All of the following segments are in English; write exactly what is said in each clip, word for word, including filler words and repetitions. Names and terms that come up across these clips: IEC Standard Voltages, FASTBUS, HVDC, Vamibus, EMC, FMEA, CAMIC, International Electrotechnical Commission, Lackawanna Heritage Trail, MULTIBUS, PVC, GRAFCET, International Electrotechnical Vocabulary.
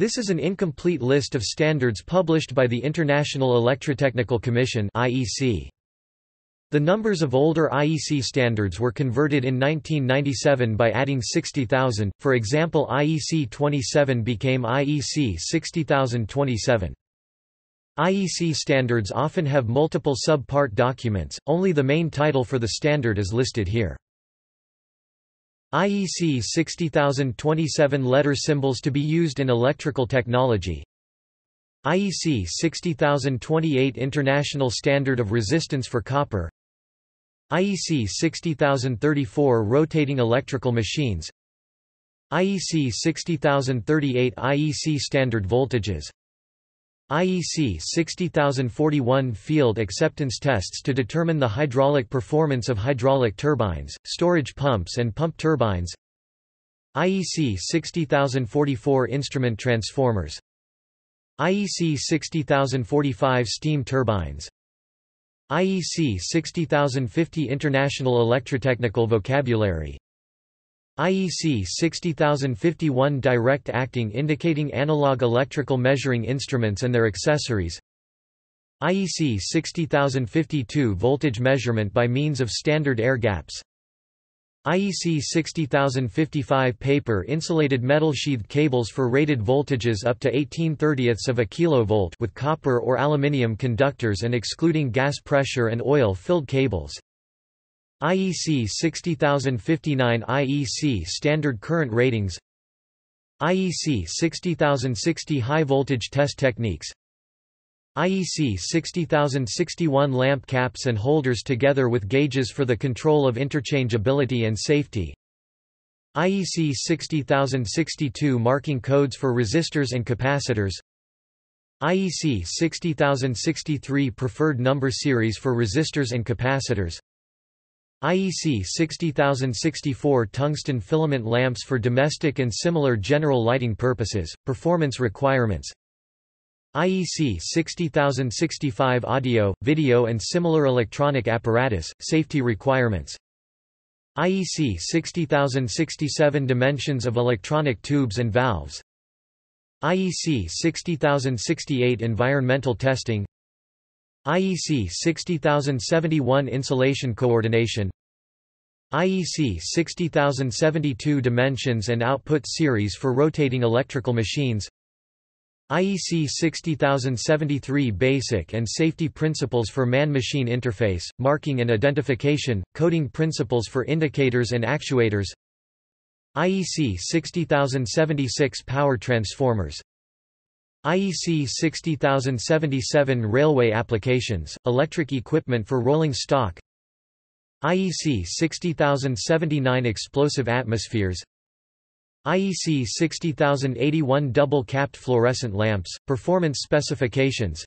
This is an incomplete list of standards published by the International Electrotechnical Commission (I E C). The numbers of older I E C standards were converted in nineteen ninety-seven by adding sixty thousand, for example I E C twenty-seven became I E C sixty thousand twenty-seven. I E C standards often have multiple sub-part documents, only the main title for the standard is listed here. I E C sixty thousand twenty-seven letter symbols to be used in electrical technology. I E C sixty thousand twenty-eight International Standard of Resistance for Copper. I E C sixty thousand thirty-four Rotating Electrical Machines. I E C sixty thousand thirty-eight I E C Standard Voltages. I E C sixty thousand forty-one Field acceptance tests to determine the hydraulic performance of hydraulic turbines, storage pumps and pump turbines. I E C sixty thousand forty-four Instrument transformers. I E C sixty thousand forty-five Steam turbines. I E C sixty thousand fifty International Electrotechnical Vocabulary. I E C sixty thousand fifty-one Direct acting indicating analog electrical measuring instruments and their accessories. I E C sixty thousand fifty-two Voltage measurement by means of standard air gaps. I E C sixty thousand fifty-five Paper insulated metal sheathed cables for rated voltages up to eighteen thirtieths of a kilovolt with copper or aluminium conductors and excluding gas pressure and oil-filled cables. I E C sixty thousand fifty-nine I E C Standard Current Ratings. I E C sixty thousand sixty High Voltage Test Techniques. I E C sixty thousand sixty-one Lamp caps and holders together with gauges for the control of interchangeability and safety. I E C sixty thousand sixty-two Marking codes for resistors and capacitors. I E C sixty thousand sixty-three Preferred number series for resistors and capacitors. I E C sixty thousand sixty-four Tungsten filament lamps for domestic and similar general lighting purposes, performance requirements. I E C sixty thousand sixty-five Audio, video and similar electronic apparatus, safety requirements. I E C sixty thousand sixty-seven Dimensions of electronic tubes and valves. I E C sixty thousand sixty-eight Environmental testing. I E C sixty thousand seventy-one Insulation coordination. I E C sixty thousand seventy-two Dimensions and output series for rotating electrical machines. I E C sixty thousand seventy-three Basic and safety principles for man-machine interface, marking and identification, coding principles for indicators and actuators. I E C sixty thousand seventy-six Power transformers. I E C sixty thousand seventy-seven Railway applications, electric equipment for rolling stock. I E C sixty thousand seventy-nine Explosive atmospheres. I E C sixty thousand eighty-one Double-capped fluorescent lamps, performance specifications.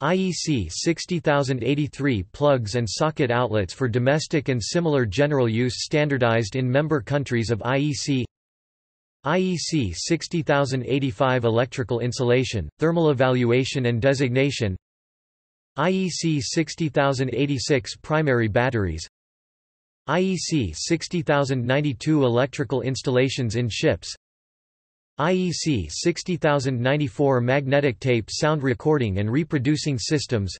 I E C sixty thousand eighty-three Plugs and socket outlets for domestic and similar general use standardized in member countries of I E C. I E C sixty thousand eighty-five Electrical insulation, thermal evaluation and designation. I E C sixty thousand eighty-six Primary batteries. I E C sixty thousand ninety-two Electrical installations in ships. I E C sixty thousand ninety-four Magnetic tape sound recording and reproducing systems.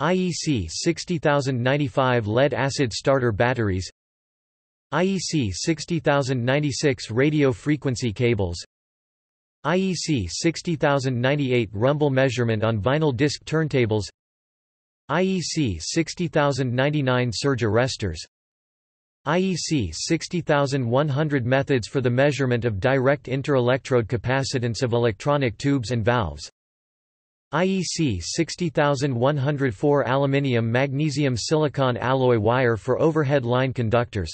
I E C sixty thousand ninety-five Lead-acid starter batteries. I E C sixty thousand ninety-six Radio frequency cables. I E C sixty thousand ninety-eight Rumble measurement on vinyl disc turntables. I E C sixty thousand ninety-nine Surge arrestors. I E C sixty thousand one hundred Methods for the measurement of direct inter-electrode capacitance of electronic tubes and valves. I E C sixty thousand one hundred four Aluminium magnesium silicon alloy wire for overhead line conductors.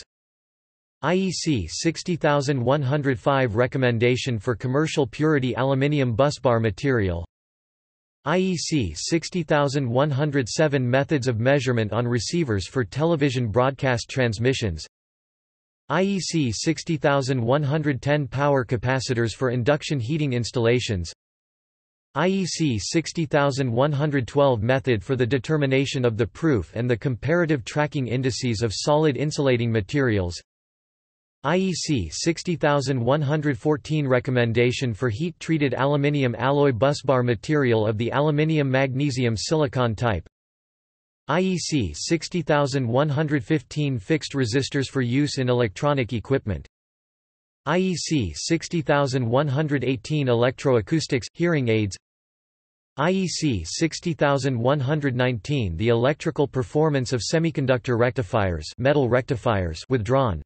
I E C sixty thousand one hundred five Recommendation for commercial purity aluminium busbar material. I E C sixty thousand one hundred seven Methods of measurement on receivers for television broadcast transmissions. I E C sixty thousand one hundred ten Power capacitors for induction heating installations. I E C sixty thousand one hundred twelve Method for the determination of the proof and the comparative tracking indices of solid insulating materials. I E C sixty thousand one hundred fourteen Recommendation for Heat-Treated Aluminium Alloy Busbar Material of the Aluminium Magnesium Silicon Type. I E C sixty thousand one hundred fifteen Fixed Resistors for Use in Electronic Equipment. I E C sixty thousand one hundred eighteen Electroacoustics – Hearing Aids. I E C sixty thousand one hundred nineteen The Electrical Performance of Semiconductor Rectifiers, metal rectifiers withdrawn.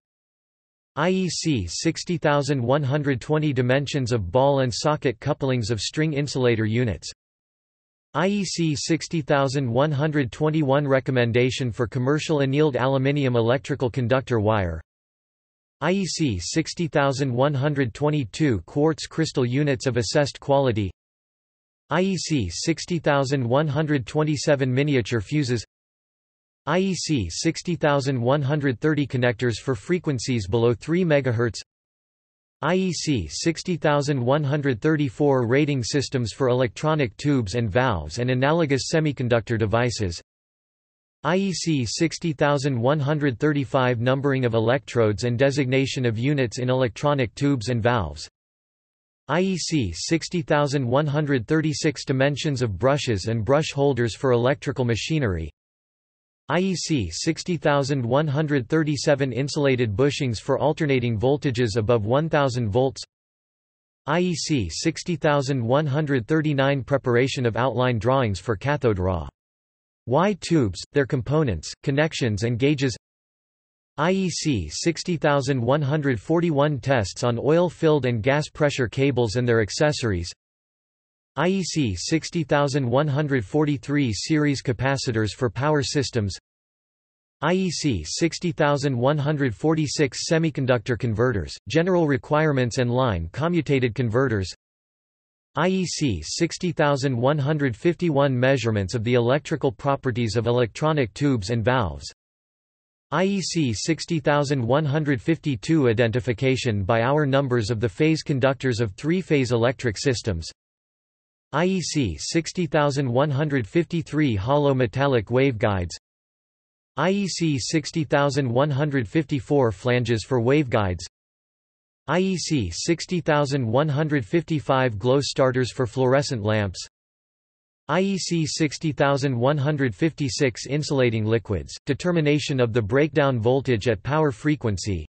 I E C sixty thousand one hundred twenty Dimensions of Ball and Socket Couplings of String Insulator Units. I E C sixty thousand one hundred twenty-one Recommendation for Commercial Annealed Aluminium Electrical Conductor Wire. I E C sixty thousand one hundred twenty-two Quartz Crystal Units of Assessed Quality. I E C sixty thousand one hundred twenty-seven Miniature Fuses. I E C sixty thousand one hundred thirty Connectors for Frequencies Below three megahertz. I E C sixty thousand one hundred thirty-four Rating Systems for Electronic Tubes and Valves and Analogous Semiconductor Devices. I E C sixty thousand one hundred thirty-five Numbering of Electrodes and Designation of Units in Electronic Tubes and Valves. I E C sixty thousand one hundred thirty-six Dimensions of Brushes and Brush Holders for Electrical Machinery. I E C sixty thousand one hundred thirty-seven Insulated Bushings for Alternating Voltages Above one thousand volts. I E C sixty thousand one hundred thirty-nine Preparation of Outline Drawings for Cathode Raw Y Tubes, Their Components, Connections and Gauges. I E C sixty thousand one hundred forty-one Tests on Oil-Filled and Gas Pressure Cables and Their Accessories. I E C sixty thousand one hundred forty-three Series Capacitors for Power Systems. I E C sixty thousand one hundred forty-six Semiconductor Converters, General Requirements and Line Commutated Converters. I E C sixty thousand one hundred fifty-one Measurements of the Electrical Properties of Electronic Tubes and Valves. I E C sixty thousand one hundred fifty-two Identification by Hour Numbers of the Phase Conductors of Three-Phase Electric Systems. I E C sixty thousand one hundred fifty-three Hollow Metallic Waveguides. I E C sixty thousand one hundred fifty-four Flanges for Waveguides. I E C sixty thousand one hundred fifty-five Glow Starters for Fluorescent Lamps. I E C sixty thousand one hundred fifty-six Insulating Liquids, Determination of the Breakdown Voltage at Power Frequency.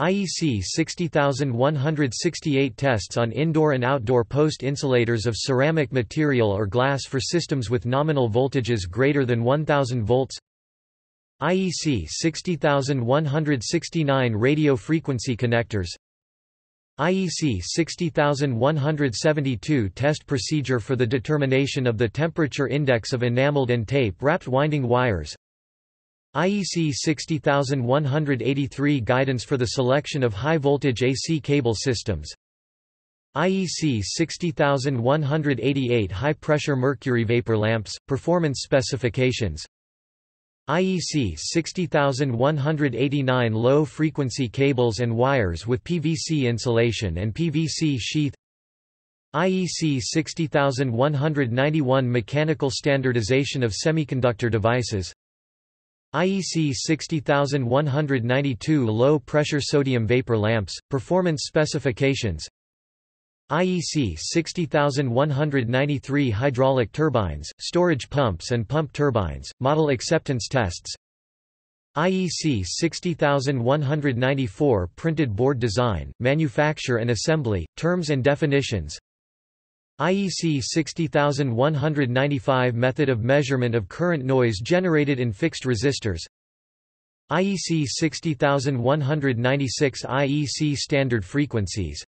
I E C sixty thousand one hundred sixty-eight Tests on Indoor and Outdoor Post Insulators of Ceramic Material or Glass for Systems with Nominal Voltages Greater than one thousand volts. I E C sixty thousand one hundred sixty-nine Radio Frequency Connectors. I E C sixty thousand one hundred seventy-two Test Procedure for the Determination of the Temperature Index of Enameled and Tape-Wrapped Winding Wires. I E C sixty thousand one hundred eighty-three Guidance for the Selection of High-Voltage A C Cable Systems. I E C sixty thousand one hundred eighty-eight High-Pressure Mercury Vapor Lamps, Performance Specifications. I E C sixty thousand one hundred eighty-nine Low-Frequency Cables and Wires with P V C Insulation and P V C Sheath. I E C sixty thousand one hundred ninety-one Mechanical Standardization of Semiconductor Devices. I E C sixty thousand one hundred ninety-two Low-Pressure Sodium Vapor Lamps, Performance Specifications. I E C sixty thousand one hundred ninety-three Hydraulic Turbines, Storage Pumps and Pump Turbines, Model Acceptance Tests. I E C sixty thousand one hundred ninety-four Printed Board Design, Manufacture and Assembly, Terms and Definitions. I E C sixty thousand one hundred ninety-five Method of Measurement of Current Noise Generated in Fixed Resistors. I E C sixty thousand one hundred ninety-six I E C Standard Frequencies.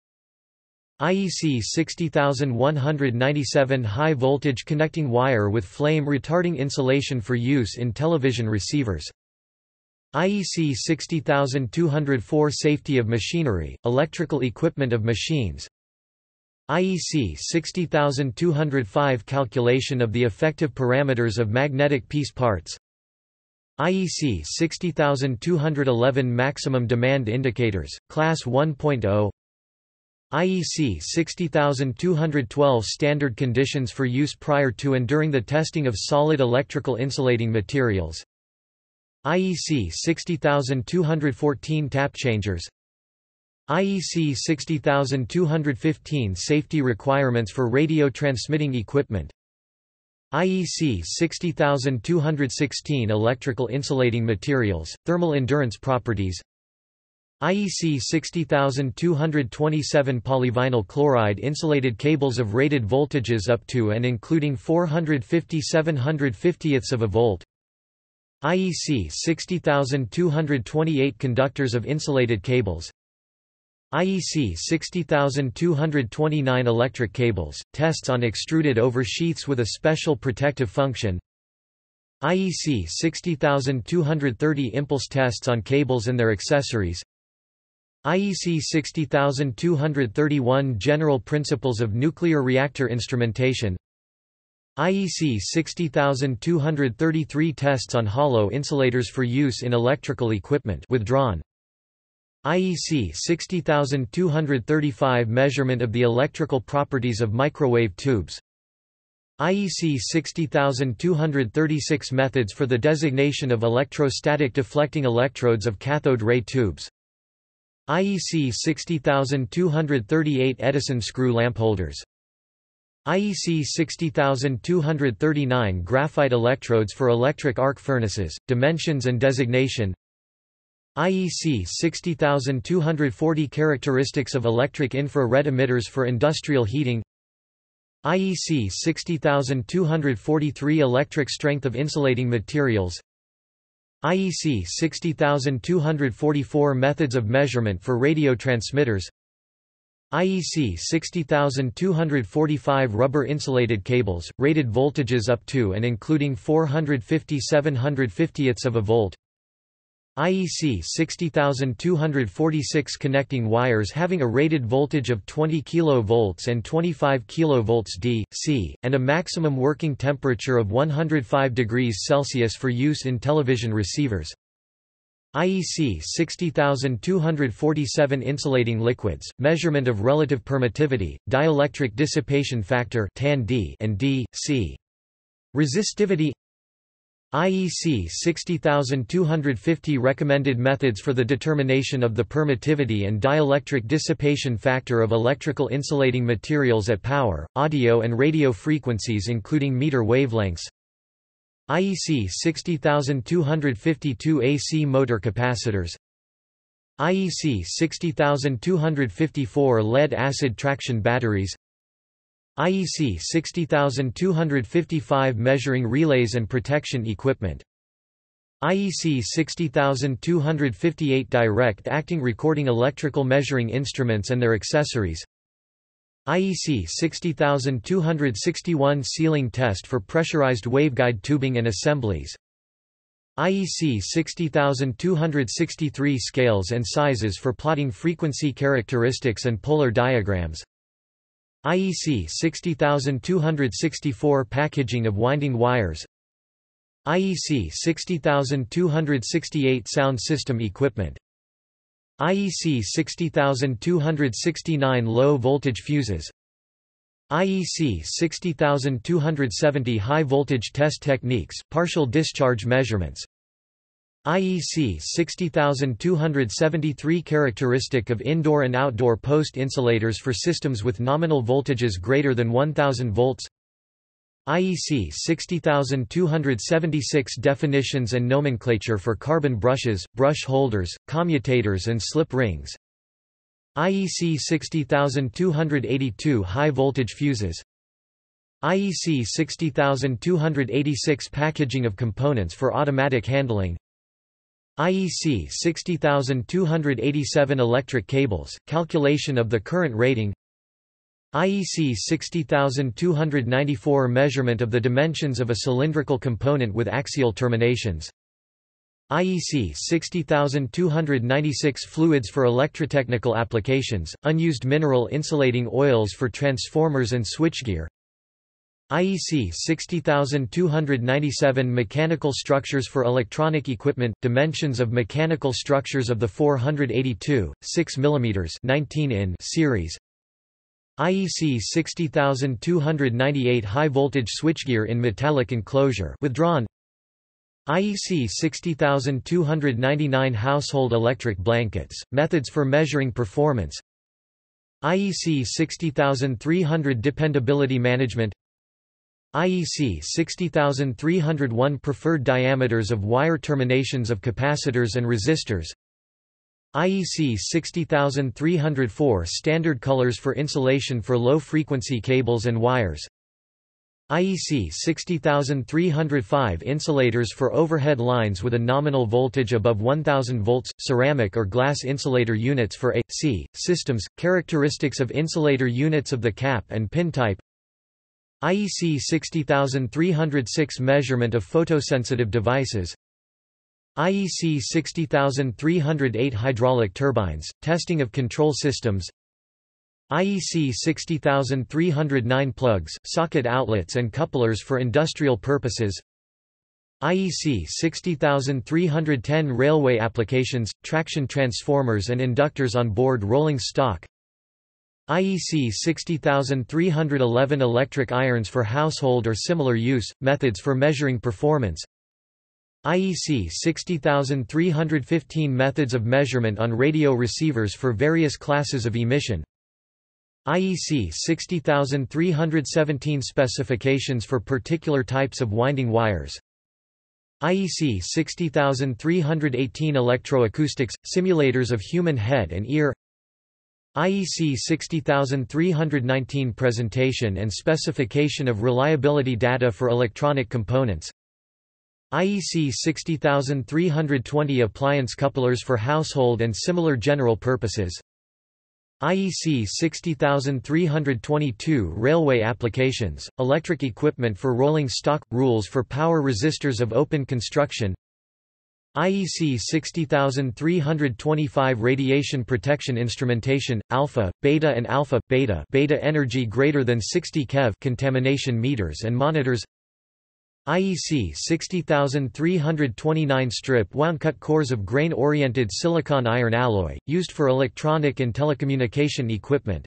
I E C sixty thousand one hundred ninety-seven High Voltage Connecting Wire with Flame Retarding Insulation for Use in Television Receivers. I E C sixty thousand two hundred four Safety of Machinery, Electrical Equipment of Machines. I E C sixty thousand two hundred five Calculation of the Effective Parameters of Magnetic Piece Parts. I E C sixty thousand two hundred eleven Maximum Demand Indicators, Class one point oh. I E C sixty thousand two hundred twelve Standard Conditions for Use Prior to and During the Testing of Solid Electrical Insulating Materials. I E C sixty thousand two hundred fourteen tap changers, I E C sixty thousand two hundred fifteen safety requirements for radio transmitting equipment, I E C sixty thousand two hundred sixteen electrical insulating materials, thermal endurance properties, I E C sixty thousand two hundred twenty-seven polyvinyl chloride insulated cables of rated voltages up to and including four hundred fifty to seven hundred fiftieths of a volt, I E C sixty thousand two hundred twenty-eight conductors of insulated cables, I E C sixty thousand two hundred twenty-nine electric cables, tests on extruded over sheaths with a special protective function, I E C sixty thousand two hundred thirty impulse tests on cables and their accessories, I E C sixty thousand two hundred thirty-one general principles of nuclear reactor instrumentation, I E C sixty thousand two hundred thirty-three tests on hollow insulators for use in electrical equipment withdrawn, I E C sixty thousand two hundred thirty-five measurement of the electrical properties of microwave tubes, I E C sixty thousand two hundred thirty-six methods for the designation of electrostatic deflecting electrodes of cathode ray tubes, I E C sixty thousand two hundred thirty-eight Edison screw lamp holders, I E C sixty thousand two hundred thirty-nine graphite electrodes for electric arc furnaces, dimensions and designation, I E C sixty thousand two hundred forty characteristics of electric infrared emitters for industrial heating, I E C sixty thousand two hundred forty-three electric strength of insulating materials, I E C sixty thousand two hundred forty-four methods of measurement for radio transmitters, I E C sixty thousand two hundred forty-five rubber insulated cables, rated voltages up to and including four hundred fifty to seven hundred fiftieths of a volt, I E C sixty thousand two hundred forty-six connecting wires having a rated voltage of twenty kilovolts and twenty-five kilovolts D C, and a maximum working temperature of one hundred five degrees Celsius for use in television receivers, I E C sixty thousand two hundred forty-seven insulating liquids, measurement of relative permittivity, dielectric dissipation factor tan D and D C. Resistivity, I E C sixty thousand two hundred fifty recommended methods for the determination of the permittivity and dielectric dissipation factor of electrical insulating materials at power, audio and radio frequencies including meter wavelengths, I E C sixty thousand two hundred fifty-two A C motor capacitors, I E C sixty thousand two hundred fifty-four lead-acid traction batteries, I E C sixty thousand two hundred fifty-five measuring relays and protection equipment, I E C sixty thousand two hundred fifty-eight direct acting recording electrical measuring instruments and their accessories, I E C sixty thousand two hundred sixty-one sealing test for pressurized waveguide tubing and assemblies, I E C sixty thousand two hundred sixty-three scales and sizes for plotting frequency characteristics and polar diagrams, I E C sixty thousand two hundred sixty-four packaging of winding wires, I E C sixty thousand two hundred sixty-eight sound system equipment, I E C sixty thousand two hundred sixty-nine low voltage fuses, I E C sixty thousand two hundred seventy high voltage test techniques, partial discharge measurements, I E C sixty thousand two hundred seventy-three characteristic of indoor and outdoor post insulators for systems with nominal voltages greater than one thousand volts, I E C sixty thousand two hundred seventy-six definitions and nomenclature for carbon brushes, brush holders, commutators and slip rings, I E C sixty thousand two hundred eighty-two high voltage fuses, I E C sixty thousand two hundred eighty-six packaging of components for automatic handling, I E C sixty thousand two hundred eighty-seven electric cables, calculation of the current rating, I E C sixty thousand two hundred ninety-four measurement of the dimensions of a cylindrical component with axial terminations, I E C sixty thousand two hundred ninety-six fluids for electrotechnical applications, unused mineral insulating oils for transformers and switchgear, I E C sixty thousand two hundred ninety-seven mechanical structures for electronic equipment, dimensions of mechanical structures of the four hundred eighty-two, six millimeter nineteen inch series, I E C sixty thousand two hundred ninety-eight high voltage switchgear in metallic enclosure withdrawn, I E C sixty thousand two hundred ninety-nine household electric blankets, methods for measuring performance. I E C sixty thousand three hundred dependability management. I E C sixty thousand three hundred one preferred diameters of wire terminations of capacitors and resistors. I E C sixty thousand three hundred four standard colors for insulation for low frequency cables and wires. I E C sixty thousand three hundred five insulators for overhead lines with a nominal voltage above one thousand volts, ceramic or glass insulator units for A C systems, characteristics of insulator units of the cap and pin type. I E C sixty thousand three hundred six measurement of photosensitive devices. I E C sixty thousand three hundred eight hydraulic turbines, testing of control systems. I E C sixty thousand three hundred nine plugs, socket outlets and couplers for industrial purposes. I E C sixty thousand three hundred ten railway applications, traction transformers and inductors on board rolling stock. I E C sixty thousand three hundred eleven electric irons for household or similar use, methods for measuring performance. I E C sixty thousand three hundred fifteen methods of measurement on radio receivers for various classes of emission. I E C sixty thousand three hundred seventeen specifications for particular types of winding wires. I E C sixty thousand three hundred eighteen electroacoustics, simulators of human head and ear. I E C sixty thousand three hundred nineteen presentation and specification of reliability data for electronic components. I E C sixty thousand three hundred twenty appliance couplers for household and similar general purposes. I E C sixty thousand three hundred twenty-two railway applications, electric equipment for rolling stock, rules for power resistors of open construction. I E C sixty thousand three hundred twenty-five radiation protection instrumentation, alpha, beta and alpha, beta, beta energy greater than sixty keV contamination meters and monitors. I E C sixty thousand three hundred twenty-nine strip-wound cut cores of grain-oriented silicon iron alloy, used for electronic and telecommunication equipment.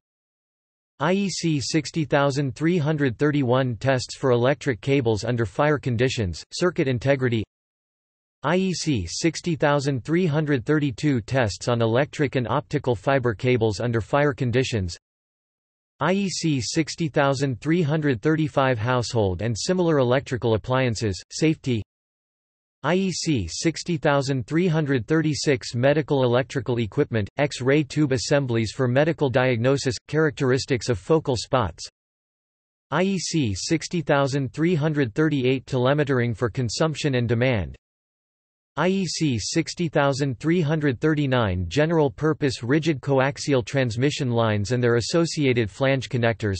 I E C sixty thousand three hundred thirty-one tests for electric cables under fire conditions, circuit integrity. I E C sixty thousand three hundred thirty-two tests on electric and optical fiber cables under fire conditions. I E C sixty thousand three hundred thirty-five household and similar electrical appliances, safety. I E C sixty thousand three hundred thirty-six medical electrical equipment, X-ray tube assemblies for medical diagnosis, characteristics of focal spots. I E C sixty thousand three hundred thirty-eight telemetering for consumption and demand. I E C sixty thousand three hundred thirty-nine general-purpose rigid coaxial transmission lines and their associated flange connectors.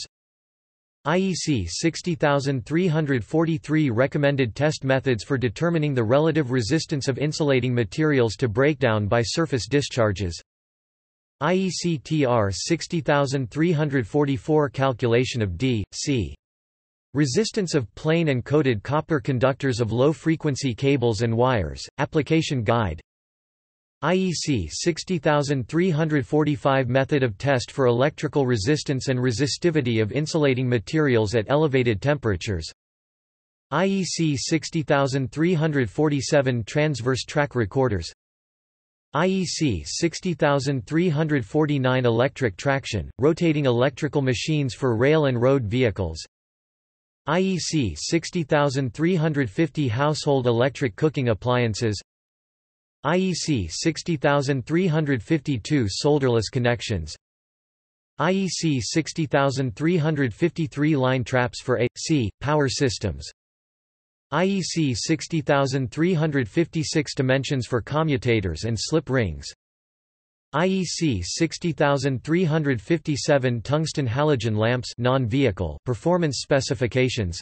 I E C sixty thousand three hundred forty-three recommended test methods for determining the relative resistance of insulating materials to breakdown by surface discharges. I E C T R sixty thousand three hundred forty-four calculation of D C resistance of plain and coated copper conductors of low-frequency cables and wires, application guide. I E C sixty thousand three hundred forty-five method of test for electrical resistance and resistivity of insulating materials at elevated temperatures. I E C sixty thousand three hundred forty-seven transverse track recorders. I E C sixty thousand three hundred forty-nine electric traction, rotating electrical machines for rail and road vehicles. I E C sixty thousand three hundred fifty household electric cooking appliances. I E C sixty thousand three hundred fifty-two solderless connections. I E C sixty thousand three hundred fifty-three line traps for A C power systems. I E C sixty thousand three hundred fifty-six dimensions for commutators and slip rings. I E C sixty thousand three hundred fifty-seven tungsten halogen lamps non-vehicle performance specifications.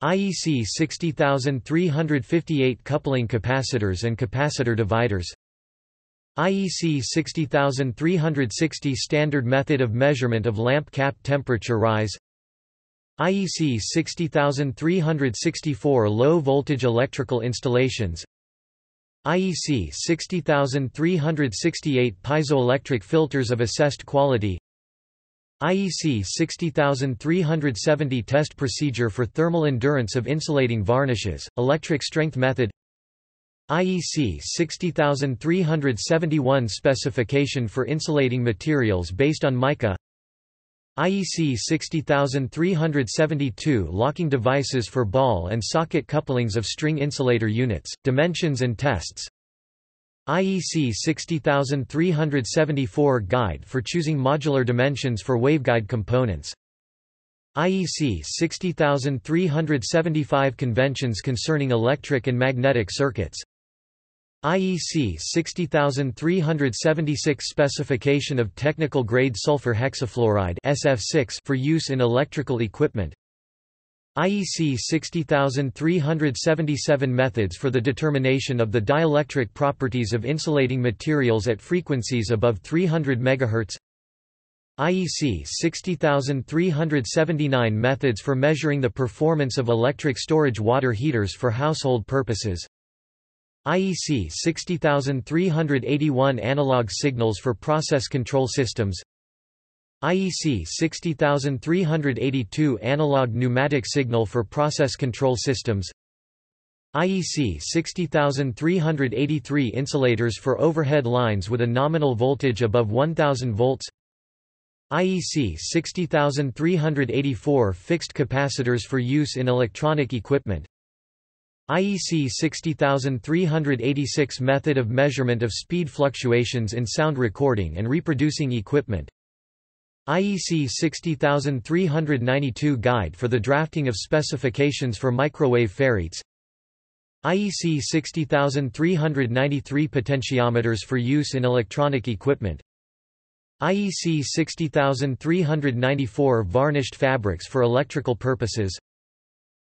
I E C sixty thousand three hundred fifty-eight coupling capacitors and capacitor dividers. I E C sixty thousand three hundred sixty standard method of measurement of lamp cap temperature rise. I E C sixty thousand three hundred sixty-four low voltage electrical installations. I E C sixty thousand three hundred sixty-eight piezoelectric filters of assessed quality. I E C sixty thousand three hundred seventy Test Procedure for Thermal Endurance of Insulating Varnishes, Electric Strength Method. I E C sixty thousand three hundred seventy-one Specification for Insulating Materials Based on Mica. I E C sixty thousand three hundred seventy-two Locking Devices for Ball and Socket Couplings of String Insulator Units, Dimensions and Tests. I E C sixty thousand three hundred seventy-four Guide for Choosing Modular Dimensions for Waveguide Components. I E C sixty thousand three hundred seventy-five Conventions Concerning Electric and Magnetic Circuits. I E C sixty thousand three hundred seventy-six Specification of Technical Grade Sulfur Hexafluoride S F six for use in electrical equipment. I E C sixty thousand three hundred seventy-seven Methods for the Determination of the Dielectric Properties of Insulating Materials at Frequencies Above three hundred megahertz. I E C sixty thousand three hundred seventy-nine Methods for Measuring the Performance of Electric Storage Water Heaters for Household Purposes. I E C sixty thousand three hundred eighty-one Analog Signals for Process Control Systems. I E C sixty thousand three hundred eighty-two Analog Pneumatic Signal for Process Control Systems. I E C sixty thousand three hundred eighty-three Insulators for Overhead Lines with a Nominal Voltage Above one thousand volts. I E C sixty thousand three hundred eighty-four Fixed Capacitors for Use in Electronic Equipment. I E C sixty thousand three hundred eighty-six Method of Measurement of Speed Fluctuations in Sound Recording and Reproducing Equipment. I E C sixty thousand three hundred ninety-two Guide for the Drafting of Specifications for Microwave Ferrites. I E C sixty thousand three hundred ninety-three Potentiometers for Use in Electronic Equipment. I E C sixty thousand three hundred ninety-four Varnished Fabrics for Electrical Purposes.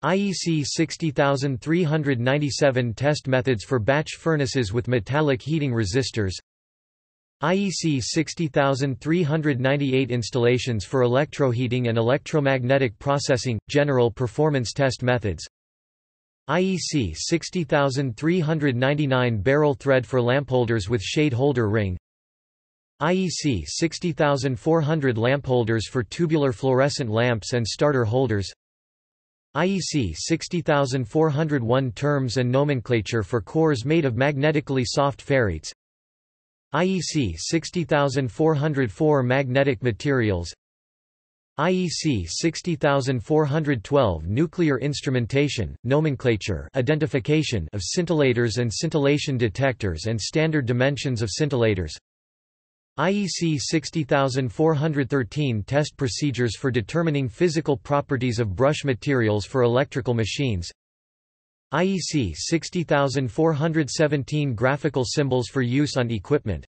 I E C sixty thousand three hundred ninety-seven Test Methods for Batch Furnaces with Metallic Heating Resistors. I E C sixty thousand three hundred ninety-eight Installations for Electroheating and Electromagnetic Processing – General Performance Test Methods. I E C sixty thousand three hundred ninety-nine Barrel Thread for Lampholders with Shade Holder Ring. I E C sixty thousand four hundred Lampholders for Tubular Fluorescent Lamps and Starter Holders. I E C sixty thousand four hundred one Terms and Nomenclature for Cores Made of Magnetically Soft Ferrites. I E C sixty thousand four hundred four Magnetic Materials. I E C sixty thousand four hundred twelve Nuclear Instrumentation, Nomenclature, Identification of Scintillators and Scintillation Detectors and Standard Dimensions of Scintillators. I E C sixty thousand four hundred thirteen Test Procedures for Determining Physical Properties of Brush Materials for Electrical Machines. I E C sixty thousand four hundred seventeen Graphical Symbols for Use on Equipment.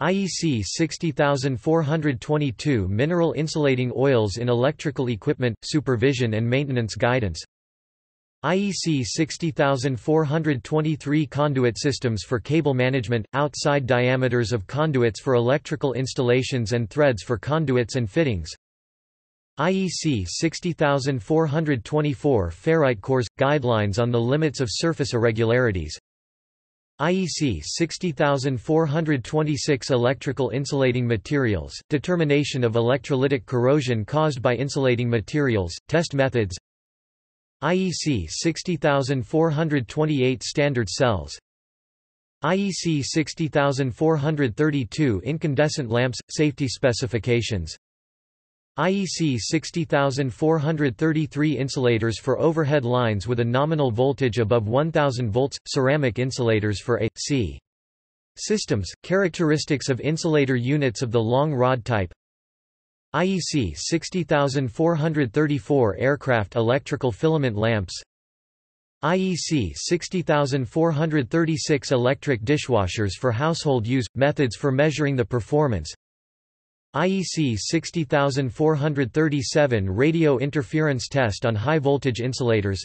I E C sixty thousand four hundred twenty-two Mineral Insulating Oils in Electrical Equipment, Supervision and Maintenance Guidance. I E C sixty thousand four hundred twenty-three Conduit Systems for Cable Management, Outside Diameters of Conduits for Electrical Installations and Threads for Conduits and Fittings. I E C sixty thousand four hundred twenty-four Ferrite Cores – Guidelines on the Limits of Surface Irregularities. I E C sixty thousand four hundred twenty-six Electrical Insulating Materials – Determination of Electrolytic Corrosion Caused by Insulating Materials – Test Methods. I E C sixty thousand four hundred twenty-eight Standard Cells. I E C sixty thousand four hundred thirty-two Incandescent Lamps – Safety Specifications. I E C sixty thousand four hundred thirty-three Insulators for Overhead Lines with a Nominal Voltage Above one thousand volts – Ceramic Insulators for A C Systems – Characteristics of Insulator Units of the Long Rod Type. I E C sixty thousand four hundred thirty-four Aircraft Electrical Filament Lamps. I E C sixty thousand four hundred thirty-six Electric Dishwashers for Household Use – Methods for Measuring the Performance. I E C sixty thousand four hundred thirty-seven Radio Interference Test on High Voltage Insulators.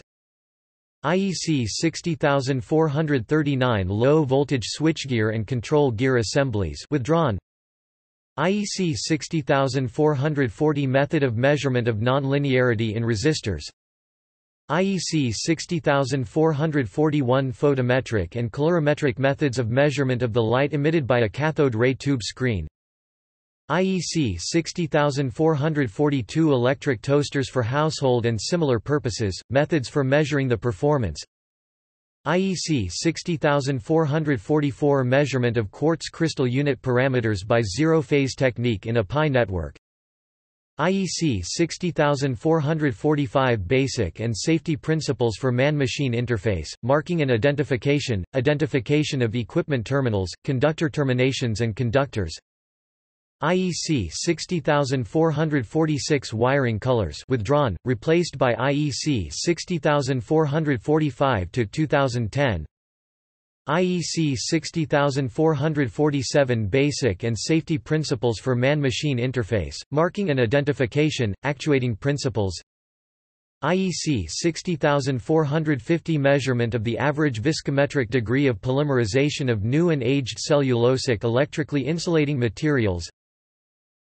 I E C sixty thousand four hundred thirty-nine Low Voltage Switchgear and Control Gear Assemblies withdrawn. I E C sixty thousand four hundred forty Method of Measurement of Nonlinearity in Resistors. I E C sixty thousand four hundred forty-one Photometric and Colorimetric Methods of Measurement of the Light Emitted by a Cathode Ray Tube Screen. I E C sixty thousand four hundred forty-two electric toasters for household and similar purposes, methods for measuring the performance. I E C sixty thousand four hundred forty-four measurement of quartz crystal unit parameters by zero-phase technique in a Pi network. I E C sixty thousand four hundred forty-five Basic and Safety Principles for Man-Machine Interface, Marking and Identification, Identification of Equipment Terminals, Conductor Terminations and Conductors. I E C sixty thousand four hundred forty-six Wiring Colors withdrawn, replaced by I E C sixty thousand four hundred forty-five to two thousand ten. I E C sixty thousand four hundred forty-seven Basic and Safety Principles for Man-Machine Interface, Marking and Identification, Actuating Principles. I E C sixty thousand four hundred fifty Measurement of the average viscometric degree of polymerization of new and aged cellulosic electrically insulating materials.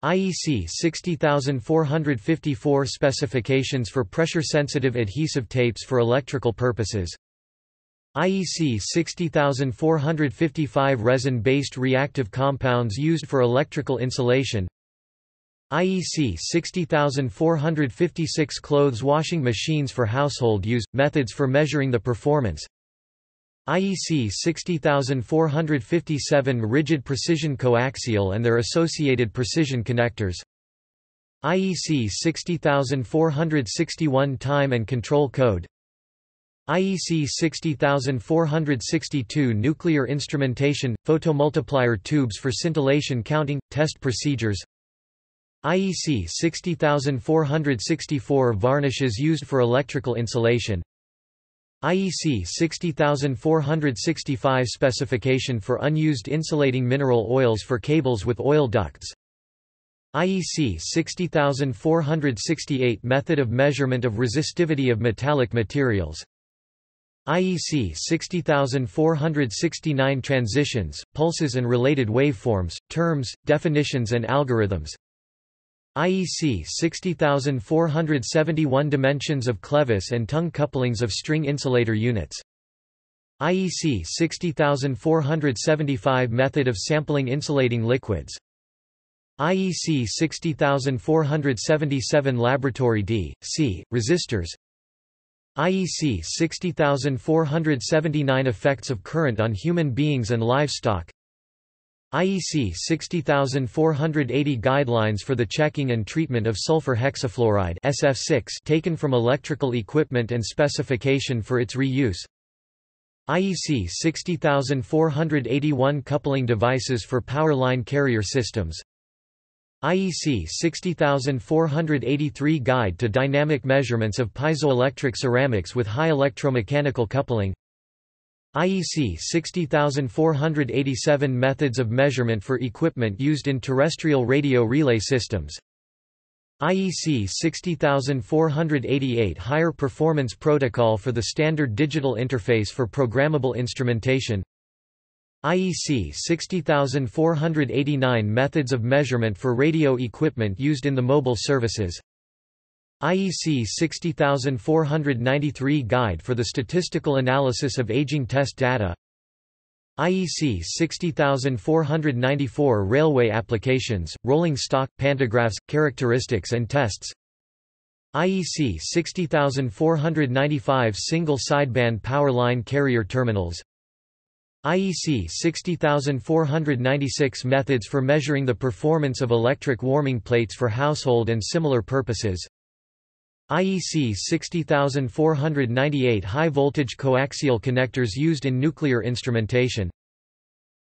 I E C sixty thousand four hundred fifty-four Specifications for pressure-sensitive adhesive tapes for electrical purposes. I E C sixty thousand four hundred fifty-five Resin-based reactive compounds used for electrical insulation. I E C sixty thousand four hundred fifty-six Clothes washing machines for household use, methods for measuring the performance. I E C sixty thousand four hundred fifty-seven Rigid precision coaxial and their associated precision connectors. I E C sixty thousand four hundred sixty-one Time and control code. I E C sixty thousand four hundred sixty-two Nuclear instrumentation, photomultiplier tubes for scintillation counting, test procedures. I E C sixty thousand four hundred sixty-four Varnishes used for electrical insulation. I E C sixty thousand four hundred sixty-five Specification for unused insulating mineral oils for cables with oil ducts. I E C sixty thousand four hundred sixty-eight Method of measurement of resistivity of metallic materials. I E C sixty thousand four hundred sixty-nine Transitions, pulses and related waveforms, terms, definitions and algorithms. I E C sixty thousand four hundred seventy-one Dimensions of clevis and tongue couplings of string insulator units. I E C sixty thousand four hundred seventy-five Method of sampling insulating liquids. I E C sixty thousand four hundred seventy-seven Laboratory D, C, resistors. I E C sixty thousand four hundred seventy-nine Effects of current on human beings and livestock. I E C sixty thousand four hundred eighty Guidelines for the checking and treatment of sulfur hexafluoride S F six taken from electrical equipment and specification for its reuse. I E C sixty thousand four hundred eighty-one Coupling devices for power line carrier systems. I E C sixty thousand four hundred eighty-three Guide to dynamic measurements of piezoelectric ceramics with high electromechanical coupling. I E C sixty thousand four hundred eighty-seven Methods of measurement for equipment used in terrestrial radio relay systems. I E C sixty thousand four hundred eighty-eight Higher performance protocol for the standard digital interface for programmable instrumentation. I E C sixty thousand four hundred eighty-nine Methods of measurement for radio equipment used in the mobile services. I E C sixty thousand four hundred ninety-three Guide for the statistical analysis of aging test data. I E C sixty thousand four hundred ninety-four Railway applications, rolling stock, pantographs, characteristics and tests. I E C sixty thousand four hundred ninety-five Single sideband power line carrier terminals. I E C sixty thousand four hundred ninety-six Methods for measuring the performance of electric warming plates for household and similar purposes. I E C sixty thousand four hundred ninety-eight High voltage coaxial connectors used in nuclear instrumentation.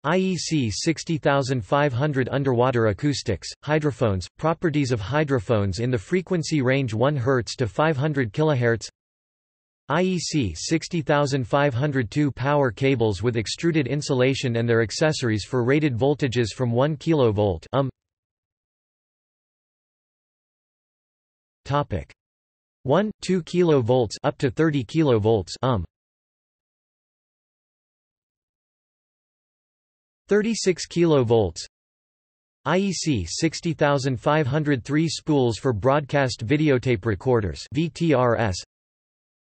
I E C sixty thousand five hundred Underwater acoustics, hydrophones, properties of hydrophones in the frequency range one hertz to five hundred kilohertz. I E C sixty thousand five hundred two Power cables with extruded insulation and their accessories for rated voltages from one kilovolt. um. Topic one, two kilovolts up to thirty kilovolts. um. thirty-six kilovolts. I E C sixty thousand five hundred three Spools for broadcast videotape recorders V T R S.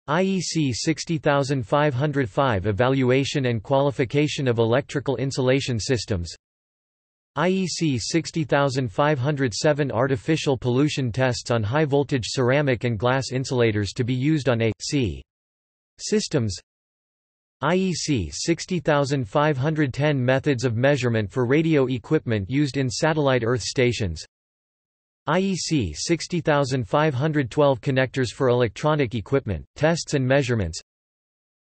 I E C sixty thousand five hundred five Evaluation and qualification of electrical insulation systems. I E C sixty thousand five hundred seven artificial pollution tests on high-voltage ceramic and glass insulators to be used on A C systems. I E C sixty thousand five hundred ten methods of measurement for radio equipment used in satellite Earth stations. I E C sixty thousand five hundred twelve connectors for electronic equipment, tests and measurements.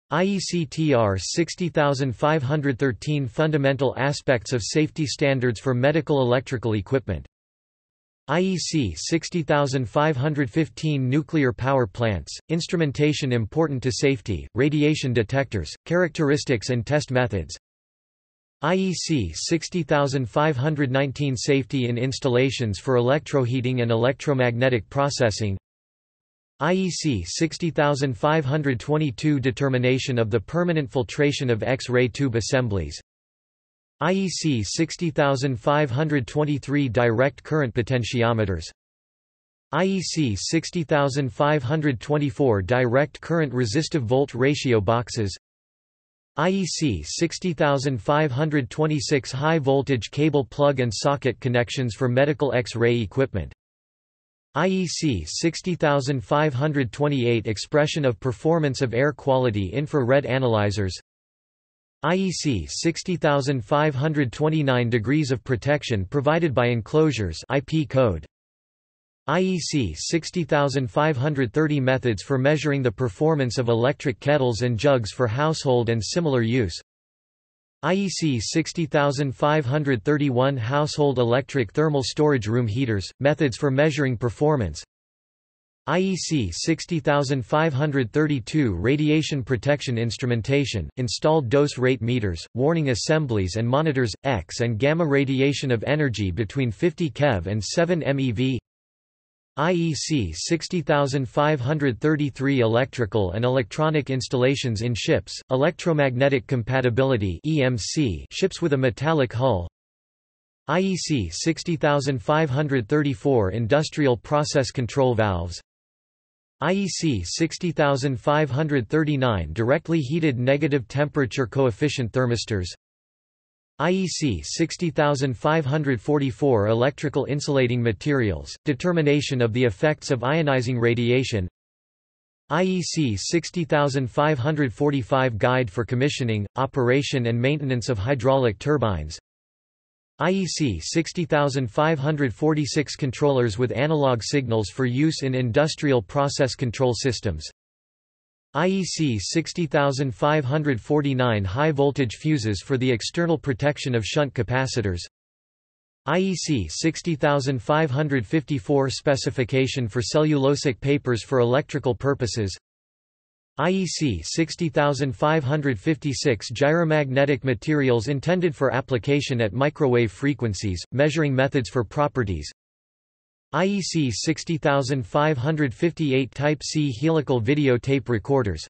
I E C T R sixty thousand five hundred thirteen fundamental aspects of safety standards for medical electrical equipment. I E C sixty thousand five hundred fifteen nuclear power plants, instrumentation important to safety, radiation detectors, characteristics and test methods. I E C sixty thousand five hundred nineteen safety in installations for electroheating and electromagnetic processing. I E C sixty thousand five hundred twenty-two determination of the permanent filtration of X-ray tube assemblies. I E C sixty thousand five hundred twenty-three direct current potentiometers. I E C sixty thousand five hundred twenty-four direct current resistive volt ratio boxes. I E C sixty thousand five hundred twenty-six high voltage cable plug and socket connections for medical X-ray equipment. I E C sixty thousand five hundred twenty-eight expression of performance of air quality infrared analyzers. I E C sixty thousand five hundred twenty-nine degrees of protection provided by enclosures I P code. I E C sixty thousand five hundred thirty methods for measuring the performance of electric kettles and jugs for household and similar use. I E C sixty thousand five hundred thirty-one household electric thermal storage room heaters, methods for measuring performance. I E C sixty thousand five hundred thirty-two radiation protection instrumentation, installed dose rate meters, warning assemblies and monitors, X and gamma radiation of energy between fifty keV and seven meV. I E C sixty thousand five hundred thirty-three electrical and electronic installations in ships, electromagnetic compatibility E M C ships with a metallic hull. I E C sixty thousand five hundred thirty-four industrial process control valves. I E C sixty thousand five hundred thirty-nine directly heated negative temperature coefficient thermistors. I E C sixty thousand five hundred forty-four electrical insulating materials, determination of the effects of ionizing radiation. I E C sixty thousand five hundred forty-five guide for commissioning, operation and maintenance of hydraulic turbines. I E C sixty thousand five hundred forty-six controllers with analog signals for use in industrial process control systems. I E C sixty thousand five hundred forty-nine high-voltage fuses for the external protection of shunt capacitors. I E C sixty thousand five hundred fifty-four specification for cellulosic papers for electrical purposes. I E C sixty thousand five hundred fifty-six gyromagnetic materials intended for application at microwave frequencies, measuring methods for properties. I E C sixty thousand five hundred fifty-eight Type-C helical video tape recorders.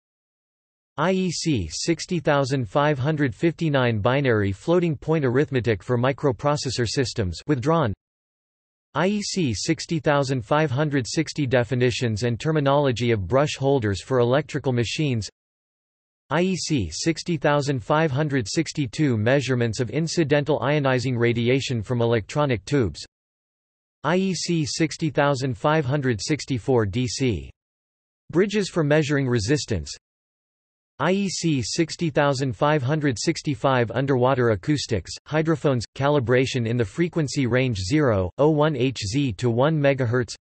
I E C sixty thousand five hundred fifty-nine binary floating point arithmetic for microprocessor systems withdrawn. I E C sixty thousand five hundred sixty definitions and terminology of brush holders for electrical machines. I E C sixty thousand five hundred sixty-two measurements of incidental ionizing radiation from electronic tubes. I E C sixty thousand five hundred sixty-four D C bridges for measuring resistance. I E C sixty thousand five hundred sixty-five underwater acoustics, hydrophones, calibration in the frequency range zero point zero one hertz to one megahertz.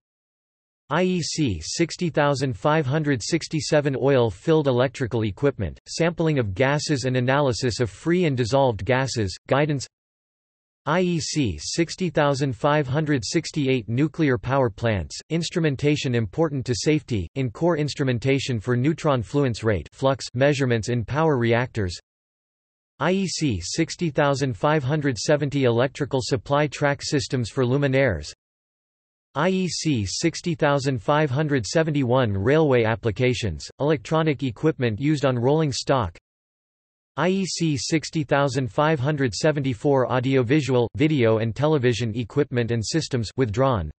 I E C sixty thousand five hundred sixty-seven oil-filled electrical equipment, sampling of gases and analysis of free and dissolved gases, guidance. I E C sixty thousand five hundred sixty-eight nuclear power plants, instrumentation important to safety, in-core instrumentation for neutron fluence rate flux measurements in power reactors. I E C sixty thousand five hundred seventy electrical supply track systems for luminaires. I E C sixty thousand five hundred seventy-one railway applications, electronic equipment used on rolling stock. I E C sixty thousand five hundred seventy-four audiovisual, video and television equipment and systems withdrawn.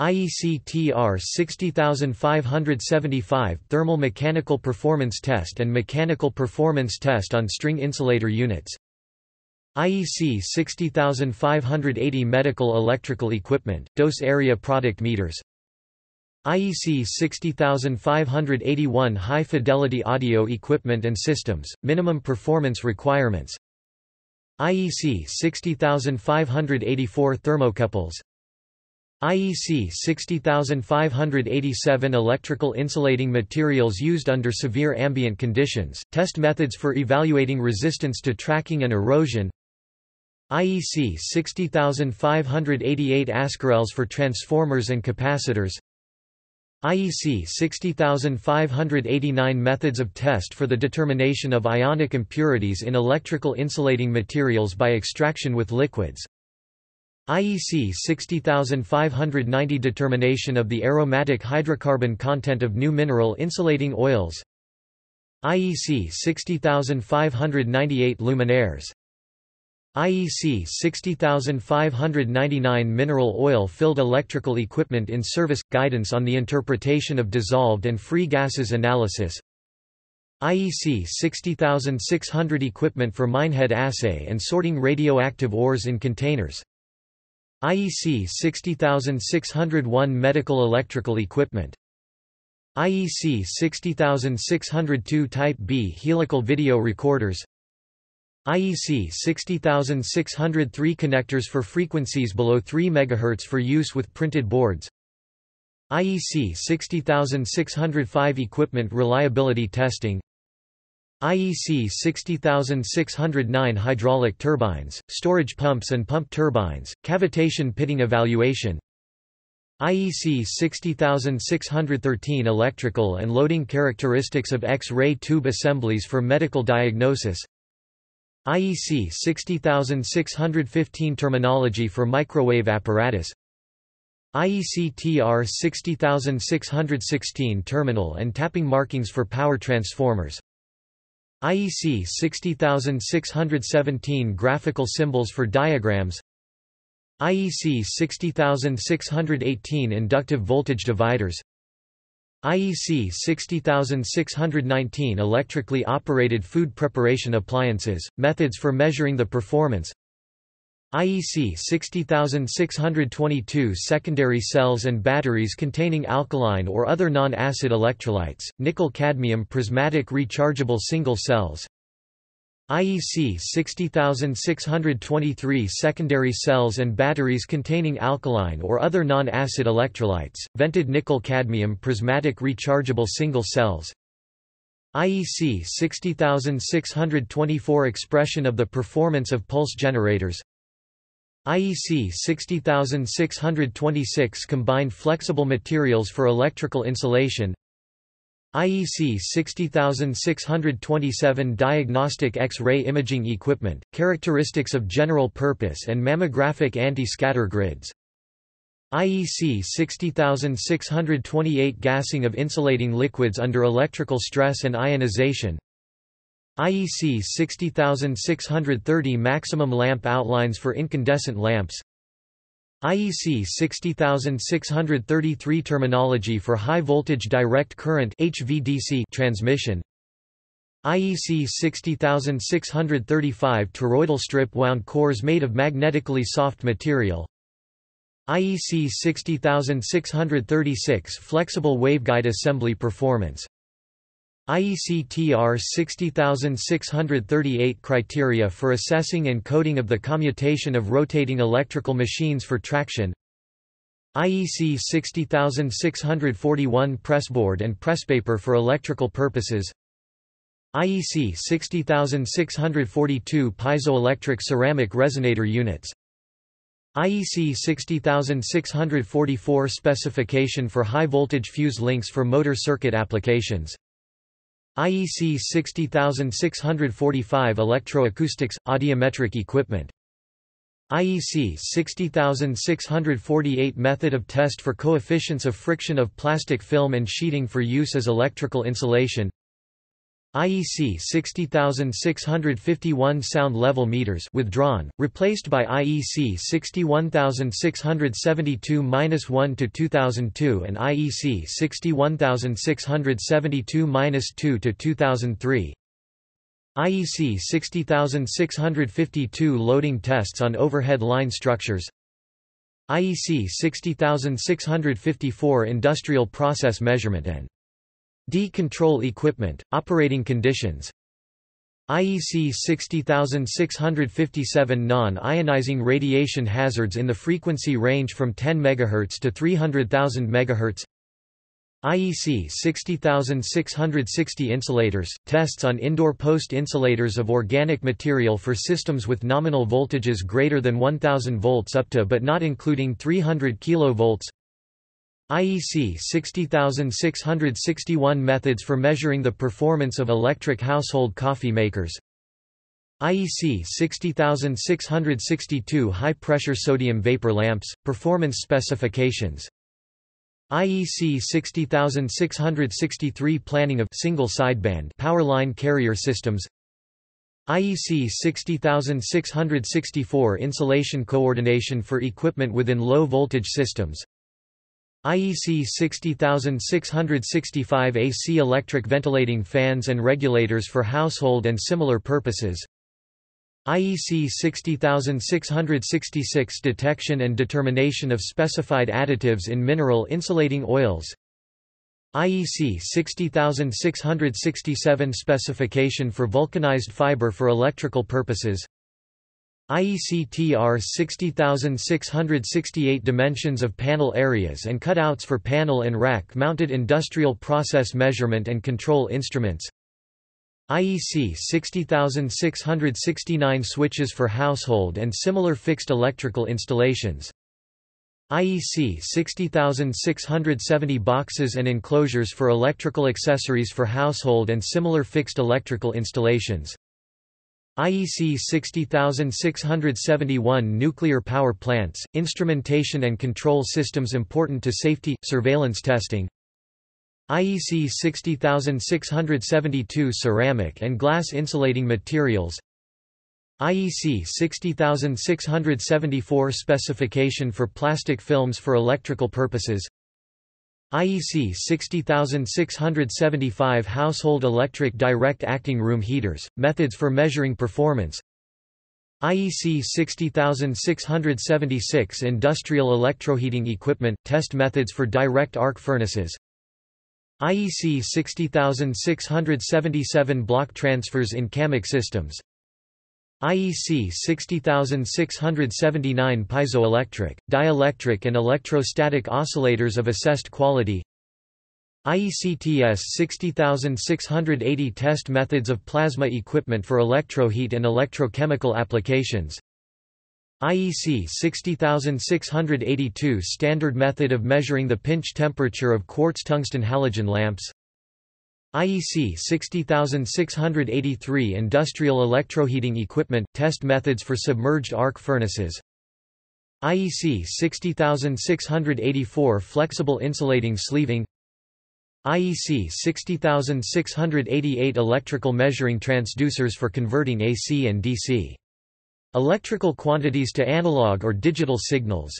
I E C T R sixty thousand five hundred seventy-five thermal mechanical performance test and mechanical performance test on string insulator units. I E C sixty thousand five hundred eighty Medical Electrical Equipment, Dose Area Product Meters. I E C sixty thousand five hundred eighty-one High Fidelity Audio Equipment and Systems, Minimum Performance Requirements. I E C sixty thousand five hundred eighty-four Thermocouples. I E C sixty thousand five hundred eighty-seven Electrical insulating materials used under severe ambient conditions, test methods for evaluating resistance to tracking and erosion. I E C sixty thousand five hundred eighty-eight Ascarels for transformers and capacitors. I E C sixty thousand five hundred eighty-nine Methods of test for the determination of ionic impurities in electrical insulating materials by extraction with liquids. I E C sixty thousand five hundred ninety Determination of the aromatic hydrocarbon content of new mineral insulating oils. I E C sixty thousand five hundred ninety-eight Luminaires. I E C sixty thousand five hundred ninety-nine Mineral oil-filled electrical equipment in service – Guidance on the interpretation of dissolved and free gases analysis. I E C sixty thousand six hundred Equipment for minehead assay and sorting radioactive ores in containers. I E C sixty thousand six hundred one Medical Electrical Equipment. I E C sixty thousand six hundred two Type B Helical Video Recorders. I E C sixty thousand six hundred three Connectors for frequencies below three megahertz for use with printed boards. I E C sixty thousand six hundred five Equipment Reliability Testing. I E C sixty thousand six hundred nine Hydraulic turbines, storage pumps and pump turbines, cavitation pitting evaluation. I E C sixty thousand six hundred thirteen Electrical and loading characteristics of X-ray tube assemblies for medical diagnosis. I E C sixty thousand six hundred fifteen Terminology for microwave apparatus. I E C T R sixty thousand six hundred sixteen Terminal and tapping markings for power transformers. I E C sixty thousand six hundred seventeen Graphical symbols for diagrams. I E C sixty thousand six hundred eighteen Inductive voltage dividers. I E C sixty thousand six hundred nineteen Electrically operated food preparation appliances, methods for measuring the performance. I E C sixty thousand six hundred twenty-two Secondary cells and batteries containing alkaline or other non-acid electrolytes, nickel-cadmium prismatic rechargeable single cells. I E C sixty thousand six hundred twenty-three Secondary cells and batteries containing alkaline or other non-acid electrolytes, vented nickel-cadmium prismatic rechargeable single cells. I E C sixty thousand six hundred twenty-four Expression of the performance of pulse generators. I E C sixty thousand six hundred twenty-six Combined flexible materials for electrical insulation. I E C sixty thousand six hundred twenty-seven Diagnostic X-ray imaging equipment, characteristics of general purpose and mammographic anti-scatter grids. I E C sixty thousand six hundred twenty-eight Gassing of insulating liquids under electrical stress and ionization. I E C sixty thousand six hundred thirty Maximum lamp outlines for incandescent lamps. I E C sixty thousand six hundred thirty-three Terminology for high voltage direct current H V D C transmission. I E C sixty thousand six hundred thirty-five Toroidal strip wound cores made of magnetically soft material. I E C sixty thousand six hundred thirty-six Flexible waveguide assembly performance. I E C T R sixty thousand six hundred thirty-eight Criteria for assessing and coding of the commutation of rotating electrical machines for traction. I E C sixty thousand six hundred forty-one Pressboard and presspaper for electrical purposes. I E C sixty thousand six hundred forty-two Piezoelectric ceramic resonator units. I E C sixty thousand six hundred forty-four Specification for high voltage fuse links for motor circuit applications. I E C sixty thousand six hundred forty-five Electroacoustics – Audiometric equipment. I E C sixty thousand six hundred forty-eight Method of test for coefficients of friction of plastic film and sheeting for use as electrical insulation. I E C sixty thousand six hundred fifty-one Sound level meters withdrawn, replaced by I E C sixty-one thousand six hundred seventy-two dash one to two thousand two and I E C sixty-one thousand six hundred seventy-two dash two to two thousand three. I E C sixty thousand six hundred fifty-two loading tests on overhead line structures. I E C sixty thousand six hundred fifty-four industrial process measurement and D control equipment, operating conditions. I E C sixty thousand six hundred fifty-seven non-ionizing radiation hazards in the frequency range from ten megahertz to three hundred thousand megahertz. I E C sixty thousand six hundred sixty insulators, tests on indoor post insulators of organic material for systems with nominal voltages greater than one thousand volts up to but not including three hundred kilovolts. I E C sixty thousand six hundred sixty-one methods for measuring the performance of electric household coffee makers. I E C sixty thousand six hundred sixty-two high-pressure sodium vapor lamps, performance specifications. I E C sixty thousand six hundred sixty-three planning of single sideband power line carrier systems. I E C sixty thousand six hundred sixty-four insulation coordination for equipment within low voltage systems. I E C sixty thousand six hundred sixty-five A C electric ventilating fans and regulators for household and similar purposes. I E C sixty thousand six hundred sixty-six detection and determination of specified additives in mineral insulating oils. I E C sixty thousand six hundred sixty-seven specification for vulcanized fiber for electrical purposes. I E C T R sixty thousand six hundred sixty-eight dimensions of panel areas and cutouts for panel and rack mounted industrial process measurement and control instruments. I E C sixty thousand six hundred sixty-nine switches for household and similar fixed electrical installations. I E C sixty thousand six hundred seventy boxes and enclosures for electrical accessories for household and similar fixed electrical installations. I E C sixty thousand six hundred seventy-one nuclear power plants, instrumentation and control systems important to safety, surveillance testing. I E C sixty thousand six hundred seventy-two ceramic and glass insulating materials. I E C sixty thousand six hundred seventy-four specification for plastic films for electrical purposes. I E C sixty thousand six hundred seventy-five household electric direct acting room heaters, methods for measuring performance. I E C sixty thousand six hundred seventy-six industrial electroheating equipment, test methods for direct arc furnaces. I E C sixty thousand six hundred seventy-seven block transfers in C A M I C systems. I E C sixty thousand six hundred seventy-nine piezoelectric, dielectric and electrostatic oscillators of assessed quality. I E C T S sixty thousand six hundred eighty test methods of plasma equipment for electroheat and electrochemical applications. I E C sixty thousand six hundred eighty-two standard method of measuring the pinch temperature of quartz tungsten halogen lamps. I E C sixty thousand six hundred eighty-three industrial electroheating equipment, test methods for submerged arc furnaces. I E C sixty thousand six hundred eighty-four flexible insulating sleeving. I E C sixty thousand six hundred eighty-eight electrical measuring transducers for converting A C and D C electrical quantities to analog or digital signals.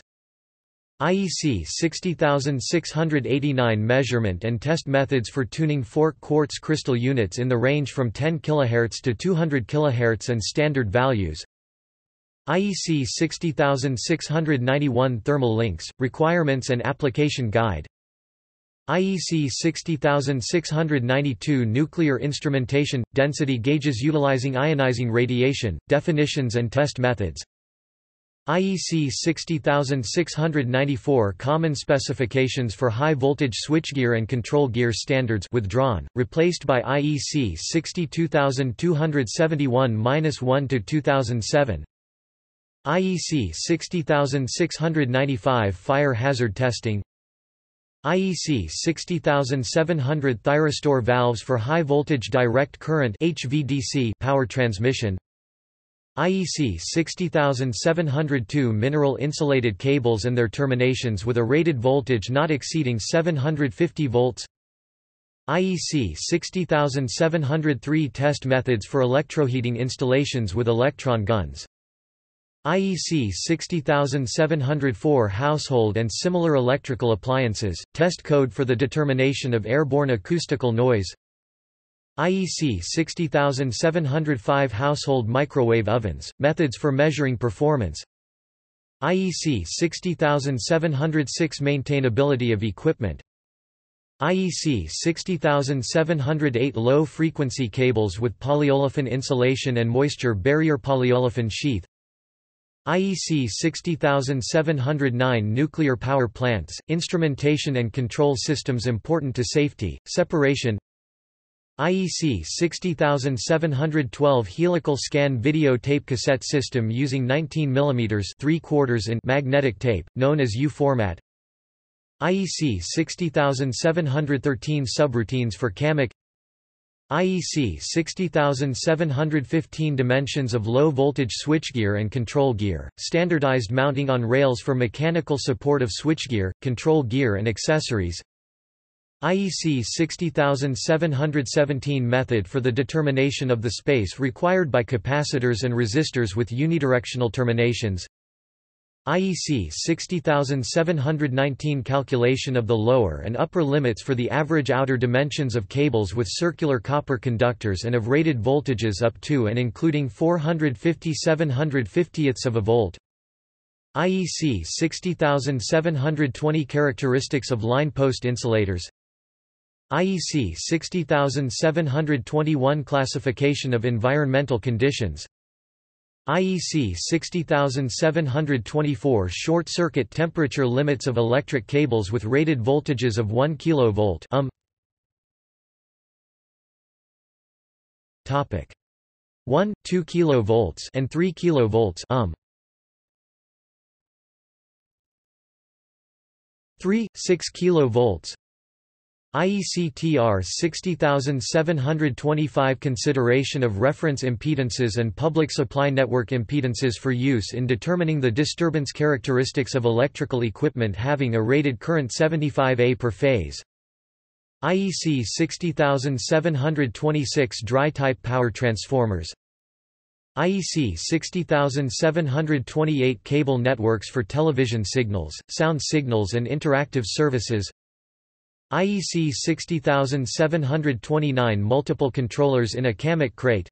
I E C sixty thousand six hundred eighty-nine measurement and test methods for tuning fork quartz crystal units in the range from ten kilohertz to two hundred kilohertz and standard values. I E C sixty thousand six hundred ninety-one thermal links, requirements and application guide. I E C sixty thousand six hundred ninety-two nuclear instrumentation, density gauges utilizing ionizing radiation, definitions and test methods. I E C sixty thousand six hundred ninety-four common specifications for high voltage switchgear and control gear standards withdrawn, replaced by I E C sixty-two thousand two hundred seventy-one dash one to two thousand seven. I E C sixty thousand six hundred ninety-five fire hazard testing. I E C sixty thousand seven hundred thyristor valves for high voltage direct current H V D C power transmission. I E C sixty thousand seven hundred two mineral insulated cables and their terminations with a rated voltage not exceeding seven hundred fifty volts. I E C sixty thousand seven hundred three test methods for electroheating installations with electron guns. I E C sixty thousand seven hundred four household and similar electrical appliances, test code for the determination of airborne acoustical noise. I E C sixty thousand seven hundred five household microwave ovens, methods for measuring performance. I E C sixty thousand seven hundred six maintainability of equipment. I E C sixty thousand seven hundred eight low-frequency cables with polyolefin insulation and moisture barrier polyolefin sheath. I E C sixty thousand seven hundred nine nuclear power plants, instrumentation and control systems important to safety, separation. I E C sixty thousand seven hundred twelve helical scan video tape cassette system using nineteen millimeter three quarters in magnetic tape, known as U format. I E C sixty thousand seven hundred thirteen subroutines for C A M I C. I E C sixty thousand seven hundred fifteen dimensions of low-voltage switchgear and control gear, standardized mounting on rails for mechanical support of switchgear, control gear and accessories. I E C sixty thousand seven hundred seventeen method for the determination of the space required by capacitors and resistors with unidirectional terminations. I E C sixty thousand seven hundred nineteen calculation of the lower and upper limits for the average outer dimensions of cables with circular copper conductors and of rated voltages up to and including four hundred fifty to seven hundred fiftieths of a volt. I E C sixty thousand seven hundred twenty characteristics of line post insulators. I E C sixty thousand seven hundred twenty-one classification of environmental conditions. I E C sixty thousand seven hundred twenty-four short-circuit temperature limits of electric cables with rated voltages of one kilovolt. um. Topic one, two kilovolts and three kilovolts. um. three, six kilovolts. I E C T R sixty thousand seven hundred twenty-five consideration of reference impedances and public supply network impedances for use in determining the disturbance characteristics of electrical equipment having a rated current seventy-five amps per phase. I E C sixty thousand seven hundred twenty-six dry-type power transformers. I E C sixty thousand seven hundred twenty-eight cable networks for television signals, sound signals and interactive services. I E C sixty thousand seven hundred twenty-nine multiple controllers in a C A M I C crate.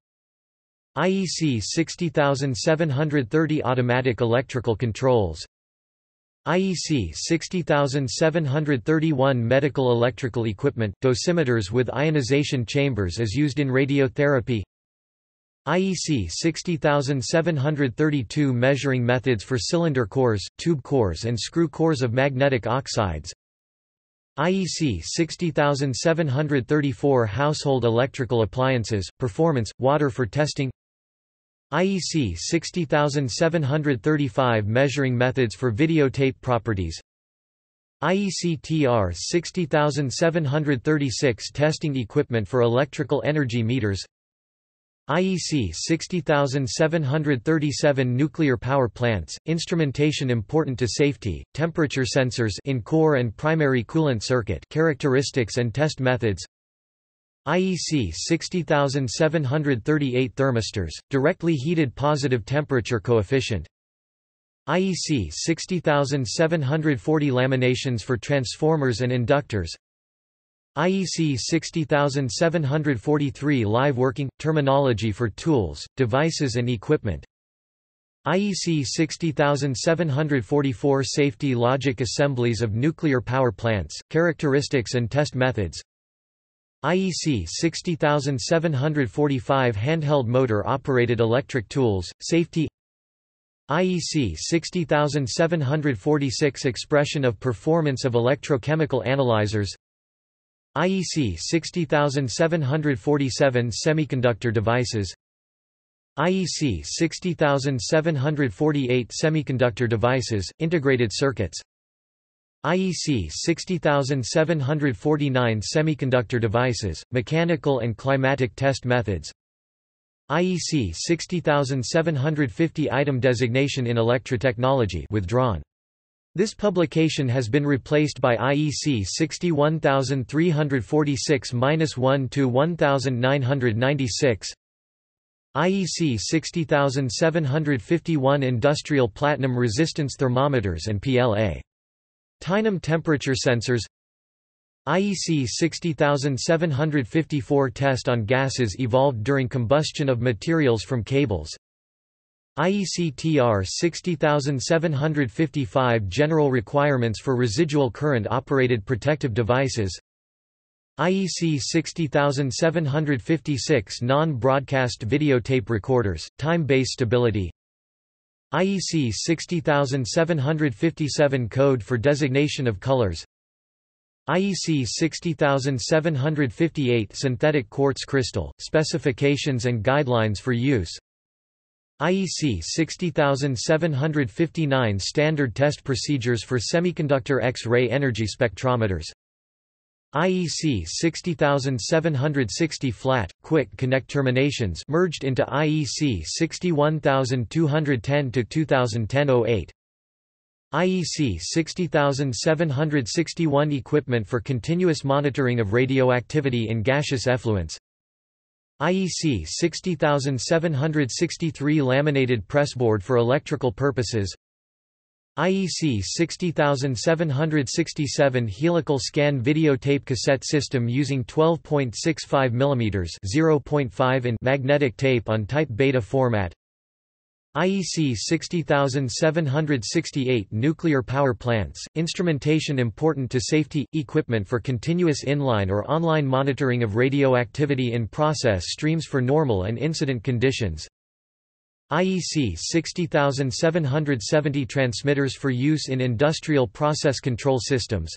I E C sixty thousand seven hundred thirty automatic electrical controls. I E C sixty thousand seven hundred thirty-one medical electrical equipment, dosimeters with ionization chambers as used in radiotherapy. I E C sixty thousand seven hundred thirty-two measuring methods for cylinder cores, tube cores and screw cores of magnetic oxides. I E C sixty thousand seven hundred thirty-four household electrical appliances, performance, water for testing. I E C sixty thousand seven hundred thirty-five measuring methods for videotape properties. I E C T R sixty thousand seven hundred thirty-six testing equipment for electrical energy meters. I E C sixty thousand seven hundred thirty-seven nuclear power plants, instrumentation important to safety, temperature sensors in core and primary coolant circuit characteristics and test methods. I E C sixty thousand seven hundred thirty-eight thermistors, directly heated positive temperature coefficient. I E C sixty thousand seven hundred forty laminations for transformers and inductors. I E C sixty thousand seven hundred forty-three live working terminology for tools, devices and equipment. I E C sixty thousand seven hundred forty-four safety logic assemblies of nuclear power plants, characteristics and test methods. I E C sixty thousand seven hundred forty-five handheld motor operated electric tools, safety. I E C sixty thousand seven hundred forty-six expression of performance of electrochemical analyzers. I E C sixty thousand seven hundred forty-seven semiconductor devices. I E C sixty thousand seven hundred forty-eight semiconductor devices, integrated circuits. I E C sixty thousand seven hundred forty-nine semiconductor devices, mechanical and climatic test methods. I E C sixty thousand seven hundred fifty item designation in electrotechnology withdrawn. This publication has been replaced by I E C sixty-one thousand three hundred forty-six dash one to nineteen ninety-six, I E C sixty thousand seven hundred fifty-one industrial platinum resistance thermometers and P L A. Tynum temperature sensors. I E C sixty thousand seven hundred fifty-four test on gases evolved during combustion of materials from cables. I E C T R sixty thousand seven hundred fifty-five General Requirements for Residual Current Operated Protective Devices. I E C sixty thousand seven hundred fifty-six Non-Broadcast Videotape Recorders, Time-Based Stability. I E C sixty thousand seven hundred fifty-seven Code for Designation of Colors. I E C sixty thousand seven hundred fifty-eight Synthetic Quartz Crystal, Specifications and Guidelines for Use. I E C sixty thousand seven hundred fifty-nine Standard Test Procedures for Semiconductor X-ray Energy Spectrometers. I E C sixty thousand seven hundred sixty Flat, Quick Connect Terminations merged into I E C sixty-one thousand two hundred ten to twenty ten oh eight. I E C sixty thousand seven hundred sixty-one Equipment for Continuous Monitoring of Radioactivity in Gaseous Effluents. I E C sixty thousand seven hundred sixty-three Laminated Pressboard for Electrical Purposes. I E C sixty thousand seven hundred sixty-seven Helical Scan Videotape Cassette System using twelve point six five millimeters zero point five inch magnetic tape on type beta format. I E C sixty thousand seven hundred sixty-eight Nuclear Power Plants, Instrumentation Important to Safety, Equipment for Continuous Inline or Online Monitoring of Radioactivity in Process Streams for Normal and Incident Conditions. I E C sixty thousand seven hundred seventy Transmitters for Use in Industrial Process Control Systems.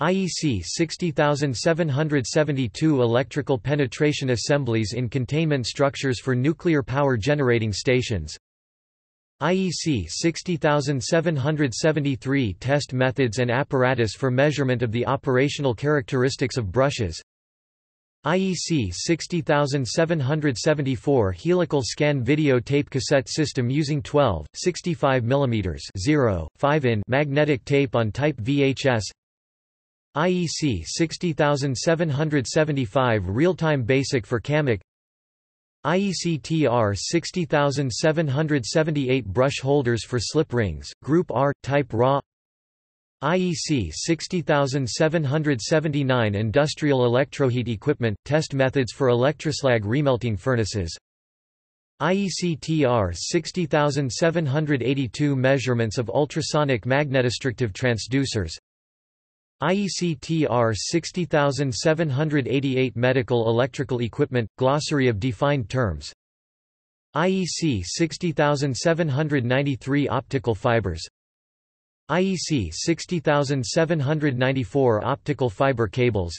I E C sixty thousand seven hundred seventy-two Electrical Penetration Assemblies in Containment Structures for Nuclear Power Generating Stations. I E C sixty thousand seven hundred seventy-three Test Methods and Apparatus for Measurement of the Operational Characteristics of Brushes. I E C sixty thousand seven hundred seventy-four Helical Scan Videotape Cassette System using twelve point six five millimeters zero point five inch magnetic tape on type V H S. I E C sixty thousand seven hundred seventy-five Real-Time Basic for C A M I C. I E C T R sixty thousand seven hundred seventy-eight Brush Holders for Slip Rings, Group R, Type R A W. I E C sixty thousand seven hundred seventy-nine Industrial Electroheat Equipment, Test Methods for Electroslag Remelting Furnaces. I E C T R sixty thousand seven hundred eighty-two Measurements of Ultrasonic Magnetostrictive Transducers. I E C T R sixty thousand seven hundred eighty-eight Medical Electrical Equipment – Glossary of Defined Terms. I E C sixty thousand seven hundred ninety-three Optical Fibers. I E C sixty thousand seven hundred ninety-four Optical Fiber Cables.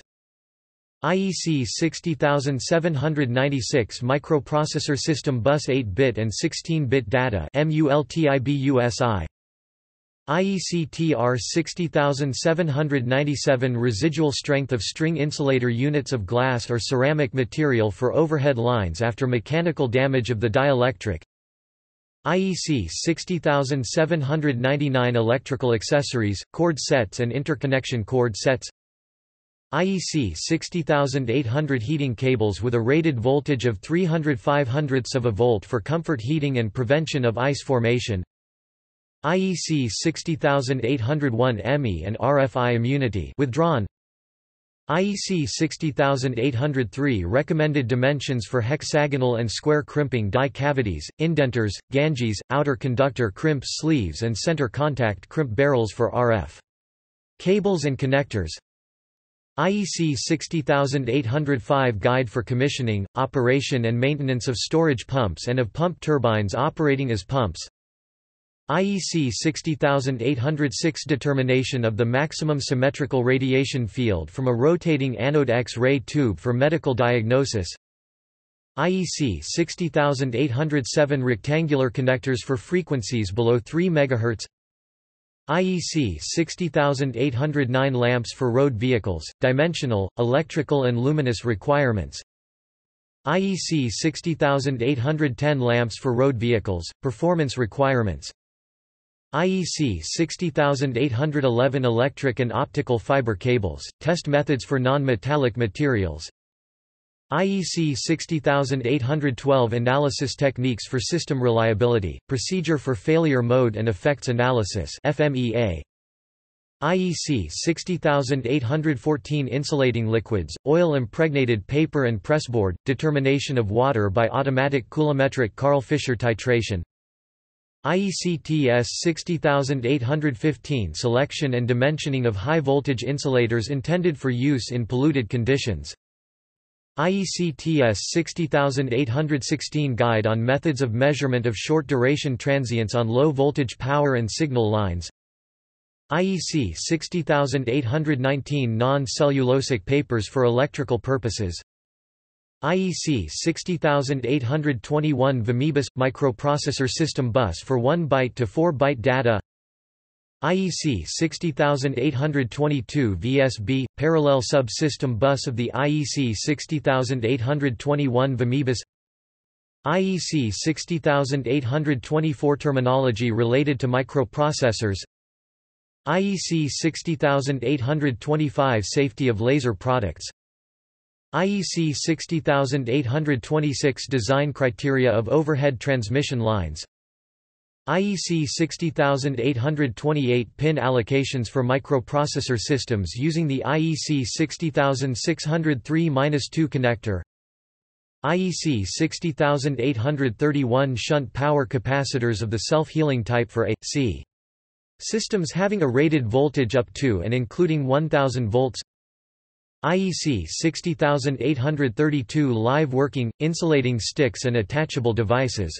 I E C sixty thousand seven hundred ninety-six Microprocessor System Bus eight bit and sixteen bit Data MULTIBUSI. I E C T R sixty thousand seven hundred ninety-seven Residual Strength of String Insulator Units of Glass or Ceramic Material for Overhead Lines after Mechanical Damage of the Dielectric. I E C sixty thousand seven hundred ninety-nine Electrical Accessories, Cord Sets and Interconnection Cord Sets. I E C sixty thousand eight hundred Heating Cables with a rated voltage of three hundred five hundredths of a volt for comfort heating and prevention of ice formation. I E C sixty thousand eight hundred one M E and R F I immunity withdrawn. I E C sixty thousand eight hundred three Recommended dimensions for hexagonal and square crimping die cavities, indenters, ganges, outer conductor crimp sleeves and center contact crimp barrels for R F cables and connectors. I E C sixty thousand eight hundred five Guide for Commissioning, Operation and Maintenance of Storage Pumps and of Pump Turbines operating as pumps. I E C sixty thousand eight hundred six Determination of the maximum symmetrical radiation field from a rotating anode X-ray tube for medical diagnosis. I E C sixty thousand eight hundred seven Rectangular connectors for frequencies below three megahertz. I E C sixty thousand eight hundred nine Lamps for road vehicles, dimensional, electrical and luminous requirements. I E C sixty thousand eight hundred ten Lamps for road vehicles, performance requirements. I E C sixty thousand eight hundred eleven Electric and optical fiber cables, test methods for non-metallic materials. I E C sixty thousand eight hundred twelve Analysis techniques for system reliability, procedure for failure mode and effects analysis F M E A. I E C sixty thousand eight hundred fourteen insulating liquids, oil impregnated paper and pressboard, determination of water by automatic coulometric Carl Fischer titration. I E C T S sixty thousand eight hundred fifteen selection and dimensioning of high voltage insulators intended for use in polluted conditions. I E C T S sixty thousand eight hundred sixteen guide on methods of measurement of short duration transients on low voltage power and signal lines. I E C sixty thousand eight hundred nineteen non-cellulosic papers for electrical purposes. I E C sixty thousand eight hundred twenty-one Vamibus – microprocessor system bus for one byte to four byte data. I E C sixty thousand eight hundred twenty-two V S B – parallel subsystem bus of the I E C sixty thousand eight hundred twenty-one Vamibus. I E C sixty thousand eight hundred twenty-four terminology related to microprocessors. I E C sixty thousand eight hundred twenty-five safety of laser products. I E C sixty thousand eight hundred twenty-six design criteria of overhead transmission lines. I E C sixty thousand eight hundred twenty-eight pin allocations for microprocessor systems using the I E C sixty thousand six hundred three dash two connector. I E C sixty thousand eight hundred thirty-one shunt power capacitors of the self-healing type for A C systems having a rated voltage up to and including one thousand volts. I E C sixty thousand eight hundred thirty-two live working, insulating sticks and attachable devices.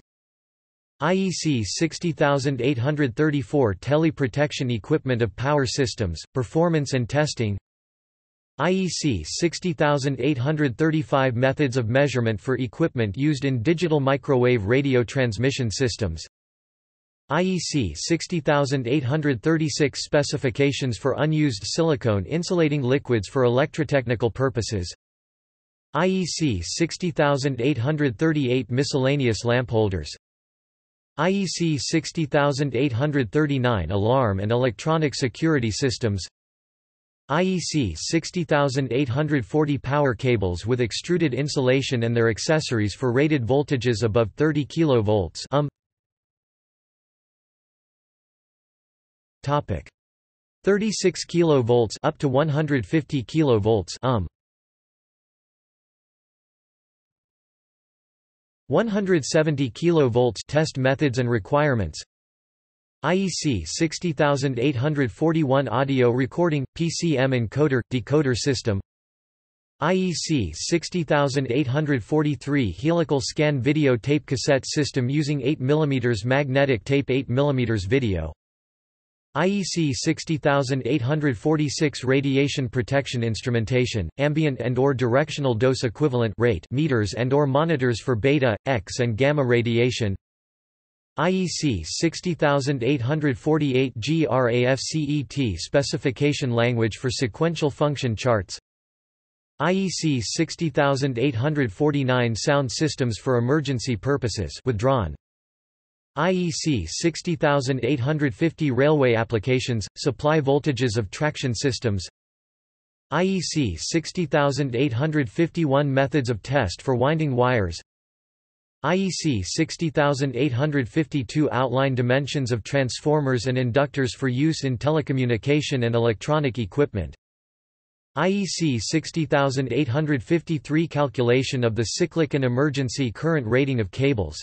I E C sixty thousand eight hundred thirty-four teleprotection equipment of power systems, performance and testing. I E C sixty thousand eight hundred thirty-five methods of measurement for equipment used in digital microwave radio transmission systems. I E C sixty thousand eight hundred thirty-six specifications for unused silicone insulating liquids for electrotechnical purposes. I E C sixty thousand eight hundred thirty-eight miscellaneous lampholders. I E C sixty thousand eight hundred thirty-nine alarm and electronic security systems. I E C sixty thousand eight hundred forty power cables with extruded insulation and their accessories for rated voltages above thirty kilovolts. um, Topic thirty-six kilovolts up to one hundred fifty kilovolts. um one hundred seventy kilovolts test methods and requirements. I E C sixty thousand eight hundred forty-one audio recording P C M encoder decoder system. I E C sixty thousand eight hundred forty-three helical scan video tape cassette system using eight millimeter magnetic tape eight millimeter video. I E C sixty thousand eight hundred forty-six radiation protection instrumentation, ambient and or directional dose equivalent rate meters and or monitors for beta, X and gamma radiation. I E C sixty thousand eight hundred forty-eight GRAFCET specification language for sequential function charts. I E C sixty thousand eight hundred forty-nine sound systems for emergency purposes withdrawn. I E C sixty thousand eight hundred fifty railway applications, supply voltages of traction systems. I E C sixty thousand eight hundred fifty-one methods of test for winding wires. I E C sixty thousand eight hundred fifty-two outline dimensions of transformers and inductors for use in telecommunication and electronic equipment. I E C sixty thousand eight hundred fifty-three calculation of the cyclic and emergency current rating of cables.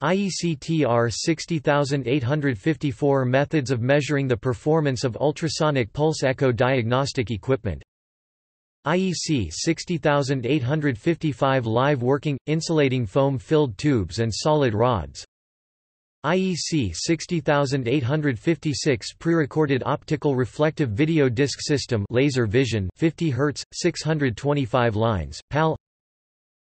I E C T R sixty thousand eight hundred fifty-four methods of measuring the performance of ultrasonic pulse echo diagnostic equipment. I E C sixty thousand eight hundred fifty-five live working, insulating foam filled tubes and solid rods. I E C sixty thousand eight hundred fifty-six prerecorded optical reflective video disc system laser vision fifty hertz, six hundred twenty-five lines, P A L.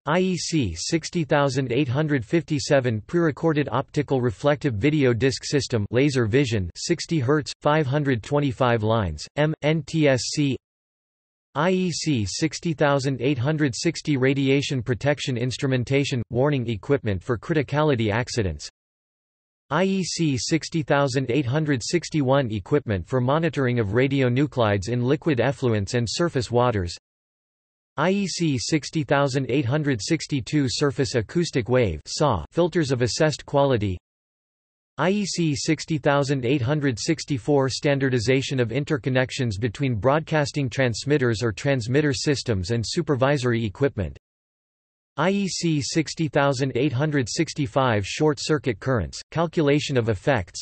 I E C sixty thousand eight hundred fifty-seven prerecorded optical reflective video disc system laser vision sixty hertz five hundred twenty-five lines M N T S C. I E C sixty thousand eight hundred sixty radiation protection instrumentation warning equipment for criticality accidents. I E C sixty thousand eight hundred sixty-one equipment for monitoring of radionuclides in liquid effluents and surface waters. I E C sixty thousand eight hundred sixty-two surface acoustic wave filters of assessed quality. I E C sixty thousand eight hundred sixty-four Standardization of interconnections between broadcasting transmitters or transmitter systems and supervisory equipment. I E C sixty thousand eight hundred sixty-five Short-circuit currents, calculation of effects.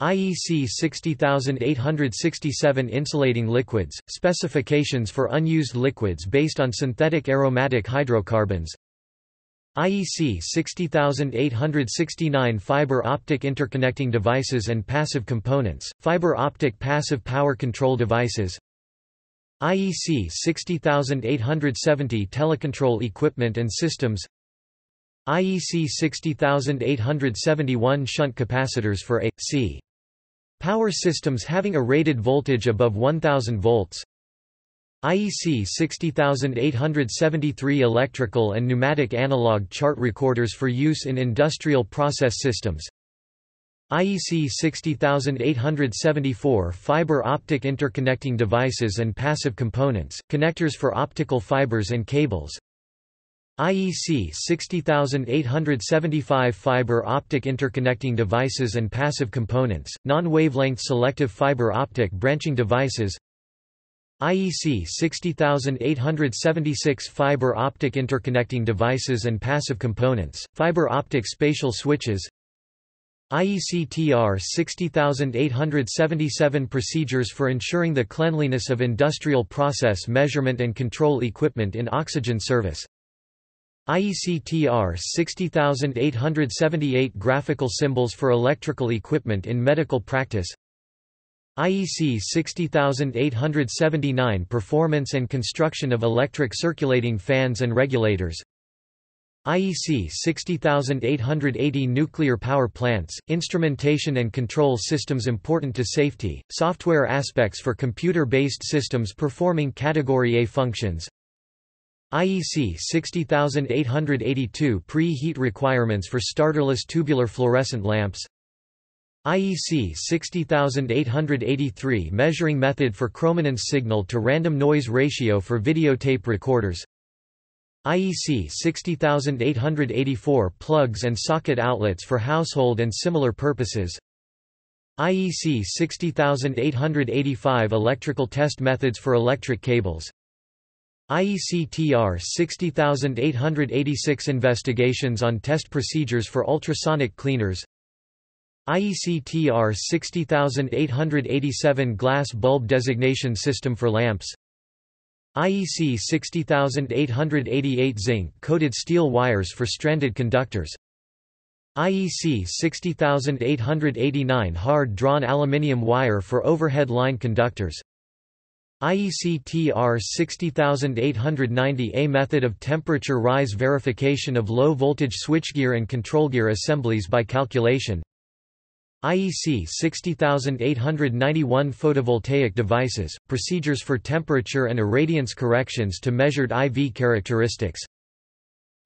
I E C sixty thousand eight hundred sixty-seven Insulating liquids, specifications for unused liquids based on synthetic aromatic hydrocarbons. I E C sixty thousand eight hundred sixty-nine Fiber optic interconnecting devices and passive components, fiber optic passive power control devices. I E C sixty thousand eight hundred seventy Telecontrol equipment and systems. I E C sixty thousand eight hundred seventy-one Shunt capacitors for A C power systems having a rated voltage above one thousand volts. I E C sixty thousand eight hundred seventy-three Electrical and pneumatic analog chart recorders for use in industrial process systems. I E C sixty thousand eight hundred seventy-four Fiber optic interconnecting devices and passive components, connectors for optical fibers and cables. I E C sixty thousand eight hundred seventy-five Fiber optic interconnecting devices and passive components, non-wavelength selective fiber optic branching devices. I E C sixty thousand eight hundred seventy-six Fiber optic interconnecting devices and passive components, fiber optic spatial switches. I E C T R sixty thousand eight hundred seventy-seven Procedures for ensuring the cleanliness of industrial process measurement and control equipment in oxygen service. I E C T R sixty thousand eight hundred seventy-eight Graphical symbols for electrical equipment in medical practice. I E C sixty thousand eight hundred seventy-nine Performance and construction of electric circulating fans and regulators. I E C sixty thousand eight hundred eighty Nuclear power plants, instrumentation and control systems important to safety, software aspects for computer-based systems performing Category A functions. I E C sixty thousand eight hundred eighty-two Pre-heat requirements for starterless tubular fluorescent lamps. I E C sixty thousand eight hundred eighty-three Measuring method for chrominance signal to random noise ratio for videotape recorders. I E C sixty thousand eight hundred eighty-four Plugs and socket outlets for household and similar purposes. I E C sixty thousand eight hundred eighty-five Electrical test methods for electric cables. I E C T R sixty thousand eight hundred eighty-six Investigations on test procedures for ultrasonic cleaners. I E C T R sixty thousand eight hundred eighty-seven Glass bulb designation system for lamps. I E C sixty thousand eight hundred eighty-eight Zinc-coated steel wires for stranded conductors. I E C sixty thousand eight hundred eighty-nine Hard-drawn aluminium wire for overhead line conductors. I E C T R sixty thousand eight hundred ninety A method of temperature rise verification of low-voltage switchgear and controlgear assemblies by calculation. I E C sixty thousand eight hundred ninety-one Photovoltaic devices, procedures for temperature and irradiance corrections to measured I V characteristics.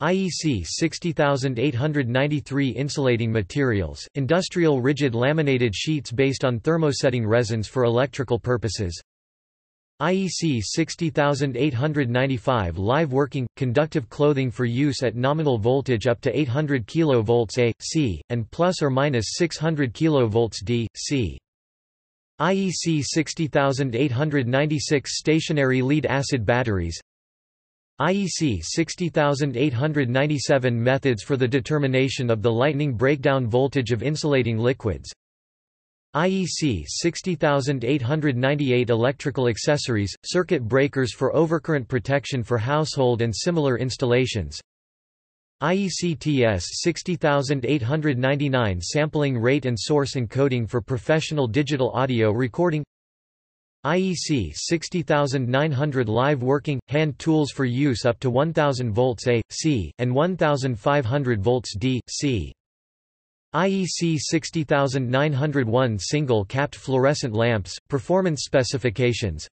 I E C sixty thousand eight hundred ninety-three Insulating materials, industrial rigid laminated sheets based on thermosetting resins for electrical purposes. I E C sixty thousand eight hundred ninety-five Live working, conductive clothing for use at nominal voltage up to eight hundred kilovolts A C, and plus or minus six hundred kilovolts D C. I E C sixty thousand eight hundred ninety-six Stationary lead-acid batteries. I E C sixty thousand eight hundred ninety-seven Methods for the determination of the lightning breakdown voltage of insulating liquids. I E C sixty thousand eight hundred ninety-eight Electrical accessories, circuit breakers for overcurrent protection for household and similar installations. I E C T S sixty thousand eight hundred ninety-nine Sampling rate and source encoding for professional digital audio recording. I E C sixty thousand nine hundred Live working, hand tools for use up to one thousand volts A C, and one thousand five hundred volts D C. I E C sixty thousand nine hundred one Single-capped fluorescent lamps, performance specifications.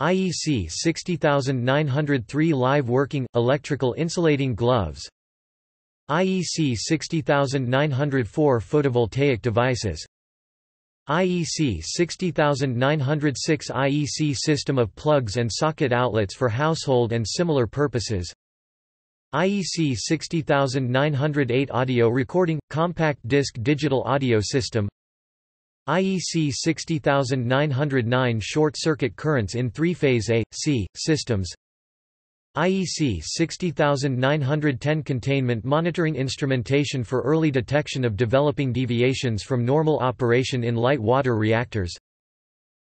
I E C sixty thousand nine hundred three Live working, electrical insulating gloves. I E C sixty thousand nine hundred four Photovoltaic devices. I E C sixty thousand nine hundred six I E C system of plugs and socket outlets for household and similar purposes. I E C sixty thousand nine hundred eight Audio Recording – Compact Disc Digital Audio System. I E C sixty thousand nine hundred nine Short Circuit Currents in Three-Phase A, C, Systems. I E C sixty thousand nine hundred ten Containment Monitoring Instrumentation for Early Detection of Developing Deviations from Normal Operation in Light Water Reactors.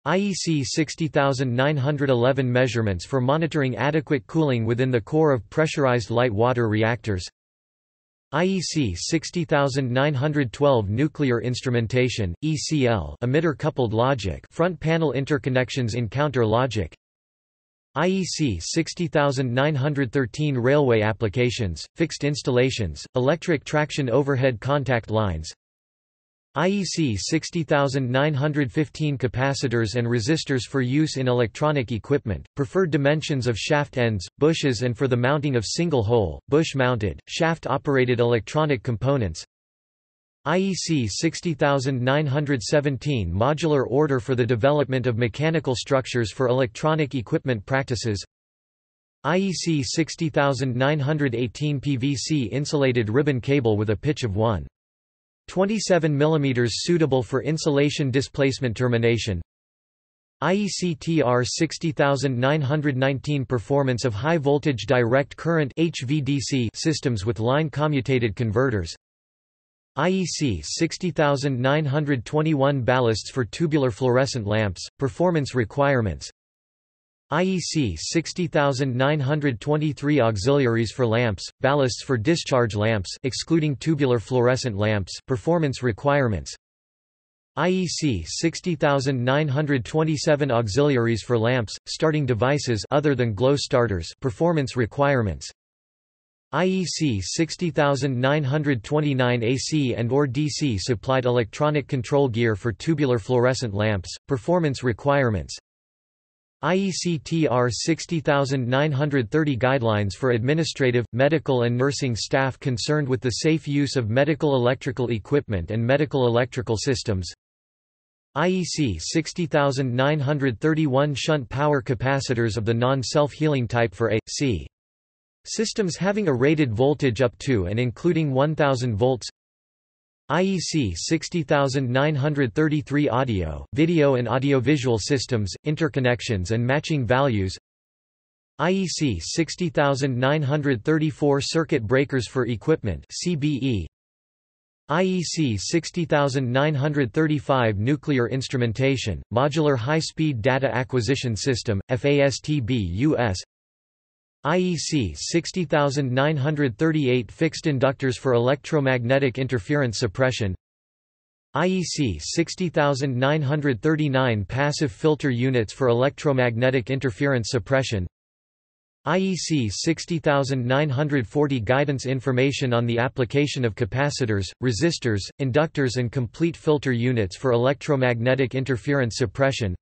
I E C sixty thousand nine hundred eleven Measurements for Monitoring Adequate Cooling within the Core of Pressurized Light Water Reactors. I E C sixty thousand nine hundred twelve Nuclear Instrumentation, E C L Emitter Coupled Logic Front Panel Interconnections in Counter Logic. I E C sixty thousand nine hundred thirteen Railway Applications, Fixed Installations, Electric Traction Overhead Contact Lines. I E C sixty thousand nine hundred fifteen Capacitors and Resistors for Use in Electronic Equipment, Preferred Dimensions of Shaft Ends, Bushes and for the Mounting of Single-Hole, Bush-Mounted, Shaft-Operated Electronic Components. I E C sixty thousand nine hundred seventeen Modular Order for the Development of Mechanical Structures for Electronic Equipment Practices. I E C sixty thousand nine hundred eighteen P V C Insulated Ribbon Cable with a pitch of one point two seven millimeters suitable for insulation displacement termination. I E C T R sixty thousand nine hundred nineteen Performance of High Voltage Direct Current (H V D C) Systems with Line Commutated Converters. I E C sixty thousand nine hundred twenty-one Ballasts for Tubular Fluorescent Lamps, Performance Requirements. I E C sixty thousand nine hundred twenty-three Auxiliaries for Lamps, Ballasts for Discharge Lamps excluding Tubular Fluorescent Lamps, Performance Requirements. I E C sixty thousand nine hundred twenty-seven Auxiliaries for Lamps, Starting Devices other than Glow Starters, Performance Requirements. I E C sixty thousand nine hundred twenty-nine A C and or D C Supplied Electronic Control Gear for Tubular Fluorescent Lamps, Performance Requirements. I E C T R sixty thousand nine hundred thirty Guidelines for Administrative, Medical and Nursing Staff Concerned with the Safe Use of Medical Electrical Equipment and Medical Electrical Systems. I E C sixty thousand nine hundred thirty-one Shunt Power Capacitors of the Non-Self-Healing Type for A C Systems having a rated voltage up to and including one thousand volts. I E C sixty thousand nine hundred thirty-three Audio, Video and Audiovisual Systems, Interconnections and Matching Values. I E C sixty thousand nine hundred thirty-four Circuit Breakers for Equipment (C B E). I E C sixty thousand nine hundred thirty-five Nuclear Instrumentation, Modular High-Speed Data Acquisition System, FASTB-U S. I E C sixty thousand nine hundred thirty-eight Fixed Inductors for Electromagnetic Interference Suppression. I E C sixty thousand nine hundred thirty-nine Passive Filter Units for Electromagnetic Interference Suppression. I E C sixty thousand nine hundred forty Guidance Information on the Application of Capacitors, Resistors, Inductors and Complete Filter Units for Electromagnetic Interference Suppression.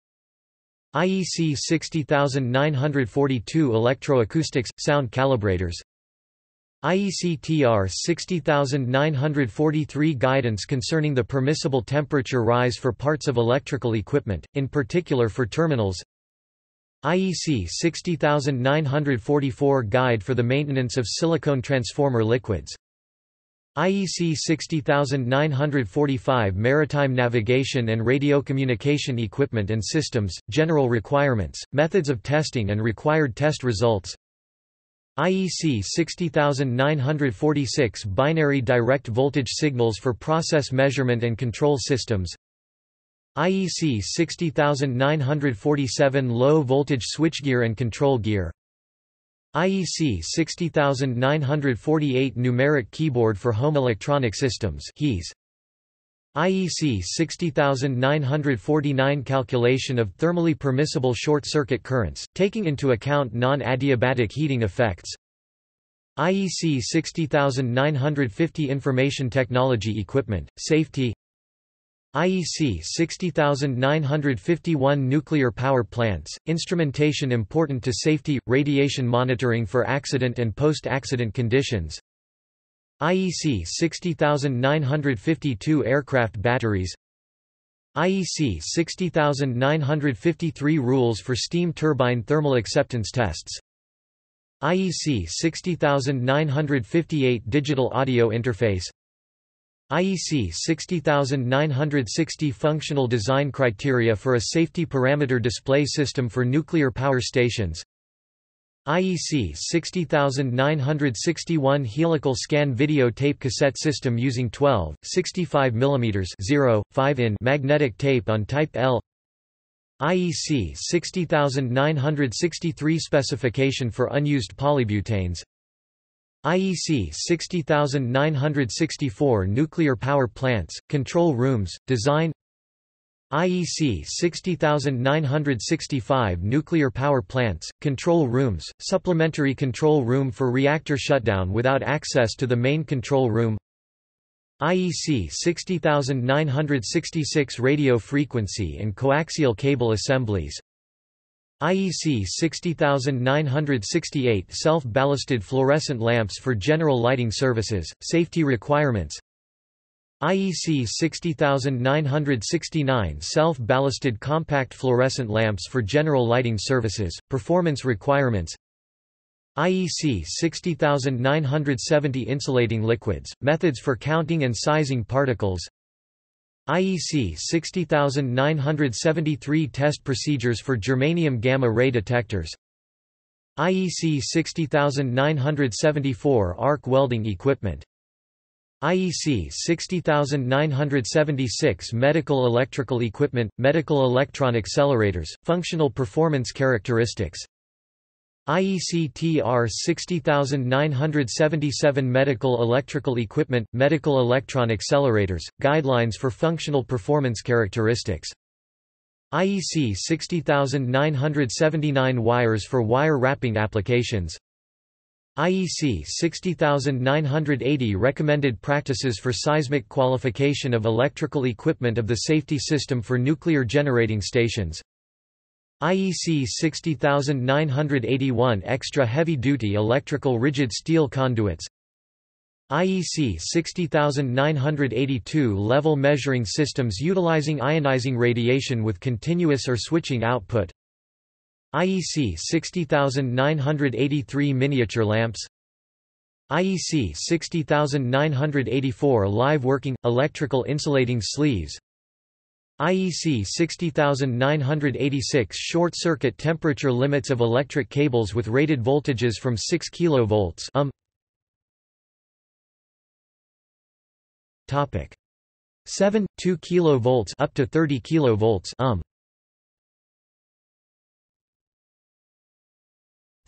I E C sixty thousand nine hundred forty-two Electroacoustics – Sound Calibrators. I E C T R sixty thousand nine hundred forty-three Guidance concerning the permissible temperature rise for parts of electrical equipment, in particular for terminals. I E C sixty thousand nine hundred forty-four Guide for the maintenance of silicone transformer liquids. I E C sixty thousand nine hundred forty-five Maritime Navigation and Radio Communication Equipment and Systems, General Requirements, Methods of Testing and Required Test Results. I E C sixty thousand nine hundred forty-six Binary Direct Voltage Signals for Process Measurement and Control Systems. I E C sixty thousand nine hundred forty-seven Low Voltage Switchgear and Control Gear. I E C sixty thousand nine hundred forty-eight Numeric Keyboard for Home Electronic Systems. I E C sixty thousand nine hundred forty-nine Calculation of Thermally Permissible Short Circuit Currents, taking into account non-adiabatic heating effects. I E C sixty thousand nine hundred fifty Information Technology Equipment, Safety. I E C sixty thousand nine hundred fifty-one Nuclear Power Plants, Instrumentation Important to Safety, Radiation Monitoring for Accident and Post-Accident Conditions. I E C sixty thousand nine hundred fifty-two Aircraft Batteries. I E C sixty thousand nine hundred fifty-three Rules for Steam Turbine Thermal Acceptance Tests. I E C sixty thousand nine hundred fifty-eight Digital Audio Interface, I E C sixty thousand nine hundred sixty Functional Design Criteria for a Safety Parameter Display System for Nuclear Power Stations, I E C sixty thousand nine hundred sixty-one Helical Scan Video Tape Cassette System using twelve, sixty-five millimeter magnetic tape on Type L, I E C sixty thousand nine hundred sixty-three Specification for Unused Polybutanes, I E C sixty thousand nine hundred sixty-four Nuclear Power Plants, Control Rooms, Design, I E C sixty thousand nine hundred sixty-five Nuclear Power Plants, Control Rooms, Supplementary Control Room for Reactor Shutdown without access to the main control room, I E C sixty thousand nine hundred sixty-six Radio Frequency and Coaxial Cable Assemblies, I E C sixty thousand nine hundred sixty-eight Self-Ballasted Fluorescent Lamps for General Lighting Services, Safety Requirements, I E C sixty thousand nine hundred sixty-nine Self-Ballasted Compact Fluorescent Lamps for General Lighting Services, Performance Requirements, I E C sixty thousand nine hundred seventy Insulating Liquids, Methods for Counting and Sizing Particles, I E C sixty thousand nine hundred seventy-three Test Procedures for Germanium Gamma Ray Detectors, I E C sixty thousand nine hundred seventy-four Arc Welding Equipment, I E C sixty thousand nine hundred seventy-six Medical Electrical Equipment, Medical Electron Accelerators, Functional Performance Characteristics, I E C T R sixty thousand nine hundred seventy-seven Medical Electrical Equipment, Medical Electron Accelerators, Guidelines for Functional Performance Characteristics, I E C sixty thousand nine hundred seventy-nine Wires for Wire Wrapping Applications, I E C sixty thousand nine hundred eighty Recommended Practices for Seismic Qualification of Electrical Equipment of the Safety System for Nuclear Generating Stations, I E C sixty thousand nine hundred eighty-one Extra Heavy-Duty Electrical Rigid Steel Conduits, I E C sixty thousand nine hundred eighty-two Level Measuring Systems Utilizing Ionizing Radiation with Continuous or Switching Output, I E C sixty thousand nine hundred eighty-three Miniature Lamps, I E C sixty thousand nine hundred eighty-four Live Working – Electrical Insulating Sleeves, I E C sixty thousand nine hundred eighty-six Short Circuit Temperature Limits of Electric Cables with Rated Voltages from six kilovolts. um. Topic seven point two kilovolts up to thirty kilovolts. um.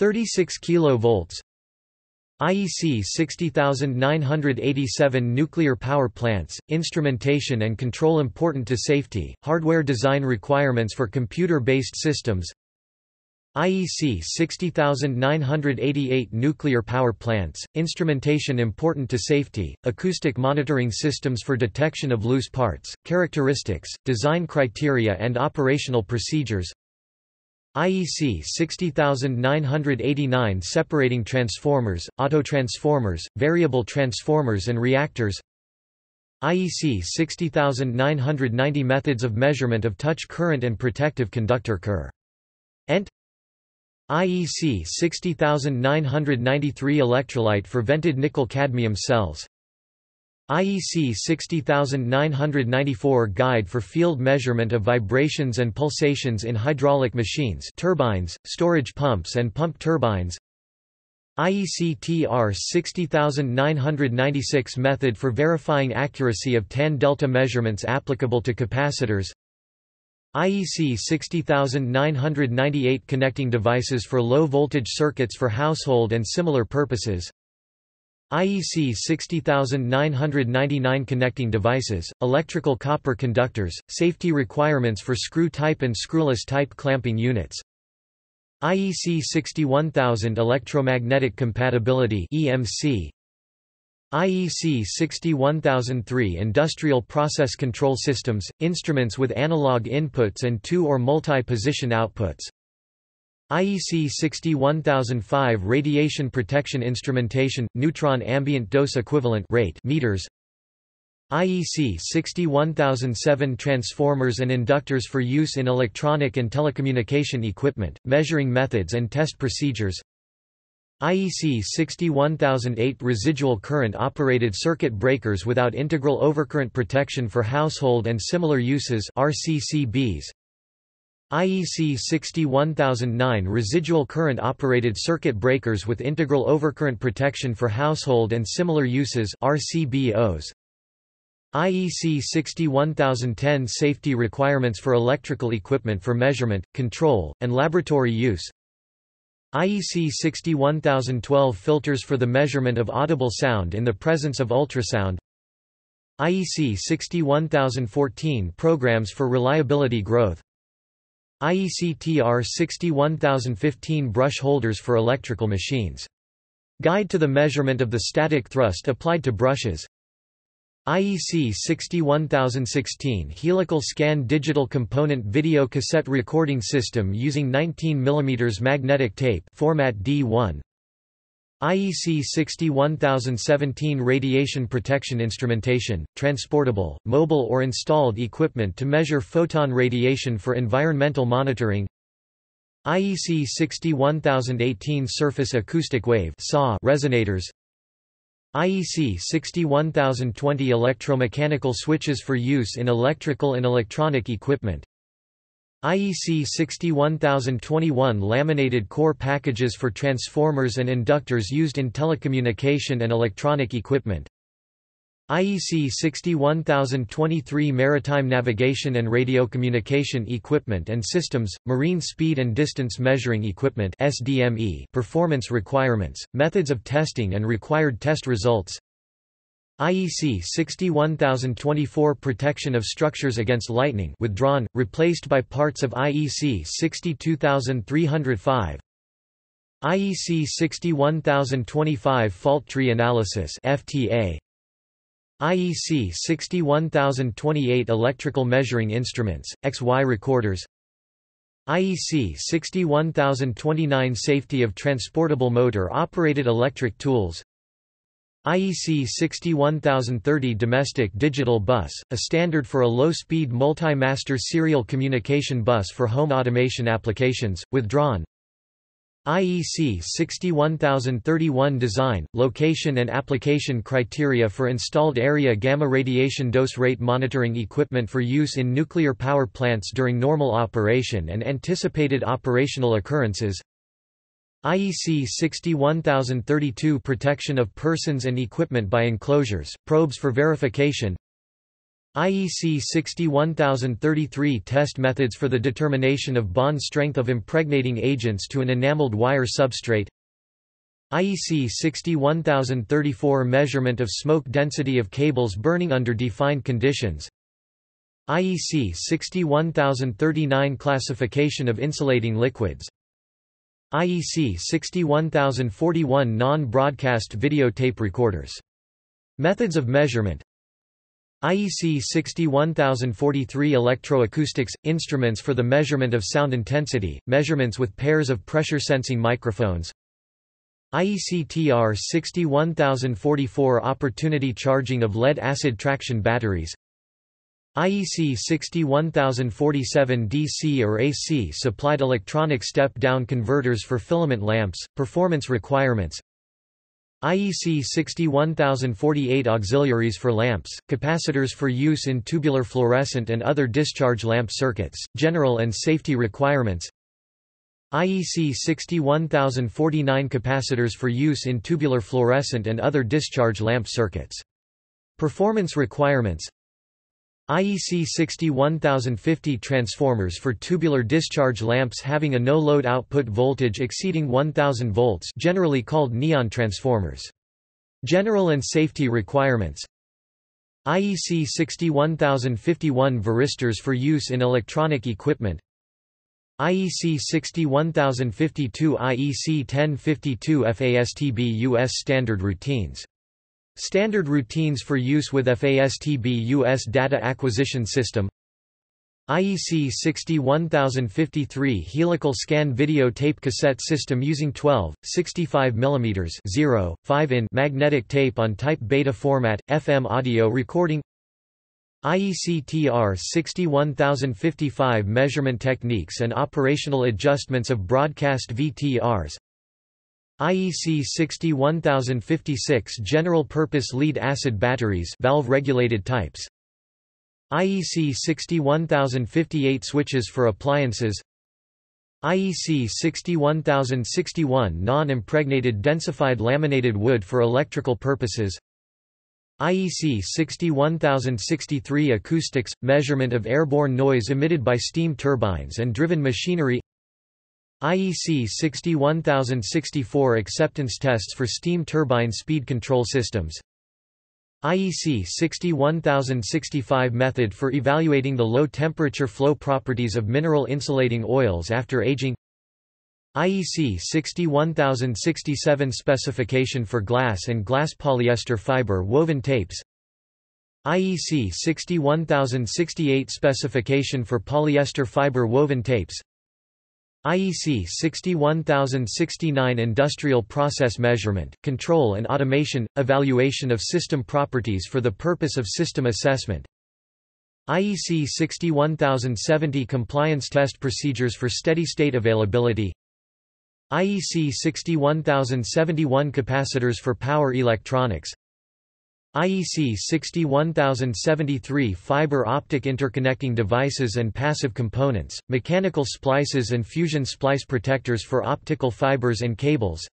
thirty-six kilovolts. I E C sixty thousand nine hundred eighty-seven Nuclear Power Plants, Instrumentation and Control Important to Safety, Hardware Design Requirements for Computer-Based Systems, I E C sixty thousand nine hundred eighty-eight Nuclear Power Plants, Instrumentation Important to Safety, Acoustic Monitoring Systems for Detection of Loose Parts, Characteristics, Design Criteria and Operational Procedures, I E C sixty thousand nine hundred eighty-nine Separating Transformers, Autotransformers, Variable Transformers and Reactors, I E C sixty thousand nine hundred ninety Methods of Measurement of Touch Current and Protective Conductor Current, I E C sixty thousand nine hundred ninety-three Electrolyte for Vented Nickel-Cadmium Cells, I E C sixty thousand nine hundred ninety-four Guide for Field Measurement of Vibrations and Pulsations in Hydraulic Machines, Turbines, Storage Pumps and Pump Turbines, I E C T R sixty thousand nine hundred ninety-six Method for Verifying Accuracy of Tan Delta Measurements Applicable to Capacitors, I E C sixty thousand nine hundred ninety-eight Connecting Devices for Low Voltage Circuits for Household and Similar Purposes, I E C sixty thousand nine hundred ninety-nine Connecting Devices, Electrical Copper Conductors, Safety Requirements for Screw-Type and Screwless-Type Clamping Units, I E C sixty-one thousand Electromagnetic Compatibility (E M C), I E C sixty-one thousand three Industrial Process Control Systems, Instruments with Analog Inputs and Two- or Multi-Position Outputs, I E C sixty-one thousand five Radiation Protection Instrumentation, Neutron Ambient Dose Equivalent Rate meters, I E C sixty-one thousand seven Transformers and Inductors for Use in Electronic and Telecommunication Equipment, Measuring Methods and Test Procedures, I E C sixty-one thousand eight residual current operated circuit breakers without integral overcurrent protection for household and similar uses R C C Bs. I E C sixty-one thousand nine residual current operated circuit breakers with integral overcurrent protection for household and similar uses R C B Os. I E C sixty-one thousand ten safety requirements for electrical equipment for measurement, control, and laboratory use. I E C sixty-one thousand twelve filters for the measurement of audible sound in the presence of ultrasound. I E C sixty-one thousand fourteen programs for reliability growth. I E C T R sixty-one thousand fifteen brush holders for electrical machines. Guide to the measurement of the static thrust applied to brushes. I E C sixty-one thousand sixteen helical scan digital component video cassette recording system using nineteen millimeter magnetic tape format D one. I E C sixty-one thousand seventeen radiation protection instrumentation, transportable, mobile or installed equipment to measure photon radiation for environmental monitoring. I E C sixty-one thousand eighteen surface acoustic wave S A W resonators. I E C sixty-one thousand twenty electromechanical switches for use in electrical and electronic equipment. I E C sixty-one thousand twenty-one laminated core packages for transformers and inductors used in telecommunication and electronic equipment. I E C sixty-one thousand twenty-three maritime navigation and radiocommunication equipment and systems, marine speed and distance measuring equipment S D M E, performance requirements, methods of testing and required test results. I E C sixty-one thousand twenty-four protection of structures against lightning withdrawn, replaced by parts of I E C sixty-two thousand three hundred five. I E C sixty-one thousand twenty-five fault tree analysis F T A. I E C sixty-one thousand twenty-eight electrical measuring instruments, X Y recorders. I E C sixty-one thousand twenty-nine safety of transportable motor-operated electric tools. I E C sixty-one thousand thirty domestic digital bus, a standard for a low-speed multi-master serial communication bus for home automation applications, withdrawn. I E C sixty-one thousand thirty-one design, location and application criteria for installed area gamma radiation dose rate monitoring equipment for use in nuclear power plants during normal operation and anticipated operational occurrences. I E C sixty-one thousand thirty-two protection of persons and equipment by enclosures, probes for verification. I E C sixty-one thousand thirty-three test methods for the determination of bond strength of impregnating agents to an enameled wire substrate. I E C sixty-one thousand thirty-four measurement of smoke density of cables burning under defined conditions. I E C sixty-one thousand thirty-nine classification of insulating liquids. I E C sixty-one thousand forty-one non-broadcast videotape recorders. Methods of measurement. I E C sixty-one thousand forty-three electroacoustics – instruments for the measurement of sound intensity, measurements with pairs of pressure-sensing microphones. I E C T R sixty-one thousand forty-four opportunity charging of lead-acid traction batteries. I E C sixty-one thousand forty-seven D C or A C supplied electronic step-down converters for filament lamps, performance requirements. I E C sixty-one thousand forty-eight auxiliaries for lamps, capacitors for use in tubular fluorescent and other discharge lamp circuits, general and safety requirements. I E C sixty-one thousand forty-nine capacitors for use in tubular fluorescent and other discharge lamp circuits. Performance requirements. I E C sixty-one thousand fifty transformers for tubular discharge lamps having a no-load output voltage exceeding one thousand volts, generally called neon transformers. General and safety requirements. I E C sixty-one thousand fifty-one varistors for use in electronic equipment. I E C sixty-one thousand fifty-two I E C ten fifty-two F A S T B U S standard routines. Standard routines for use with F A S T B U S Data Acquisition System. I E C sixty-one thousand fifty-three helical scan video tape cassette system using twelve, sixty-five millimeter, zero point five inch magnetic tape on type beta format, F M audio recording. I E C T R sixty-one thousand fifty-five measurement techniques and operational adjustments of broadcast V T Rs. I E C sixty-one thousand fifty-six General-Purpose Lead-Acid Batteries, valve-regulated types. I E C sixty-one thousand fifty-eight Switches for appliances. I E C sixty-one thousand sixty-one Non-impregnated densified laminated wood for electrical purposes. I E C sixty-one thousand sixty-three Acoustics – Measurement of airborne noise emitted by steam turbines and driven machinery. I E C sixty-one thousand sixty-four Acceptance tests for steam turbine speed control systems. I E C sixty-one thousand sixty-five Method for evaluating the low-temperature flow properties of mineral insulating oils after aging. I E C sixty-one thousand sixty-seven Specification for glass and glass polyester fiber woven tapes. I E C sixty-one thousand sixty-eight Specification for polyester fiber woven tapes. I E C sixty-one thousand sixty-nine Industrial process measurement, control and automation, evaluation of system properties for the purpose of system assessment. I E C sixty-one thousand seventy Compliance test procedures for steady-state availability. I E C sixty-one thousand seventy-one Capacitors for power electronics. I E C sixty-one thousand seventy-three Fiber optic interconnecting devices and passive components, mechanical splices and fusion splice protectors for optical fibers and cables.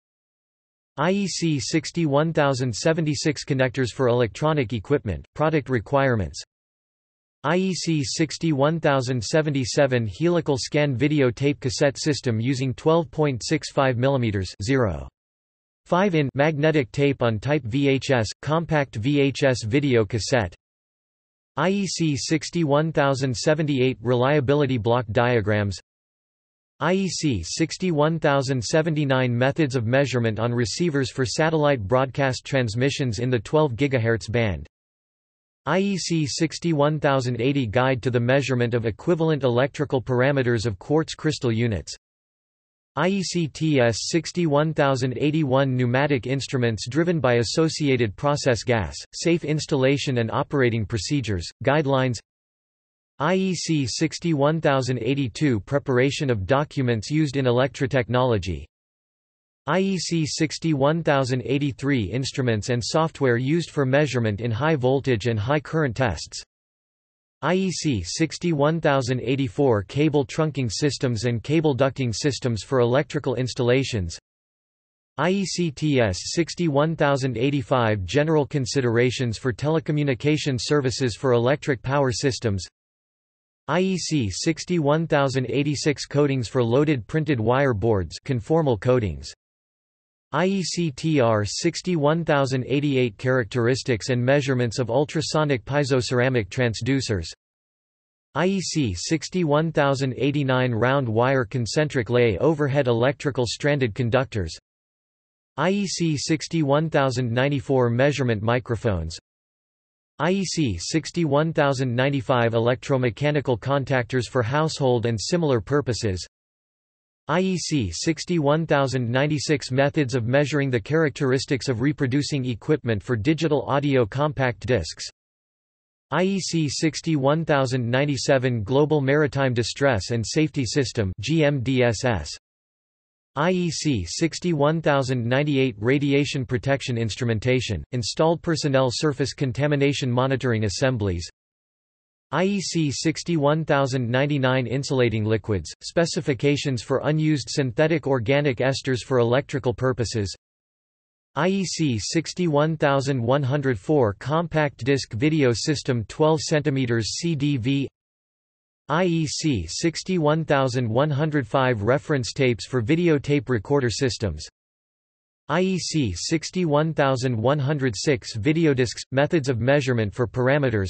I E C sixty-one thousand seventy-six Connectors for electronic equipment, product requirements. I E C sixty-one thousand seventy-seven Helical scan video tape cassette system using twelve point six five millimeters five inch magnetic tape on type V H S, compact V H S video cassette. I E C sixty-one thousand seventy-eight Reliability block diagrams. I E C sixty-one thousand seventy-nine Methods of measurement on receivers for satellite broadcast transmissions in the twelve gigahertz band. I E C sixty-one thousand eighty Guide to the measurement of equivalent electrical parameters of quartz crystal units. I E C T S sixty-one thousand eighty-one Pneumatic instruments driven by associated process gas, safe installation and operating procedures, guidelines. I E C sixty-one thousand eighty-two Preparation of documents used in electrotechnology. I E C sixty-one thousand eighty-three Instruments and software used for measurement in high voltage and high current tests. I E C sixty-one thousand eighty-four Cable trunking systems and cable ducting systems for electrical installations. I E C T S sixty-one thousand eighty-five General considerations for telecommunication services for electric power systems. I E C sixty-one thousand eighty-six Coatings for loaded printed wire boards, conformal coatings. I E C T R sixty-one thousand eighty-eight Characteristics and measurements of ultrasonic piezoceramic transducers. I E C sixty-one thousand eighty-nine Round wire concentric lay overhead electrical stranded conductors. I E C sixty-one thousand ninety-four Measurement microphones. I E C sixty-one thousand ninety-five Electromechanical contactors for household and similar purposes. I E C sixty-one thousand ninety-six Methods of measuring the characteristics of reproducing equipment for digital audio compact discs. I E C sixty-one thousand ninety-seven Global Maritime Distress and Safety System G M D S S. I E C sixty-one thousand ninety-eight Radiation protection instrumentation, installed personnel surface contamination monitoring assemblies. I E C sixty-one thousand ninety-nine Insulating liquids, specifications for unused synthetic organic esters for electrical purposes. I E C sixty-one thousand one hundred four Compact disc video system twelve centimeters C D V. I E C sixty-one thousand one hundred five Reference tapes for videotape recorder systems. I E C sixty-one thousand one hundred six Videodiscs – Methods of measurement for parameters.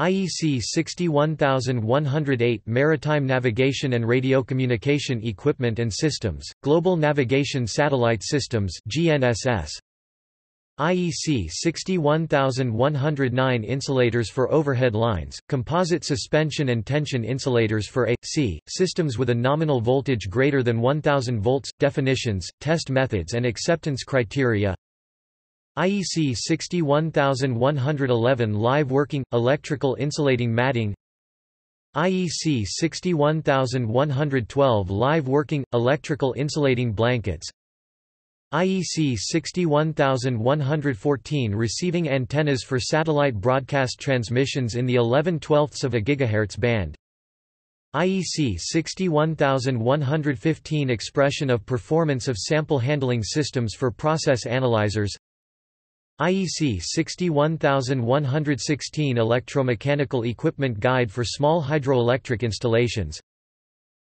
I E C sixty-one thousand one hundred eight Maritime navigation and radiocommunication equipment and systems, Global Navigation Satellite Systems G N S S. I E C sixty-one thousand one hundred nine Insulators for overhead lines, composite suspension and tension insulators for A C systems with a nominal voltage greater than one thousand volts, definitions, test methods and acceptance criteria. I E C sixty-one thousand one hundred eleven Live working, electrical insulating matting. I E C sixty-one thousand one hundred twelve Live working, electrical insulating blankets. I E C sixty-one thousand one hundred fourteen receiving antennas for satellite broadcast transmissions in the eleven twelfths of a gigahertz band. I E C sixty-one thousand one hundred fifteen expression of performance of sample handling systems for process analyzers. I E C sixty-one thousand one hundred sixteen electromechanical equipment guide for small hydroelectric installations.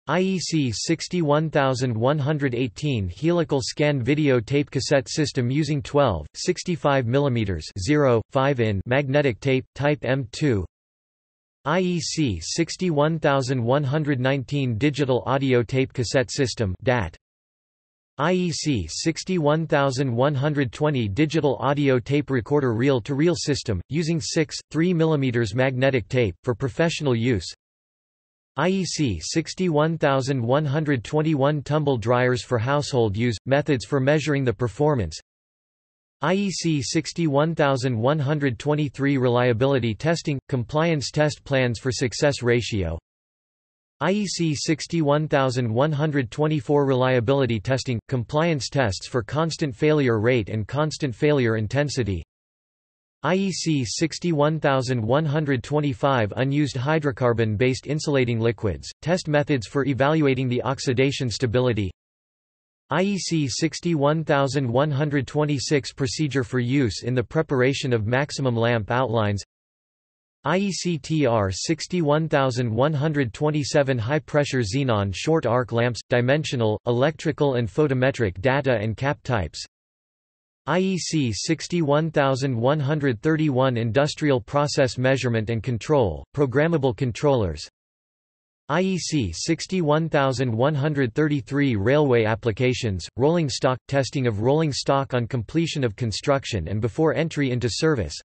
I E C sixty-one thousand one hundred eighteen helical scan video tape cassette system using twelve, sixty-five millimeter, zero point five inch magnetic tape, type M two. I E C sixty-one thousand one hundred nineteen digital audio tape cassette system D A T. I E C sixty-one thousand one hundred twenty digital audio tape recorder reel-to-reel system, using six, three millimeter magnetic tape, for professional use. I E C sixty-one thousand one hundred twenty-one tumble dryers for household use, methods for measuring the performance. I E C sixty-one thousand one hundred twenty-three reliability testing, compliance test plans for success ratio. I E C sixty-one thousand one hundred twenty-four reliability testing, compliance tests for constant failure rate and constant failure intensity. I E C sixty-one thousand one hundred twenty-five unused hydrocarbon-based insulating liquids, test methods for evaluating the oxidation stability. I E C sixty-one thousand one hundred twenty-six procedure for use in the preparation of maximum lamp outlines. I E C T R sixty-one thousand one hundred twenty-seven high-pressure xenon short-arc lamps, dimensional, electrical and photometric data and cap types. I E C sixty-one thousand one hundred thirty-one Industrial Process Measurement and Control, Programmable Controllers. I E C sixty-one thousand one hundred thirty-three Railway Applications, Rolling Stock, Testing of rolling stock on completion of construction and before entry into service.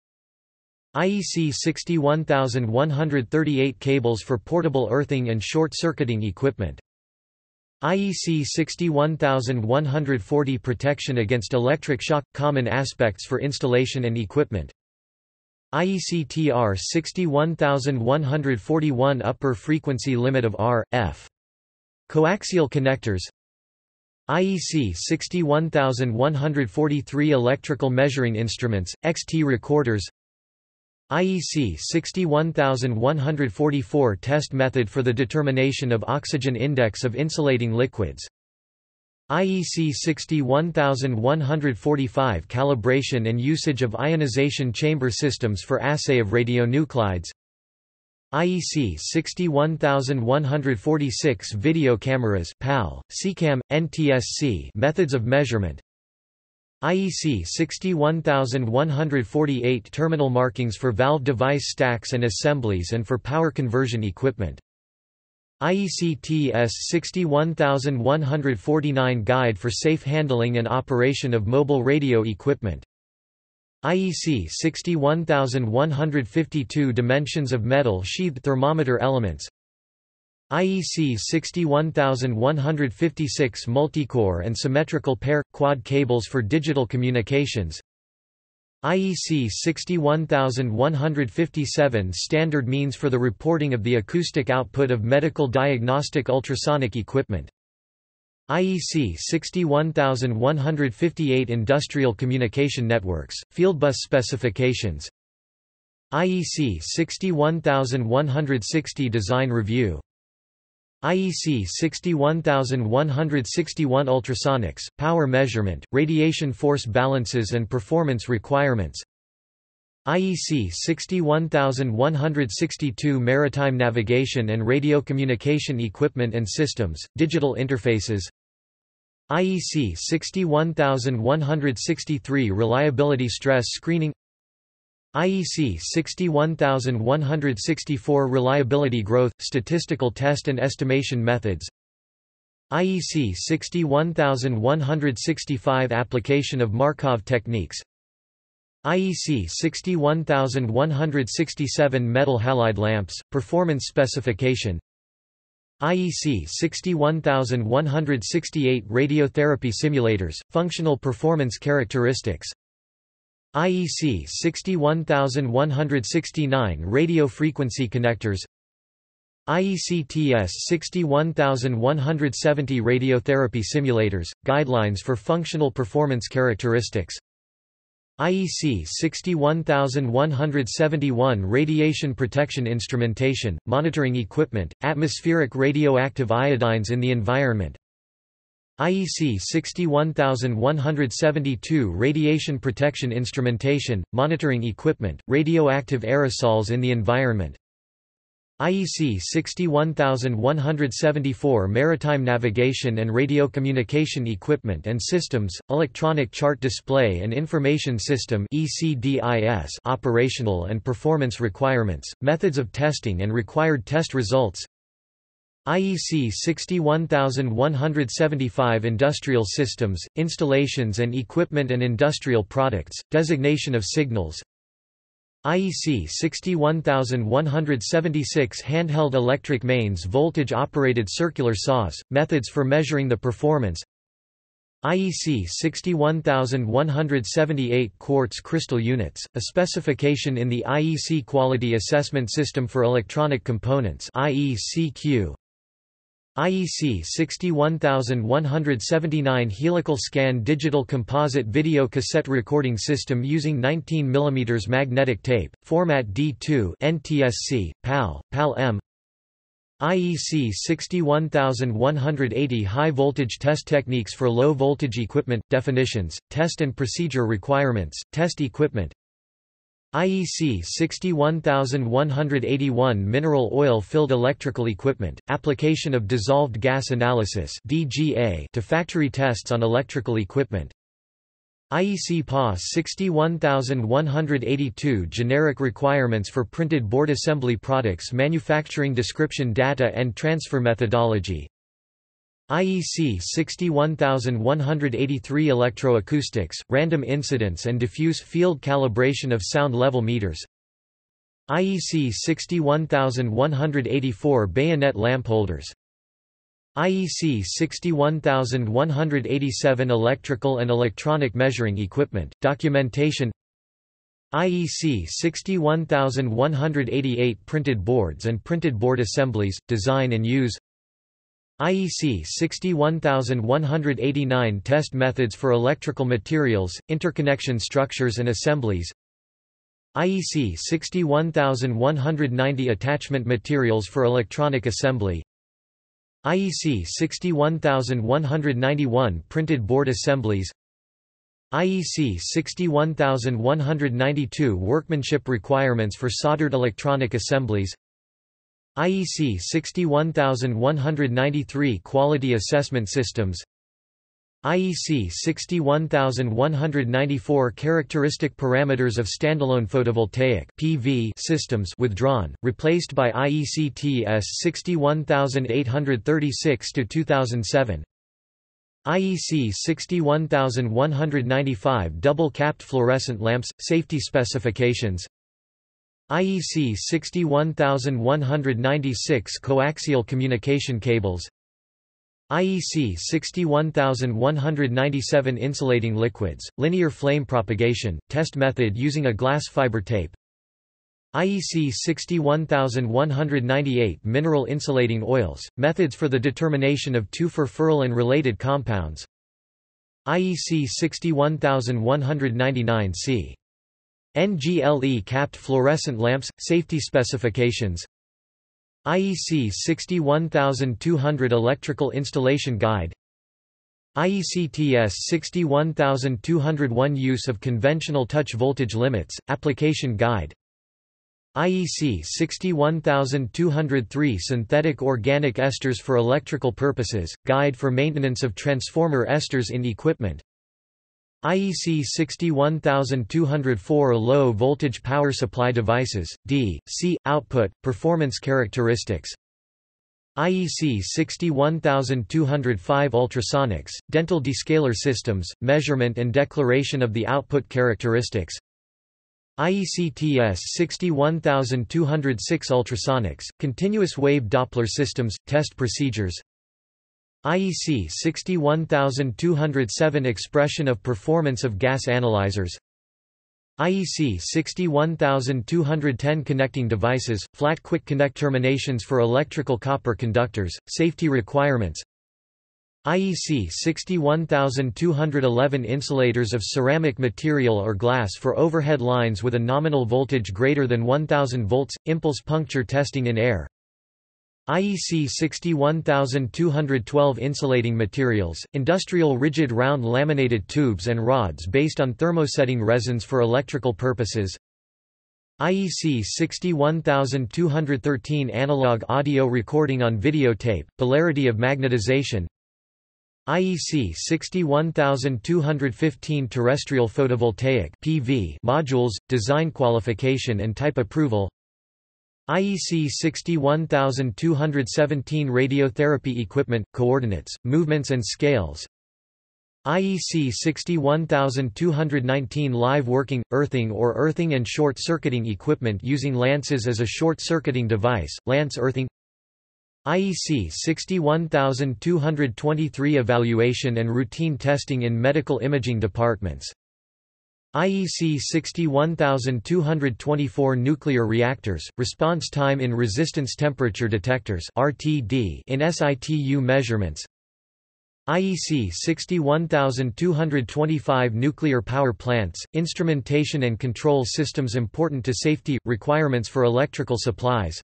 I E C sixty-one thousand one hundred thirty-eight Cables for portable earthing and short-circuiting equipment. I E C sixty-one thousand one hundred forty Protection against electric shock – Common aspects for installation and equipment. I E C T R sixty-one thousand one hundred forty-one Upper frequency limit of R F coaxial connectors. I E C sixty-one thousand one hundred forty-three Electrical measuring instruments, X T recorders. I E C sixty-one thousand one hundred forty-four test method for the determination of oxygen index of insulating liquids. I E C sixty-one thousand one hundred forty-five calibration and usage of ionization chamber systems for assay of radionuclides. I E C sixty-one thousand one hundred forty-six video cameras P A L, C CAM, N T S C methods of measurement. I E C sixty-one thousand one hundred forty-eight terminal markings for valve device stacks and assemblies and for power conversion equipment. I E C T S sixty-one thousand one hundred forty-nine Guide for safe handling and operation of mobile radio equipment. I E C sixty-one thousand one hundred fifty-two Dimensions of metal sheathed thermometer elements. I E C sixty-one thousand one hundred fifty-six multicore and symmetrical pair quad cables for digital communications. I E C sixty-one thousand one hundred fifty-seven standard means for the reporting of the acoustic output of medical diagnostic ultrasonic equipment. I E C sixty-one thousand one hundred fifty-eight industrial communication networks, fieldbus specifications. I E C sixty-one thousand one hundred sixty design review. I E C sixty-one thousand one hundred sixty-one Ultrasonics, Power Measurement, Radiation Force Balances and Performance Requirements. I E C sixty-one thousand one hundred sixty-two Maritime Navigation and Radio Communication Equipment and Systems, Digital Interfaces. I E C sixty-one thousand one hundred sixty-three Reliability Stress Screening. I E C sixty-one thousand one hundred sixty-four Reliability Growth, Statistical Test and Estimation Methods. I E C sixty-one thousand one hundred sixty-five Application of Markov Techniques. I E C sixty-one thousand one hundred sixty-seven Metal Halide Lamps, Performance Specification. I E C sixty-one thousand one hundred sixty-eight Radiotherapy Simulators, Functional Performance Characteristics. I E C sixty-one thousand one hundred sixty-nine radio frequency connectors. I E C T's sixty-one thousand one hundred seventy radiotherapy simulators, guidelines for functional performance characteristics. I E C sixty-one thousand one hundred seventy-one Radiation protection instrumentation, monitoring equipment, atmospheric radioactive iodines in the environment. I E C sixty-one thousand one hundred seventy-two Radiation protection instrumentation, monitoring equipment, radioactive aerosols in the environment. I E C sixty-one thousand one hundred seventy-four Maritime navigation and radiocommunication equipment and systems, electronic chart display and information system (E C D I S) operational and performance requirements, methods of testing and required test results. I E C sixty-one thousand one hundred seventy-five Industrial systems, installations and equipment and industrial products, designation of signals. I E C sixty-one thousand one hundred seventy-six Handheld electric mains, voltage-operated circular saws, methods for measuring the performance. I E C sixty-one thousand one hundred seventy-eight Quartz crystal units, a specification in the I E C Quality Assessment System for Electronic Components I E C Q. I E C sixty-one thousand one hundred seventy-nine Helical scan digital composite video cassette recording system using nineteen millimeter magnetic tape, format D two N T S C, PAL, PAL-M. I E C sixty-one thousand one hundred eighty High voltage test techniques for low voltage equipment, definitions, test and procedure requirements, test equipment. I E C sixty-one thousand one hundred eighty-one Mineral oil-filled electrical equipment, application of dissolved gas analysis D G A to factory tests on electrical equipment. I E C P A S sixty-one thousand one hundred eighty-two Generic requirements for printed board assembly products, manufacturing description data and transfer methodology. I E C sixty-one thousand one hundred eighty-three Electroacoustics, random incidence and diffuse field calibration of sound level meters. I E C sixty-one thousand one hundred eighty-four Bayonet lamp holders. I E C sixty-one thousand one hundred eighty-seven Electrical and electronic measuring equipment, documentation. I E C sixty-one thousand one hundred eighty-eight Printed boards and printed board assemblies, design and use. I E C sixty-one thousand one hundred eighty-nine Test methods for electrical materials, interconnection structures and assemblies. I E C sixty-one thousand one hundred ninety Attachment materials for electronic assembly. I E C sixty-one thousand one hundred ninety-one Printed board assemblies. I E C sixty-one thousand one hundred ninety-two Workmanship requirements for soldered electronic assemblies. I E C sixty-one thousand one hundred ninety-three Quality Assessment Systems. I E C sixty-one thousand one hundred ninety-four Characteristic Parameters of Standalone Photovoltaic (P V) Systems withdrawn, replaced by I E C T S sixty-one thousand eight hundred thirty-six to two thousand seven. I E C sixty-one thousand one hundred ninety-five Double-capped fluorescent lamps, safety specifications. I E C sixty-one thousand one hundred ninety-six Coaxial communication cables. I E C sixty-one thousand one hundred ninety-seven Insulating liquids, linear flame propagation, test method using a glass fiber tape. I E C sixty-one thousand one hundred ninety-eight Mineral insulating oils, methods for the determination of twofer-furyl and related compounds. I E C sixty-one thousand one hundred ninety-nine C. N G L E-capped fluorescent lamps, safety specifications. I E C sixty-one thousand two hundred Electrical installation guide. I E C T S sixty-one thousand two hundred one Use of conventional touch voltage limits, application guide. I E C sixty-one thousand two hundred three Synthetic organic esters for electrical purposes, guide for maintenance of transformer esters in equipment. I E C sixty-one thousand two hundred four Low voltage power supply devices, D, C, output, performance characteristics. I E C sixty-one thousand two hundred five Ultrasonics, dental descaler systems, measurement and declaration of the output characteristics. I E C T S sixty-one thousand two hundred six Ultrasonics, continuous wave Doppler systems, test procedures. I E C sixty-one thousand two hundred seven Expression of performance of gas analyzers. I E C sixty-one thousand two hundred ten connecting devices, flat quick connect terminations for electrical copper conductors, safety requirements. I E C sixty-one thousand two hundred eleven insulators of ceramic material or glass for overhead lines with a nominal voltage greater than one thousand volts, impulse puncture testing in air. I E C sixty-one thousand two hundred twelve insulating materials, industrial rigid round laminated tubes and rods based on thermosetting resins for electrical purposes. I E C sixty-one thousand two hundred thirteen analog audio recording on videotape, polarity of magnetization. I E C sixty-one thousand two hundred fifteen terrestrial photovoltaic P V modules, design qualification and type approval. I E C sixty-one thousand two hundred seventeen radiotherapy equipment, coordinates, movements and scales. I E C sixty-one thousand two hundred nineteen live working, earthing or earthing and short-circuiting equipment using lances as a short-circuiting device, lance earthing. I E C sixty-one thousand two hundred twenty-three evaluation and routine testing in medical imaging departments. I E C sixty-one thousand two hundred twenty-four nuclear reactors, response time in resistance temperature detectors R T D in S I T U measurements. I E C sixty-one thousand two hundred twenty-five nuclear power plants, instrumentation and control systems important to safety, requirements for electrical supplies.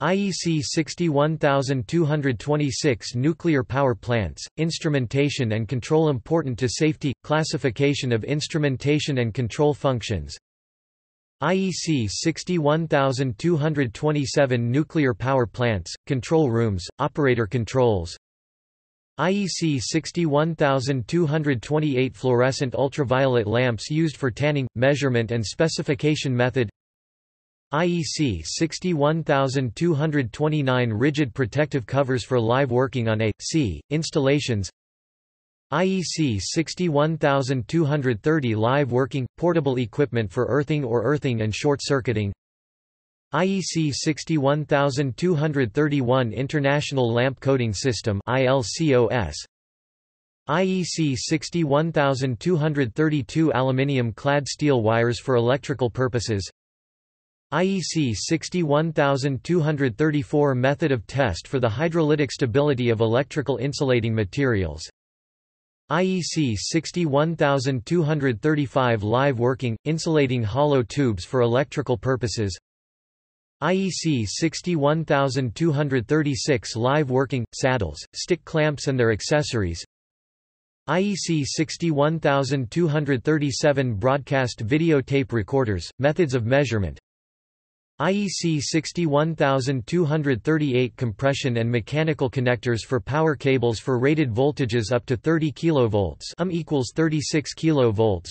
I E C sixty-one thousand two hundred twenty-six nuclear power plants, instrumentation and control important to safety, classification of instrumentation and control functions. I E C sixty-one thousand two hundred twenty-seven nuclear power plants, control rooms, operator controls. I E C sixty-one thousand two hundred twenty-eight fluorescent ultraviolet lamps used for tanning, measurement and specification method. I E C sixty-one thousand two hundred twenty-nine rigid protective covers for live working on A C installations. I E C sixty-one thousand two hundred thirty live working, portable equipment for earthing or earthing and short-circuiting. I E C sixty-one thousand two hundred thirty-one International Lamp Coating System I L C O S. I E C sixty-one thousand two hundred thirty-two aluminium-clad steel wires for electrical purposes. I E C sixty-one thousand two hundred thirty-four method of test for the hydrolytic stability of electrical insulating materials. I E C sixty-one thousand two hundred thirty-five live working, insulating hollow tubes for electrical purposes. I E C sixty-one thousand two hundred thirty-six live working, saddles, stick clamps and their accessories. I E C sixty-one thousand two hundred thirty-seven broadcast videotape recorders, methods of measurement. I E C sixty-one thousand two hundred thirty-eight compression and mechanical connectors for power cables for rated voltages up to thirty kilovolts um equals thirty-six kilovolts.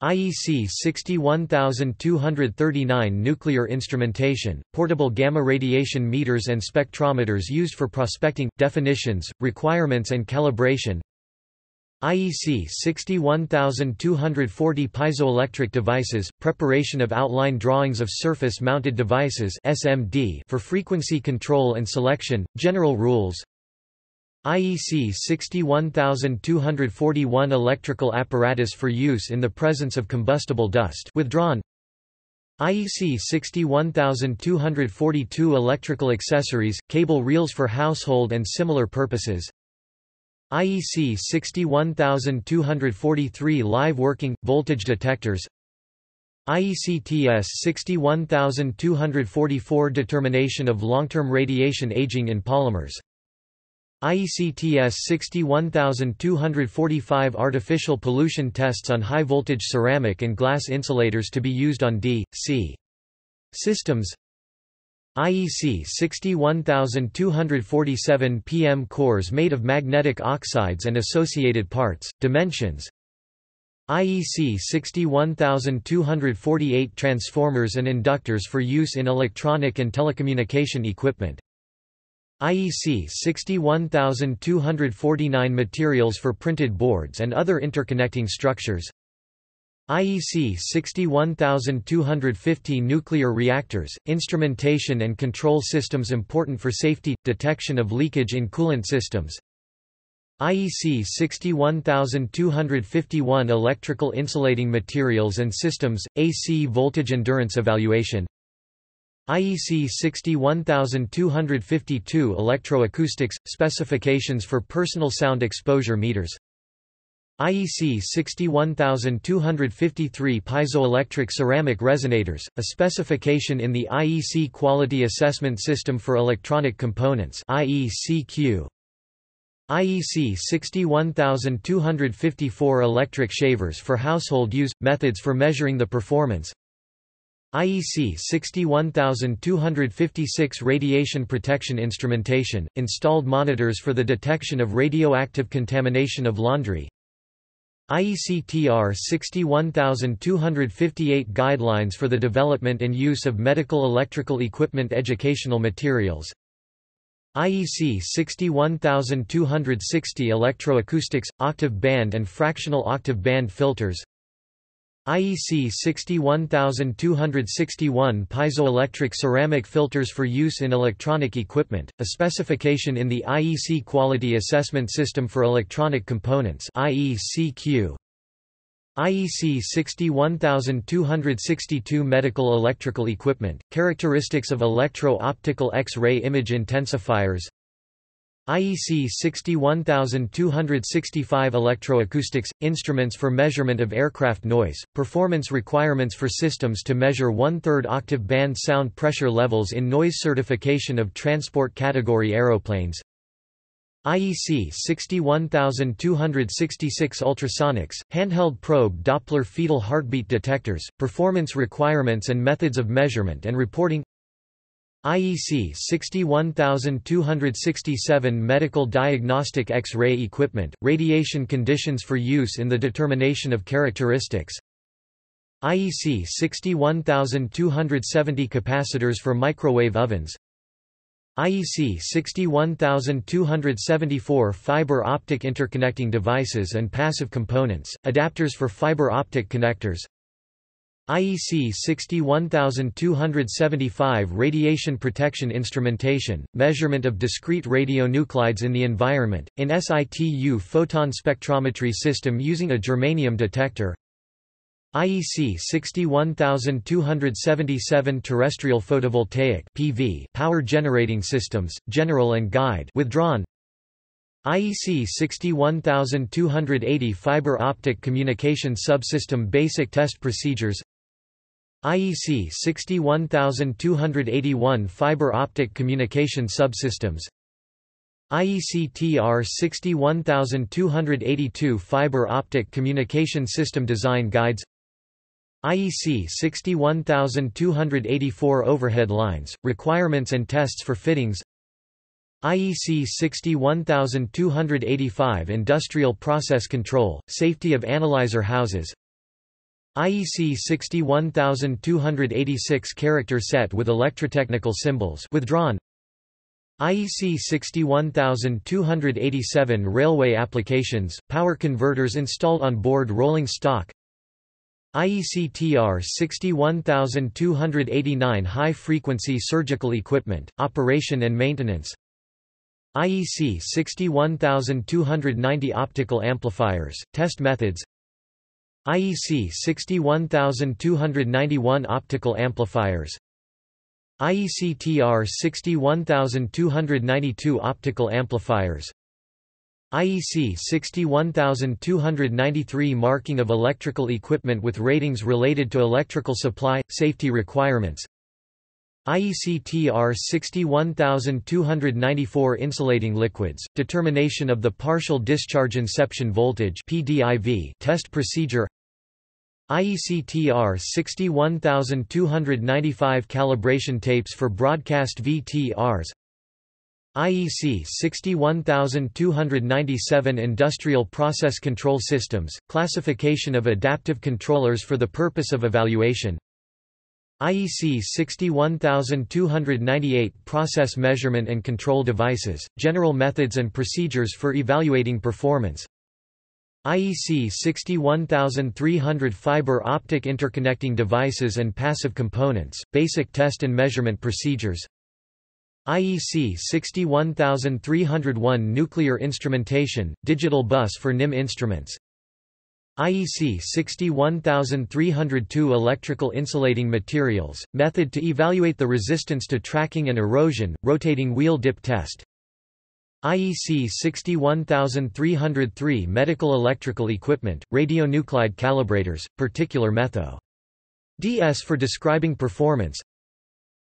I E C sixty-one thousand two hundred thirty-nine nuclear instrumentation, portable gamma radiation meters and spectrometers used for prospecting, definitions, requirements and calibration. I E C sixty-one thousand two hundred forty piezoelectric devices, preparation of outline drawings of surface-mounted devices S M D for frequency control and selection, general rules. I E C sixty-one thousand two hundred forty-one electrical apparatus for use in the presence of combustible dust withdrawn. I E C sixty-one thousand two hundred forty-two electrical accessories, cable reels for household and similar purposes. I E C sixty-one thousand two hundred forty-three live working, voltage detectors. I E C T S sixty-one thousand two hundred forty-four determination of long-term radiation aging in polymers. I E C T S sixty-one thousand two hundred forty-five artificial pollution tests on high-voltage ceramic and glass insulators to be used on D C systems. I E C sixty-one thousand two hundred forty-seven P M cores made of magnetic oxides and associated parts, dimensions. I E C sixty-one thousand two hundred forty-eight transformers and inductors for use in electronic and telecommunication equipment. I E C sixty-one thousand two hundred forty-nine materials for printed boards and other interconnecting structures. I E C sixty-one thousand two hundred fifty nuclear reactors, instrumentation and control systems important for safety, detection of leakage in coolant systems. I E C sixty-one thousand two hundred fifty-one Electrical Insulating Materials and Systems, A C Voltage Endurance Evaluation. I E C sixty-one thousand two hundred fifty-two Electroacoustics – Specifications for Personal Sound Exposure Meters. I E C sixty-one thousand two hundred fifty-three Piezoelectric Ceramic Resonators, a specification in the I E C Quality Assessment System for Electronic Components I E C Q. I E C sixty-one thousand two hundred fifty-four Electric Shavers for Household Use – Methods for Measuring the Performance. I E C sixty-one thousand two hundred fifty-six Radiation Protection Instrumentation – Installed Monitors for the Detection of Radioactive Contamination of Laundry. I E C T R sixty-one thousand two hundred fifty-eight Guidelines for the Development and Use of Medical Electrical Equipment Educational Materials. I E C sixty-one thousand two hundred sixty Electroacoustics – Octave band and fractional octave band filters. I E C sixty-one thousand two hundred sixty-one Piezoelectric ceramic filters for use in electronic equipment, a specification in the I E C Quality Assessment System for Electronic Components I E C Q. I E C sixty-one thousand two hundred sixty-two Medical Electrical Equipment, Characteristics of Electro-Optical X-ray Image Intensifiers. I E C sixty-one thousand two hundred sixty-five Electroacoustics – Instruments for Measurement of Aircraft Noise, Performance Requirements for Systems to Measure one-third Octave Band Sound Pressure Levels in Noise Certification of Transport Category Aeroplanes. I E C sixty-one thousand two hundred sixty-six Ultrasonics, Handheld Probe Doppler Fetal Heartbeat Detectors, Performance Requirements and Methods of Measurement and Reporting. I E C sixty-one thousand two hundred sixty-seven Medical Diagnostic X-ray Equipment, Radiation Conditions for Use in the Determination of Characteristics. I E C sixty-one thousand two hundred seventy Capacitors for Microwave Ovens. I E C sixty-one thousand two hundred seventy-four Fiber Optic Interconnecting Devices and Passive Components, Adapters for Fiber Optic Connectors. I E C sixty-one thousand two hundred seventy-five Radiation Protection Instrumentation, Measurement of Discrete Radionuclides in the Environment, in situ Photon Spectrometry System using a Germanium detector. I E C sixty-one thousand two hundred seventy-seven Terrestrial Photovoltaic P V Power Generating Systems, General and Guide withdrawn. I E C sixty-one thousand two hundred eighty Fiber Optic Communication Subsystem Basic Test Procedures. I E C sixty-one thousand two hundred eighty-one Fiber Optic Communication Subsystems. I E C T R sixty-one thousand two hundred eighty-two Fiber Optic Communication System Design Guides. I E C sixty-one thousand two hundred eighty-four Overhead Lines, Requirements and Tests for Fittings. I E C sixty-one thousand two hundred eighty-five Industrial Process Control, Safety of Analyzer Houses. I E C sixty-one thousand two hundred eighty-six Character Set with Electrotechnical Symbols withdrawn. I E C sixty-one thousand two hundred eighty-seven Railway Applications, Power Converters installed on board rolling stock. I E C T R sixty-one thousand two hundred eighty-nine High-Frequency Surgical Equipment, Operation and Maintenance. I E C sixty-one thousand two hundred ninety Optical Amplifiers, Test Methods. I E C sixty-one thousand two hundred ninety-one Optical Amplifiers. I E C T R sixty-one thousand two hundred ninety-two Optical Amplifiers. I E C sixty-one thousand two hundred ninety-three Marking of Electrical Equipment with Ratings Related to Electrical Supply – Safety Requirements. I E C T R sixty-one thousand two hundred ninety-four Insulating Liquids, Determination of the Partial Discharge Inception Voltage P D I V Test Procedure. I E C T R sixty-one thousand two hundred ninety-five Calibration Tapes for Broadcast V T Rs. I E C sixty-one thousand two hundred ninety-seven Industrial Process Control Systems, Classification of Adaptive Controllers for the Purpose of Evaluation. I E C sixty-one thousand two hundred ninety-eight Process Measurement and Control Devices, General Methods and Procedures for Evaluating Performance. I E C sixty-one thousand three hundred Fiber Optic Interconnecting Devices and Passive Components, Basic Test and Measurement Procedures. I E C sixty-one thousand three hundred one Nuclear Instrumentation, Digital Bus for N I M Instruments, I E C sixty-one thousand three hundred two Electrical Insulating Materials, Method to Evaluate the Resistance to Tracking and Erosion, Rotating Wheel Dip Test, I E C sixty-one thousand three hundred three Medical Electrical Equipment, Radionuclide Calibrators, Particular Metho. D S for Describing Performance,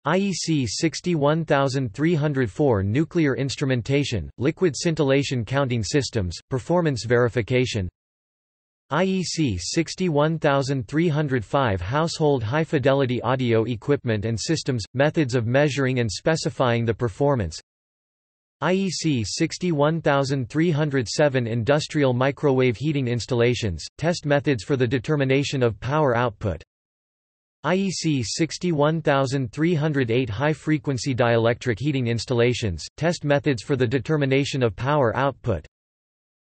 I E C sixty-one thousand three hundred four Nuclear Instrumentation, Liquid Scintillation Counting Systems, Performance Verification, I E C sixty-one thousand three hundred five Household High Fidelity Audio Equipment and Systems, Methods of Measuring and Specifying the Performance, I E C sixty-one thousand three hundred seven Industrial Microwave Heating Installations, Test Methods for the Determination of Power Output, I E C sixty-one thousand three hundred eight High-Frequency Dielectric Heating Installations, Test Methods for the Determination of Power Output,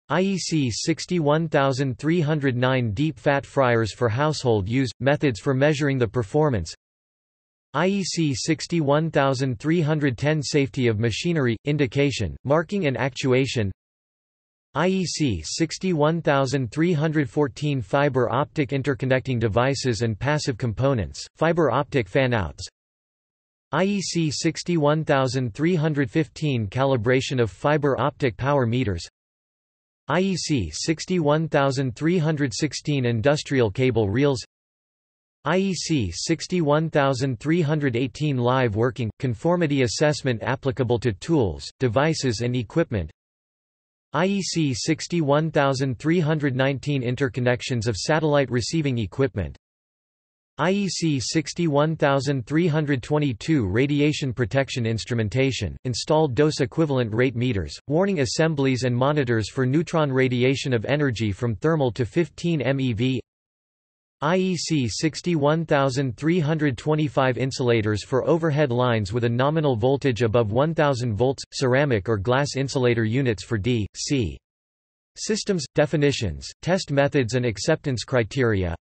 I E C sixty-one thousand three hundred nine Deep Fat Fryers for Household Use, Methods for Measuring the Performance, I E C sixty-one thousand three hundred ten Safety of Machinery, Indication, Marking and Actuation, I E C sixty-one thousand three hundred fourteen Fiber Optic Interconnecting Devices and Passive Components, Fiber Optic Fanouts, I E C sixty-one thousand three hundred fifteen Calibration of Fiber Optic Power Meters, I E C sixty-one thousand three hundred sixteen Industrial Cable Reels, I E C sixty-one thousand three hundred eighteen Live Working, Conformity Assessment Applicable to Tools, Devices and Equipment, I E C sixty-one thousand three hundred nineteen Interconnections of Satellite Receiving Equipment, I E C sixty-one thousand three hundred twenty-two Radiation Protection Instrumentation, Installed Dose Equivalent Rate Meters, Warning Assemblies and Monitors for Neutron Radiation of Energy from Thermal to fifteen M E V, I E C sixty-one thousand three hundred twenty-five Insulators for Overhead Lines with a Nominal Voltage above one thousand volts, Ceramic or Glass Insulator Units for D C Systems, Definitions, Test Methods and Acceptance Criteria,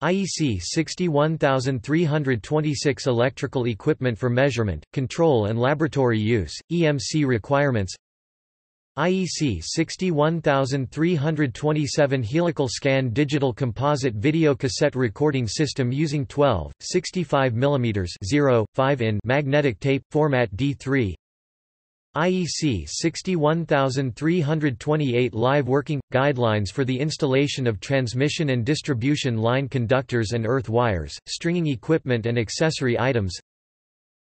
I E C sixty-one thousand three hundred twenty-six Electrical Equipment for Measurement, Control and Laboratory Use, E M C Requirements, I E C sixty-one thousand three hundred twenty-seven Helical Scan Digital Composite Video Cassette Recording System using twelve point six five millimeter zero point five inch magnetic tape, format D three, I E C sixty-one thousand three hundred twenty-eight Live Working – Guidelines for the Installation of Transmission and Distribution Line Conductors and Earth Wires, Stringing Equipment and Accessory Items,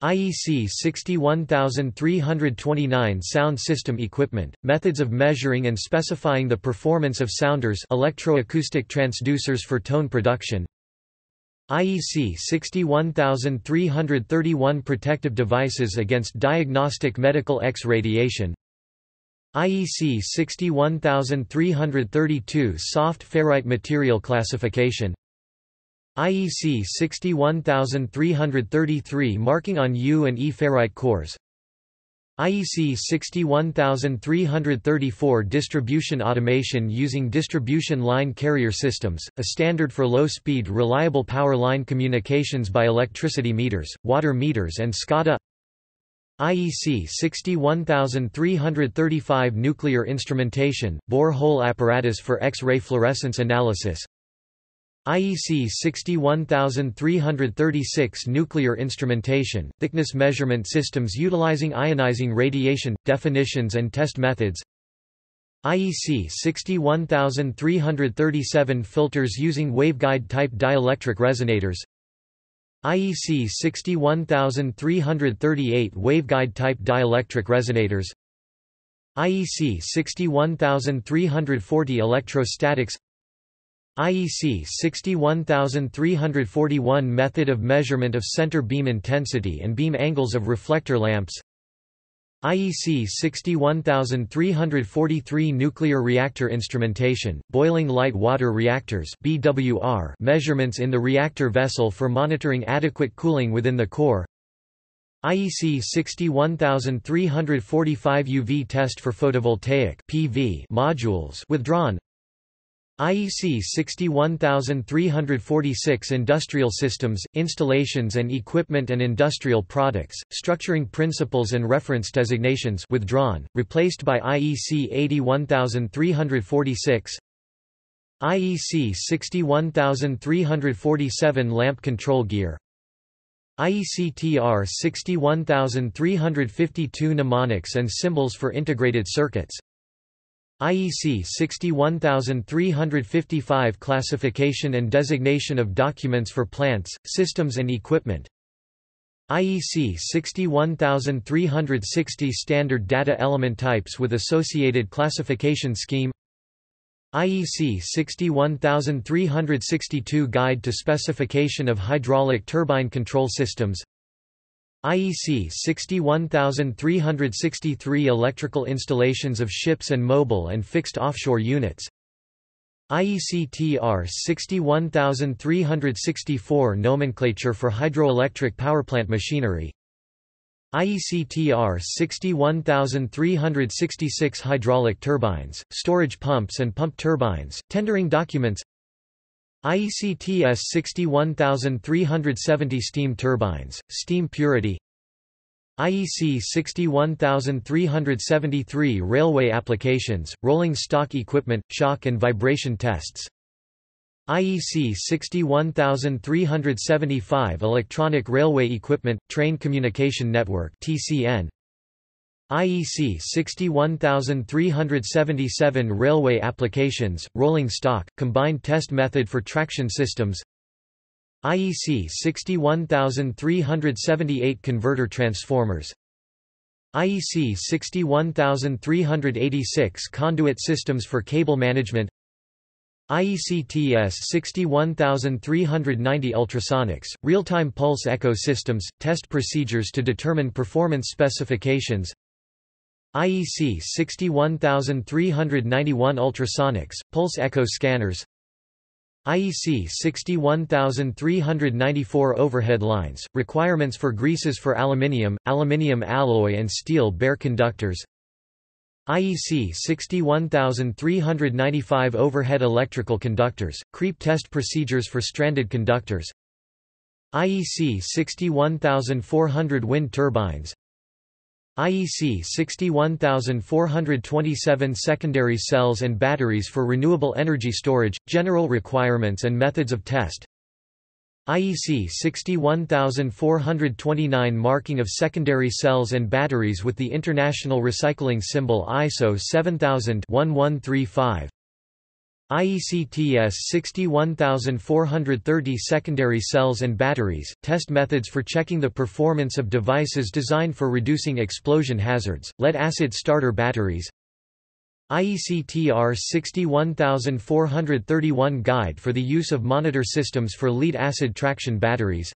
I E C sixty-one thousand three hundred twenty-nine Sound System Equipment, Methods of Measuring and Specifying the Performance of Sounders, Electroacoustic Transducers for Tone Production, I E C sixty-one thousand three hundred thirty-one Protective Devices against Diagnostic Medical X Radiation, I E C sixty-one thousand three hundred thirty-two Soft Ferrite Material Classification, I E C sixty-one thousand three hundred thirty-three Marking on U and E Ferrite Cores, I E C sixty-one thousand three hundred thirty-four Distribution Automation using Distribution Line Carrier Systems, a standard for low-speed reliable power line communications by electricity meters, water meters and SCADA, I E C sixty-one thousand three hundred thirty-five Nuclear Instrumentation, Borehole Apparatus for X-ray Fluorescence Analysis, I E C sixty-one thousand three hundred thirty-six Nuclear Instrumentation, Thickness Measurement Systems Utilizing Ionizing Radiation, Definitions and Test Methods, I E C sixty-one thousand three hundred thirty-seven Filters using Waveguide-type Dielectric Resonators, I E C sixty-one thousand three hundred thirty-eight Waveguide-type Dielectric Resonators, I E C sixty-one thousand three hundred forty Electrostatics, I E C sixty-one thousand three hundred forty-one Method of Measurement of Center Beam Intensity and Beam Angles of Reflector Lamps, I E C sixty-one thousand three hundred forty-three Nuclear Reactor Instrumentation, Boiling Light Water Reactors B W R Measurements in the Reactor Vessel for Monitoring Adequate Cooling Within the Core, I E C sixty-one thousand three hundred forty-five U V Test for Photovoltaic P V Modules Withdrawn, I E C sixty-one thousand three hundred forty-six Industrial Systems, Installations and Equipment and Industrial Products, Structuring Principles and Reference Designations withdrawn, replaced by I E C eighty-one thousand three hundred forty-six. I E C sixty-one thousand three hundred forty-seven Lamp Control Gear. I E C T R sixty-one thousand three hundred fifty-two Mnemonics and Symbols for Integrated Circuits. I E C sixty-one thousand three hundred fifty-five Classification and Designation of Documents for Plants, Systems and Equipment. I E C sixty-one thousand three hundred sixty Standard Data Element Types with Associated Classification Scheme. I E C sixty-one thousand three hundred sixty-two Guide to Specification of Hydraulic Turbine Control Systems. I E C sixty-one thousand three hundred sixty-three Electrical Installations of Ships and Mobile and Fixed Offshore Units. I E C T R sixty-one thousand three hundred sixty-four Nomenclature for Hydroelectric Powerplant Machinery. I E C T R sixty-one thousand three hundred sixty-six Hydraulic Turbines, Storage Pumps and Pump Turbines, Tendering Documents. I E C T S sixty-one thousand three hundred seventy Steam Turbines, Steam Purity. I E C sixty-one thousand three hundred seventy-three Railway Applications, Rolling Stock Equipment, Shock and Vibration Tests. I E C sixty-one thousand three hundred seventy-five Electronic Railway Equipment, Train Communication Network T C N. I E C sixty-one thousand three hundred seventy-seven Railway Applications, Rolling Stock, Combined Test Method for Traction Systems. I E C sixty-one thousand three hundred seventy-eight Converter Transformers. I E C sixty-one thousand three hundred eighty-six Conduit Systems for Cable Management. I E C T S sixty-one thousand three hundred ninety Ultrasonics, Real-Time Pulse Echo Systems, Test Procedures to Determine Performance Specifications. I E C sixty-one thousand three hundred ninety-one Ultrasonics, Pulse Echo Scanners. I E C sixty-one thousand three hundred ninety-four Overhead Lines, Requirements for Greases for Aluminium, Aluminium Alloy and Steel Bare Conductors. I E C sixty-one thousand three hundred ninety-five Overhead Electrical Conductors, Creep Test Procedures for Stranded Conductors. I E C sixty-one thousand four hundred Wind Turbines. I E C sixty-one thousand four hundred twenty-seven Secondary Cells and Batteries for Renewable Energy Storage, General Requirements and Methods of Test. I E C sixty-one thousand four hundred twenty-nine Marking of Secondary Cells and Batteries with the International Recycling Symbol I S O seven thousand eleven thirty-five. I E C T S sixty-one thousand four hundred thirty Secondary Cells and Batteries, Test Methods for Checking the Performance of Devices Designed for Reducing Explosion Hazards, Lead-Acid Starter Batteries. I E C T R sixty-one thousand four hundred thirty-one Guide for the Use of Monitor Systems for Lead-Acid Traction Batteries.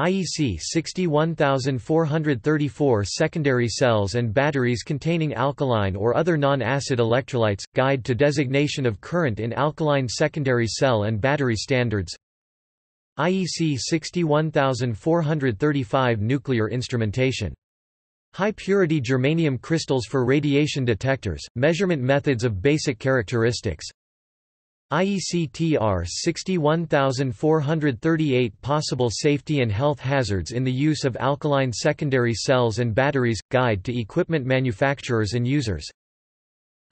I E C sixty-one thousand four hundred thirty-four Secondary Cells and Batteries Containing Alkaline or Other Non-Acid Electrolytes, Guide to Designation of Current in Alkaline Secondary Cell and Battery Standards. I E C sixty-one thousand four hundred thirty-five Nuclear Instrumentation. High-purity germanium crystals for radiation detectors, measurement methods of basic characteristics. I E C T R sixty-one thousand four hundred thirty-eight Possible Safety and Health Hazards in the Use of Alkaline Secondary Cells and Batteries, Guide to Equipment Manufacturers and Users.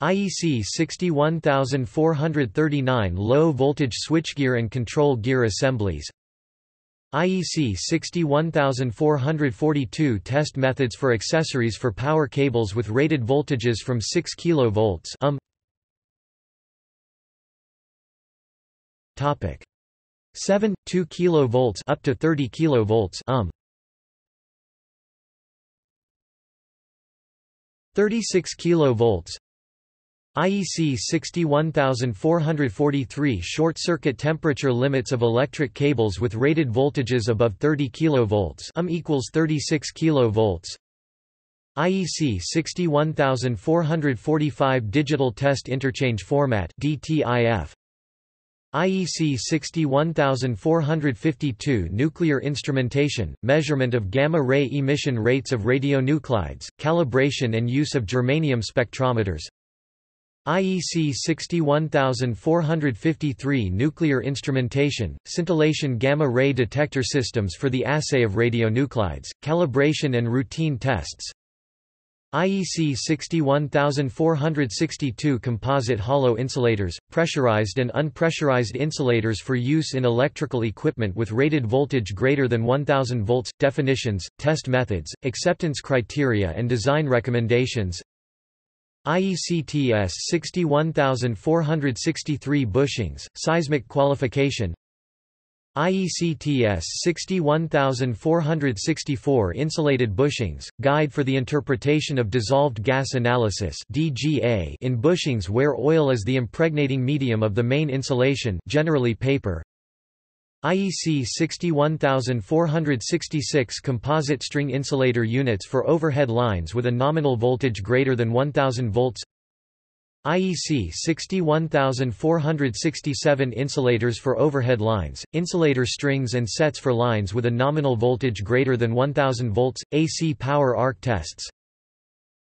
I E C sixty-one thousand four hundred thirty-nine Low Voltage Switchgear and Control Gear Assemblies. I E C sixty-one thousand four hundred forty-two Test Methods for Accessories for Power Cables with Rated Voltages from six kilovolts. um, Topic seven point two kilovolts up to thirty kilovolts. um thirty-six kilovolts. I E C sixty-one thousand four hundred forty-three Short circuit temperature limits of electric cables with rated voltages above thirty kilovolts um equals thirty-six kilovolts. I E C sixty-one thousand four hundred forty-five Digital Test Interchange Format D T I F. I E C sixty-one thousand four hundred fifty-two Nuclear Instrumentation, Measurement of Gamma-ray Emission Rates of Radionuclides, Calibration and Use of Germanium Spectrometers. I E C sixty-one thousand four hundred fifty-three Nuclear Instrumentation, Scintillation Gamma Ray Detector Systems for the Assay of Radionuclides, Calibration and Routine Tests. I E C sixty-one thousand four hundred sixty-two Composite Hollow Insulators, Pressurized and Unpressurized Insulators for Use in Electrical Equipment with Rated Voltage Greater than one thousand volts, Definitions, Test Methods, Acceptance Criteria and Design Recommendations. I E C T S sixty-one thousand four hundred sixty-three Bushings, Seismic Qualification. I E C T S sixty-one thousand four hundred sixty-four Insulated Bushings, Guide for the Interpretation of Dissolved Gas Analysis (D G A) in bushings where oil is the impregnating medium of the main insulation, generally paper. I E C sixty-one thousand four hundred sixty-six Composite String Insulator Units for Overhead Lines with a Nominal Voltage Greater than one thousand volts. I E C sixty-one thousand four hundred sixty-seven Insulators for Overhead Lines, Insulator Strings and Sets for Lines with a Nominal Voltage Greater than one thousand volts, A C Power Arc Tests.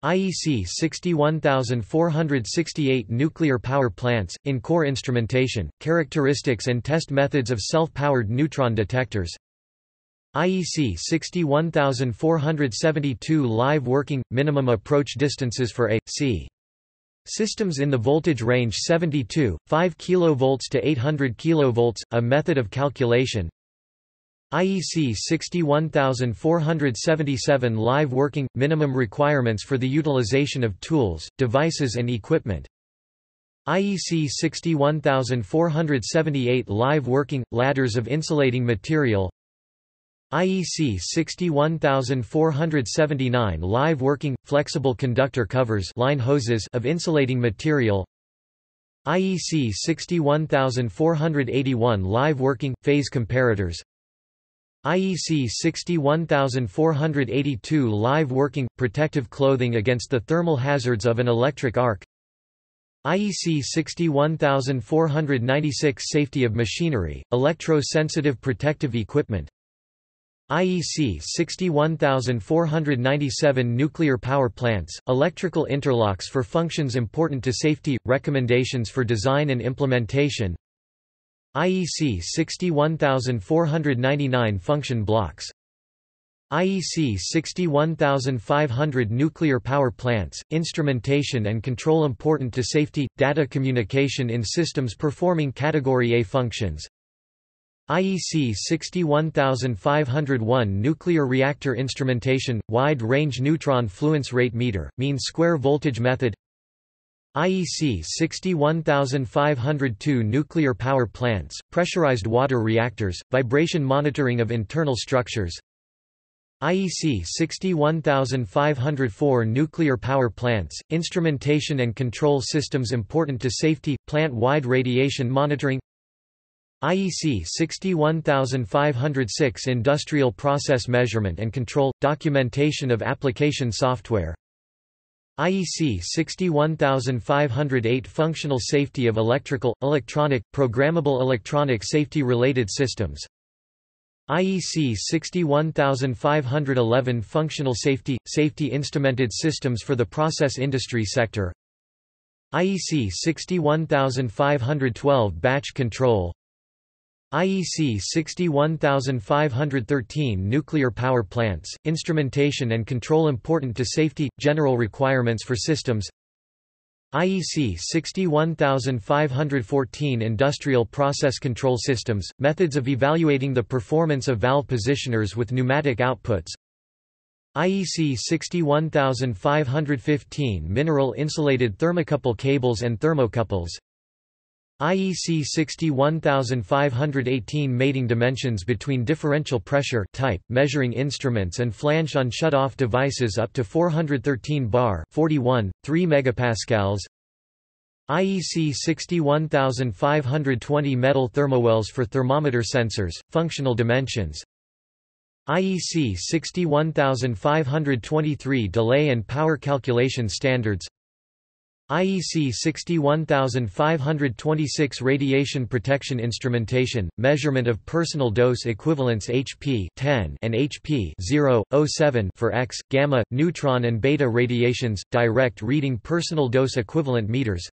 I E C sixty-one thousand four hundred sixty-eight Nuclear Power Plants, In-Core Instrumentation, Characteristics and Test Methods of Self-Powered Neutron Detectors. I E C sixty-one thousand four hundred seventy-two Live Working, Minimum Approach Distances for A C systems in the voltage range seventy-two, five kilovolts to eight hundred kilovolts, a method of calculation. I E C sixty-one thousand four hundred seventy-seven Live Working – Minimum Requirements for the Utilization of Tools, Devices and Equipment. I E C sixty-one thousand four hundred seventy-eight Live Working – Ladders of Insulating Material. I E C sixty-one thousand four hundred seventy-nine Live Working – Flexible Conductor Covers line hoses of Insulating Material. I E C sixty-one thousand four hundred eighty-one Live Working – Phase Comparators. I E C sixty-one thousand four hundred eighty-two Live Working – Protective Clothing against the Thermal Hazards of an Electric Arc. I E C sixty-one thousand four hundred ninety-six Safety of Machinery – Electro-Sensitive Protective Equipment. I E C sixty-one thousand four hundred ninety-seven Nuclear Power Plants – Electrical Interlocks for Functions Important to Safety – Recommendations for Design and Implementation. I E C sixty-one thousand four hundred ninety-nine Function Blocks. I E C sixty-one thousand five hundred Nuclear Power Plants, Instrumentation and Control Important to Safety, Data Communication in Systems Performing Category A Functions. I E C sixty-one thousand five hundred one Nuclear Reactor Instrumentation, Wide Range Neutron Fluence Rate Meter, Mean Square Voltage Method. I E C sixty-one thousand five hundred two Nuclear Power Plants, Pressurized Water Reactors, Vibration Monitoring of Internal Structures. I E C sixty-one thousand five hundred four Nuclear Power Plants, Instrumentation and Control Systems Important to Safety, Plant-Wide Radiation Monitoring. I E C sixty-one thousand five hundred six Industrial Process Measurement and Control, Documentation of Application Software. I E C sixty-one thousand five hundred eight Functional Safety of Electrical, Electronic, Programmable Electronic Safety Related Systems. I E C sixty-one thousand five hundred eleven Functional Safety, Safety Instrumented Systems for the Process Industry Sector. I E C sixty-one thousand five hundred twelve Batch Control. I E C sixty-one thousand five hundred thirteen Nuclear Power Plants, Instrumentation and Control Important to Safety, General Requirements for Systems. I E C sixty-one thousand five hundred fourteen Industrial Process Control Systems, Methods of Evaluating the Performance of Valve Positioners with Pneumatic Outputs. I E C sixty-one thousand five hundred fifteen Mineral Insulated Thermocouple Cables and Thermocouples. I E C sixty-one thousand five hundred eighteen Mating Dimensions between Differential Pressure Type Measuring Instruments and Flange on Shut-Off Devices up to four hundred thirteen bar forty-one point three megapascals. I E C sixty-one thousand five hundred twenty Metal Thermowells for Thermometer Sensors, Functional Dimensions. I E C sixty-one thousand five hundred twenty-three Delay and Power Calculation Standards. I E C sixty-one thousand five hundred twenty-six Radiation Protection Instrumentation, Measurement of Personal Dose Equivalents H P ten and H P zero point zero seven for X, gamma, neutron and beta radiations, Direct Reading Personal Dose Equivalent Meters.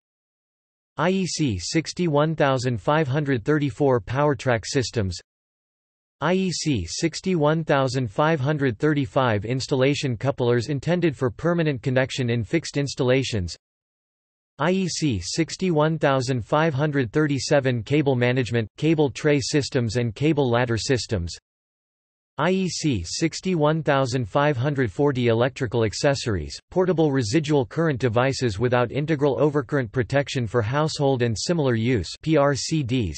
I E C sixty-one thousand five hundred thirty-four Powertrack Systems, I E C sixty-one thousand five hundred thirty-five Installation Couplers Intended for Permanent Connection in Fixed Installations, I E C sixty-one thousand five hundred thirty-seven Cable Management, Cable Tray Systems and Cable Ladder Systems, I E C sixty-one thousand five hundred forty Electrical Accessories, Portable Residual Current Devices Without Integral Overcurrent Protection for Household and Similar Use P R C Ds,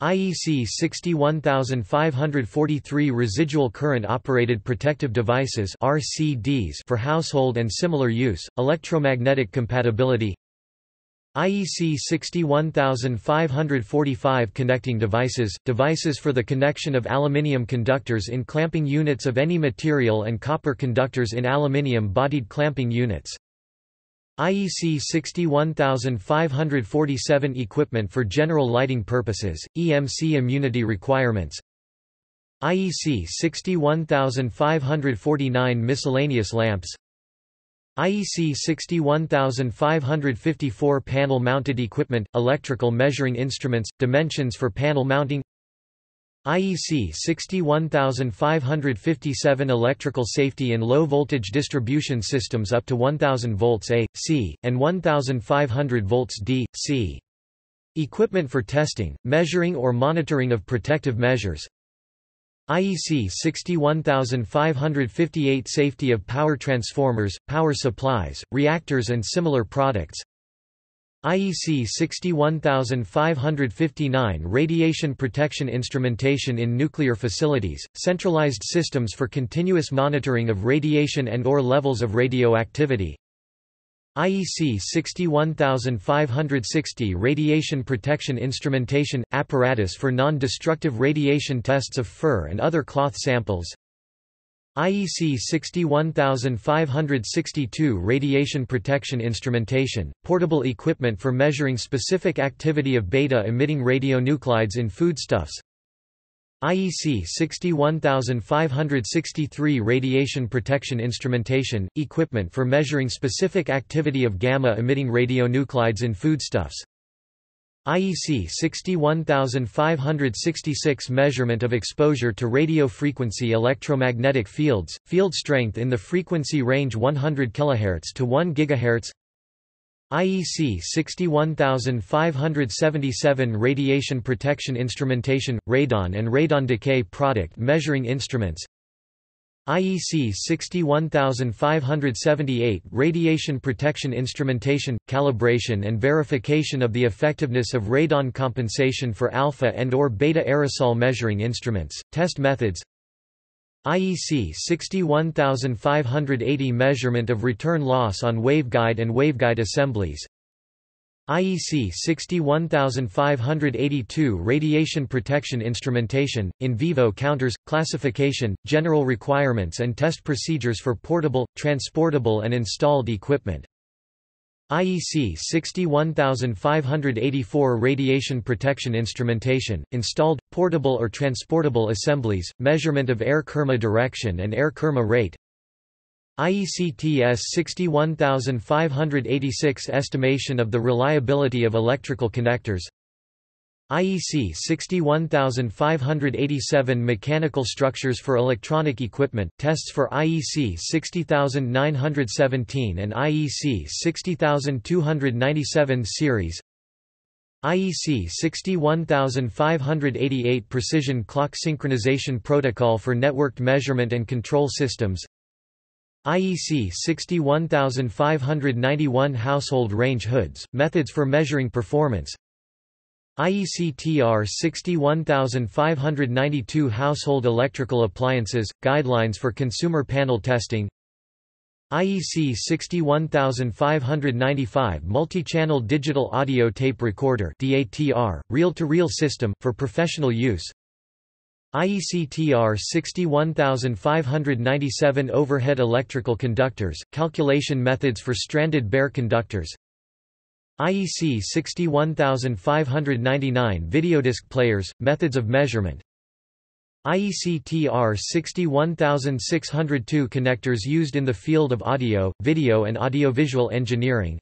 I E C sixty-one thousand five hundred forty-three Residual Current Operated Protective Devices R C Ds for household and similar use, electromagnetic compatibility, I E C sixty-one thousand five hundred forty-five Connecting Devices, devices for the connection of aluminium conductors in clamping units of any material and copper conductors in aluminium-bodied clamping units, I E C sixty-one thousand five hundred forty-seven Equipment for general lighting purposes, E M C immunity requirements, I E C sixty-one thousand five hundred forty-nine Miscellaneous lamps, I E C sixty-one thousand five hundred fifty-four Panel mounted equipment, electrical measuring instruments, dimensions for panel mounting, I E C sixty-one thousand five hundred fifty-seven Electrical safety in low voltage distribution systems up to one thousand volts A, C, and one thousand five hundred volts D, C. Equipment for testing, measuring or monitoring of protective measures, I E C sixty-one thousand five hundred fifty-eight Safety of power transformers, power supplies, reactors and similar products, I E C sixty-one thousand five hundred fifty-nine Radiation protection instrumentation in nuclear facilities, centralized systems for continuous monitoring of radiation and or levels of radioactivity, I E C sixty-one thousand five hundred sixty Radiation protection instrumentation – apparatus for non-destructive radiation tests of fur and other cloth samples, I E C sixty-one thousand five hundred sixty-two Radiation protection instrumentation, portable equipment for measuring specific activity of beta-emitting radionuclides in foodstuffs, I E C sixty-one thousand five hundred sixty-three Radiation protection instrumentation, equipment for measuring specific activity of gamma-emitting radionuclides in foodstuffs, I E C sixty-one thousand five hundred sixty-six Measurement of exposure to radio frequency electromagnetic fields, field strength in the frequency range one hundred kilohertz to one gigahertz, I E C sixty-one thousand five hundred seventy-seven Radiation protection instrumentation, radon and radon decay product measuring instruments, I E C sixty-one thousand five hundred seventy-eight Radiation protection instrumentation, calibration and verification of the effectiveness of radon compensation for alpha and or beta aerosol measuring instruments, test methods, I E C sixty-one thousand five hundred eighty Measurement of return loss on waveguide and waveguide assemblies, I E C sixty-one thousand five hundred eighty-two Radiation protection instrumentation, in vivo counters, classification, general requirements and test procedures for portable, transportable and installed equipment, I E C sixty-one thousand five hundred eighty-four Radiation protection instrumentation, installed, portable or transportable assemblies, measurement of air current direction and air current rate, I E C T S sixty-one thousand five hundred eighty-six Estimation of the reliability of electrical connectors, I E C sixty-one thousand five hundred eighty-seven Mechanical structures for electronic equipment, tests for I E C sixty thousand nine hundred seventeen and I E C sixty thousand two hundred ninety-seven series, I E C sixty-one thousand five hundred eighty-eight Precision clock synchronization protocol for networked measurement and control systems, I E C sixty-one thousand five hundred ninety-one Household range hoods, methods for measuring performance, I E C T R sixty-one thousand five hundred ninety-two Household electrical appliances, guidelines for consumer panel testing, I E C sixty-one thousand five hundred ninety-five Multichannel digital audio tape recorder D A T R, reel-to-reel system, for professional use, I E C T R sixty-one thousand five hundred ninety-seven Overhead electrical conductors, calculation methods for stranded bare conductors, I E C sixty-one thousand five hundred ninety-nine Videodisc players, methods of measurement, I E C T R sixty-one thousand six hundred two Connectors used in the field of audio, video and audiovisual engineering,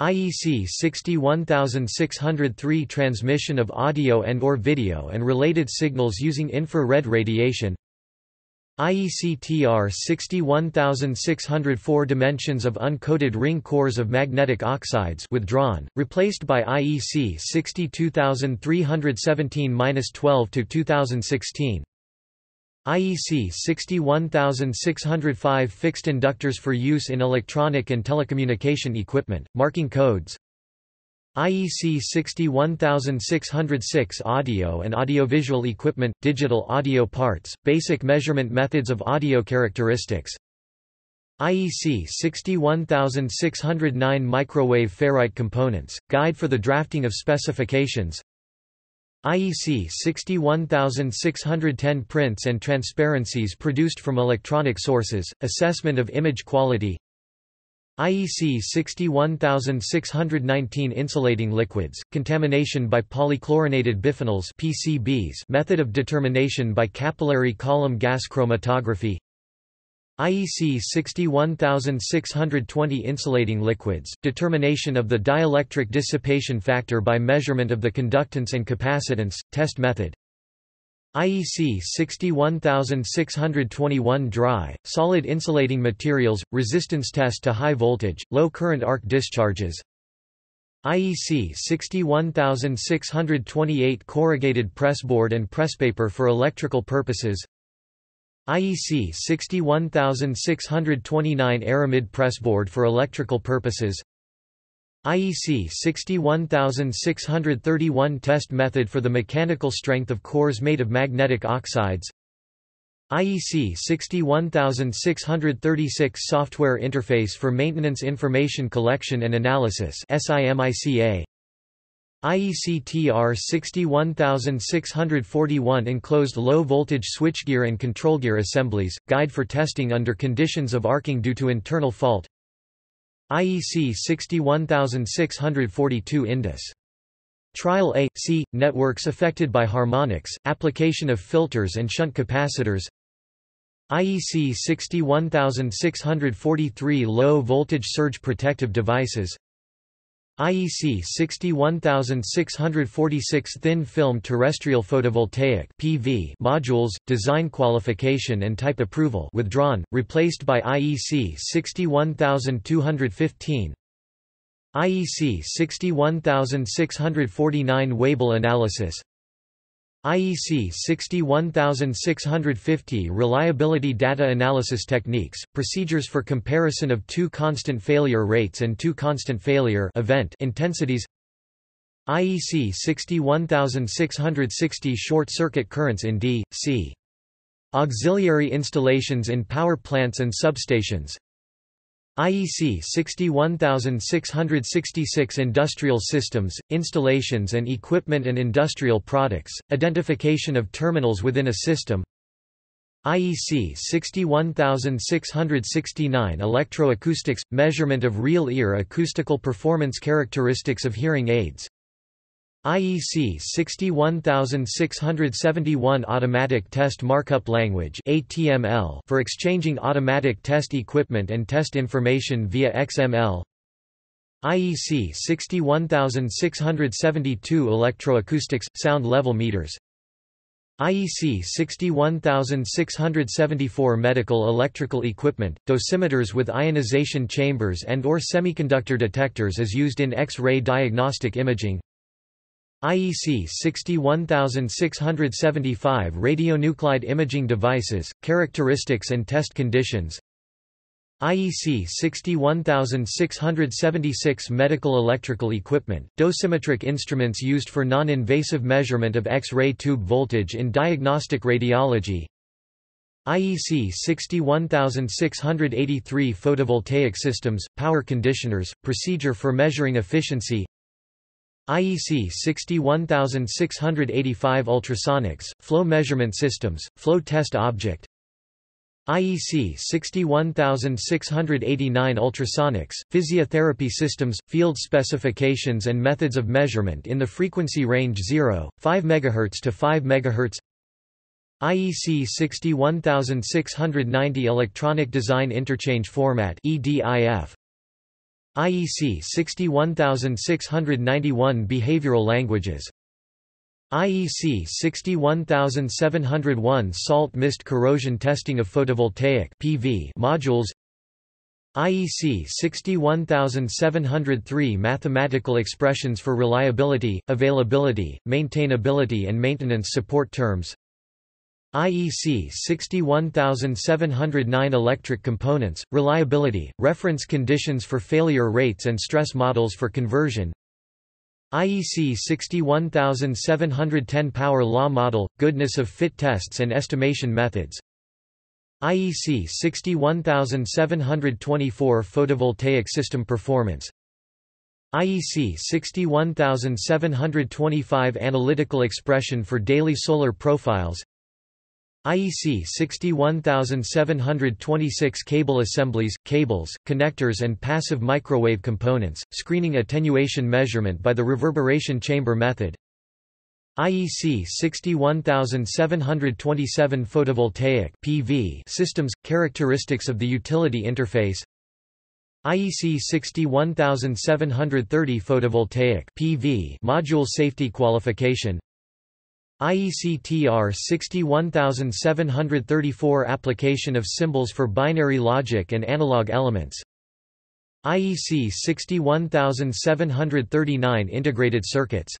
I E C sixty-one thousand six hundred three Transmission of audio and or video and related signals using infrared radiation. I E C T R sixty-one thousand six hundred four Dimensions of uncoated ring cores of magnetic oxides withdrawn, replaced by I E C sixty-two thousand three hundred seventeen dash twelve to two thousand sixteen. I E C sixty-one thousand six hundred five Fixed inductors for use in electronic and telecommunication equipment, marking codes. I E C sixty-one thousand six hundred six Audio and audiovisual equipment, digital audio parts, basic measurement methods of audio characteristics. I E C sixty-one thousand six hundred nine Microwave ferrite components, guide for the drafting of specifications. I E C sixty-one thousand six hundred ten Prints and transparencies produced from electronic sources, assessment of image quality. I E C sixty-one thousand six hundred nineteen Insulating liquids, contamination by polychlorinated biphenyls P C Bs, method of determination by capillary column gas chromatography. I E C sixty-one thousand six hundred twenty Insulating liquids, determination of the dielectric dissipation factor by measurement of the conductance and capacitance, test method. I E C sixty-one thousand six hundred twenty-one Dry, solid insulating materials, resistance test to high voltage, low current arc discharges. I E C sixty-one thousand six hundred twenty-eight Corrugated pressboard and presspaper for electrical purposes. I E C sixty-one thousand six hundred twenty-nine Aramid pressboard for electrical purposes. I E C sixty-one thousand six hundred thirty-one Test method for the mechanical strength of cores made of magnetic oxides. I E C sixty-one thousand six hundred thirty-six Software interface for maintenance information collection and analysis S I M I C A. I E C T R sixty-one thousand six hundred forty-one Enclosed low-voltage switchgear and controlgear assemblies, guide for testing under conditions of arcing due to internal fault. I E C sixty-one thousand six hundred forty-two Indus. Trial A, C, networks affected by harmonics, application of filters and shunt capacitors. I E C sixty-one thousand six hundred forty-three Low-voltage surge protective devices. I E C sixty-one thousand six hundred forty-six Thin film terrestrial photovoltaic P V modules, design qualification and type approval withdrawn, replaced by I E C sixty-one thousand two hundred fifteen. I E C sixty-one thousand six hundred forty-nine Weibull analysis. I E C sixty-one thousand six hundred fifty Reliability data analysis techniques, procedures for comparison of two constant failure rates and two constant failure event intensities. I E C sixty-one thousand six hundred sixty Short circuit currents in D C Auxiliary installations in power plants and substations. I E C sixty-one thousand six hundred sixty-six Industrial systems, installations and equipment and industrial products, identification of terminals within a system. I E C sixty-one thousand six hundred sixty-nine Electroacoustics, measurement of real ear acoustical performance characteristics of hearing aids. I E C sixty-one thousand six hundred seventy-one Automatic Test Markup Language A T M L for exchanging automatic test equipment and test information via X M L. I E C sixty-one thousand six hundred seventy-two Electroacoustics – Sound Level Meters. I E C sixty-one thousand six hundred seventy-four Medical electrical equipment, dosimeters with ionization chambers and or semiconductor detectors as used in X-ray diagnostic imaging. I E C sixty-one thousand six hundred seventy-five Radionuclide imaging devices, characteristics and test conditions. I E C sixty-one thousand six hundred seventy-six Medical electrical equipment, dosimetric instruments used for non-invasive measurement of X-ray tube voltage in diagnostic radiology. I E C sixty-one thousand six hundred eighty-three Photovoltaic systems, power conditioners, procedure for measuring efficiency. I E C sixty-one thousand six hundred eighty-five Ultrasonics, flow measurement systems, flow test object. I E C sixty-one thousand six hundred eighty-nine Ultrasonics, physiotherapy systems, field specifications and methods of measurement in the frequency range zero point five megahertz to five megahertz. I E C sixty-one thousand six hundred ninety Electronic Design Interchange Format E D I F. I E C sixty-one thousand six hundred ninety-one Behavioral Languages, I E C sixty-one thousand seven hundred one Salt Mist Corrosion Testing of Photovoltaic P V Modules, I E C sixty-one thousand seven hundred three Mathematical Expressions for Reliability, Availability, Maintainability and Maintenance Support Terms, I E C sixty-one thousand seven hundred nine Electric Components, Reliability, Reference Conditions for Failure Rates and Stress Models for Conversion, I E C sixty-one thousand seven hundred ten Power Law Model, Goodness of Fit Tests and Estimation Methods, I E C sixty-one thousand seven hundred twenty-four Photovoltaic System Performance, I E C sixty-one thousand seven hundred twenty-five Analytical Expression for Daily Solar Profiles, I E C sixty-one thousand seven hundred twenty-six Cable Assemblies, Cables, Connectors and Passive Microwave Components, Screening Attenuation Measurement by the Reverberation Chamber Method, I E C sixty-one thousand seven hundred twenty-seven Photovoltaic P V Systems – Characteristics of the Utility Interface, I E C sixty-one thousand seven hundred thirty Photovoltaic P V Module Safety Qualification, I E C T R sixty-one thousand seven hundred thirty-four Application of Symbols for Binary Logic and Analog Elements, I E C sixty-one thousand seven hundred thirty-nine Integrated Circuits,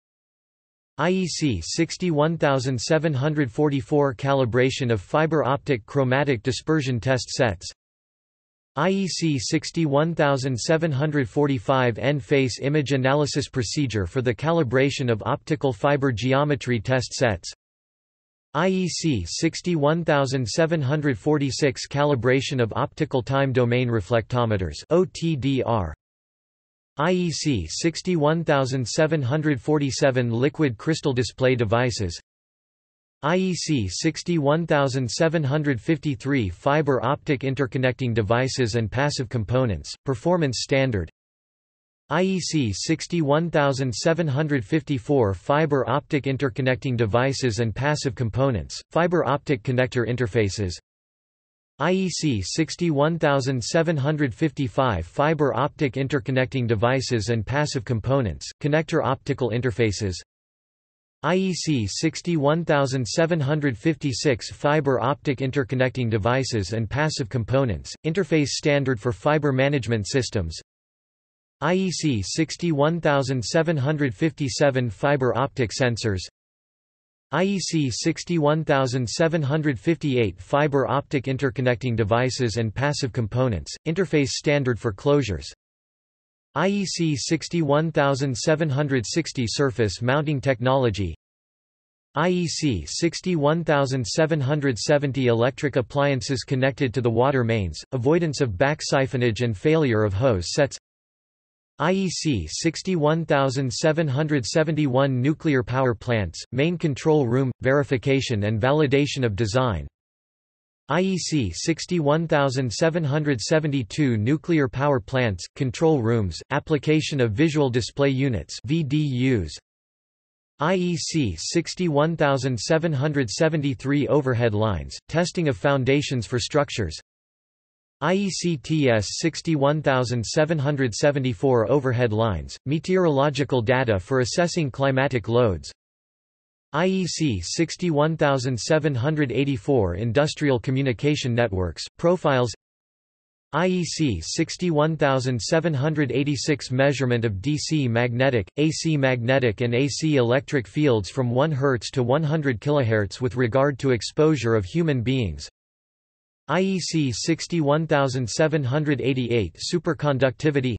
I E C sixty-one thousand seven hundred forty-four Calibration of Fiber Optic Chromatic Dispersion Test Sets, I E C sixty-one thousand seven hundred forty-five N-Face Image Analysis Procedure for the Calibration of Optical Fiber Geometry Test Sets, I E C sixty-one thousand seven hundred forty-six Calibration of Optical Time Domain Reflectometers O T D R, I E C sixty-one thousand seven hundred forty-seven Liquid Crystal Display Devices, I E C sixty-one thousand seven hundred fifty-three Fiber Optic Interconnecting Devices and Passive Components, Performance Standard, I E C sixty-one thousand seven hundred fifty-four Fiber Optic Interconnecting Devices and Passive Components, Fiber Optic Connector Interfaces, I E C sixty-one thousand seven hundred fifty-five Fiber Optic Interconnecting Devices and Passive Components, Connector Optical Interfaces, I E C sixty-one thousand seven hundred fifty-six Fiber Optic Interconnecting Devices and Passive Components, Interface Standard for Fiber Management Systems, I E C sixty-one thousand seven hundred fifty-seven Fiber Optic Sensors, I E C sixty-one thousand seven hundred fifty-eight Fiber Optic Interconnecting Devices and Passive Components, Interface Standard for Closures, I E C sixty-one thousand seven hundred sixty Surface Mounting Technology, I E C sixty-one thousand seven hundred seventy Electric Appliances Connected to the Water Mains, Avoidance of Back Siphonage and Failure of Hose Sets, I E C sixty-one thousand seven hundred seventy-one Nuclear Power Plants, Main Control Room, Verification and Validation of Design, I E C sixty-one thousand seven hundred seventy-two Nuclear Power Plants, Control Rooms, Application of Visual Display Units V D Us, I E C sixty-one thousand seven hundred seventy-three Overhead Lines, Testing of Foundations for Structures, I E C T S sixty-one thousand seven hundred seventy-four Overhead Lines, Meteorological Data for Assessing Climatic Loads, I E C sixty-one thousand seven hundred eighty-four Industrial Communication Networks, Profiles, I E C sixty-one thousand seven hundred eighty-six Measurement of D C magnetic, A C magnetic and A C electric fields from one hertz to one hundred kilohertz with regard to exposure of human beings, I E C sixty-one thousand seven hundred eighty-eight Superconductivity,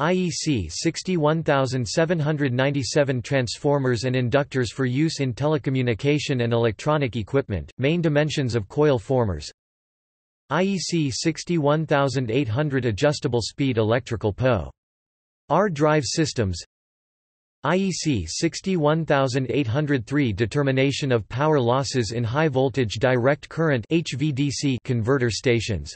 I E C sixty-one thousand seven hundred ninety-seven Transformers and inductors for use in telecommunication and electronic equipment, Main dimensions of coil formers, I E C sixty-one thousand eight hundred Adjustable speed electrical P O R drive systems, I E C sixty-one thousand eight hundred three Determination of power losses in high-voltage direct current H V D C converter stations,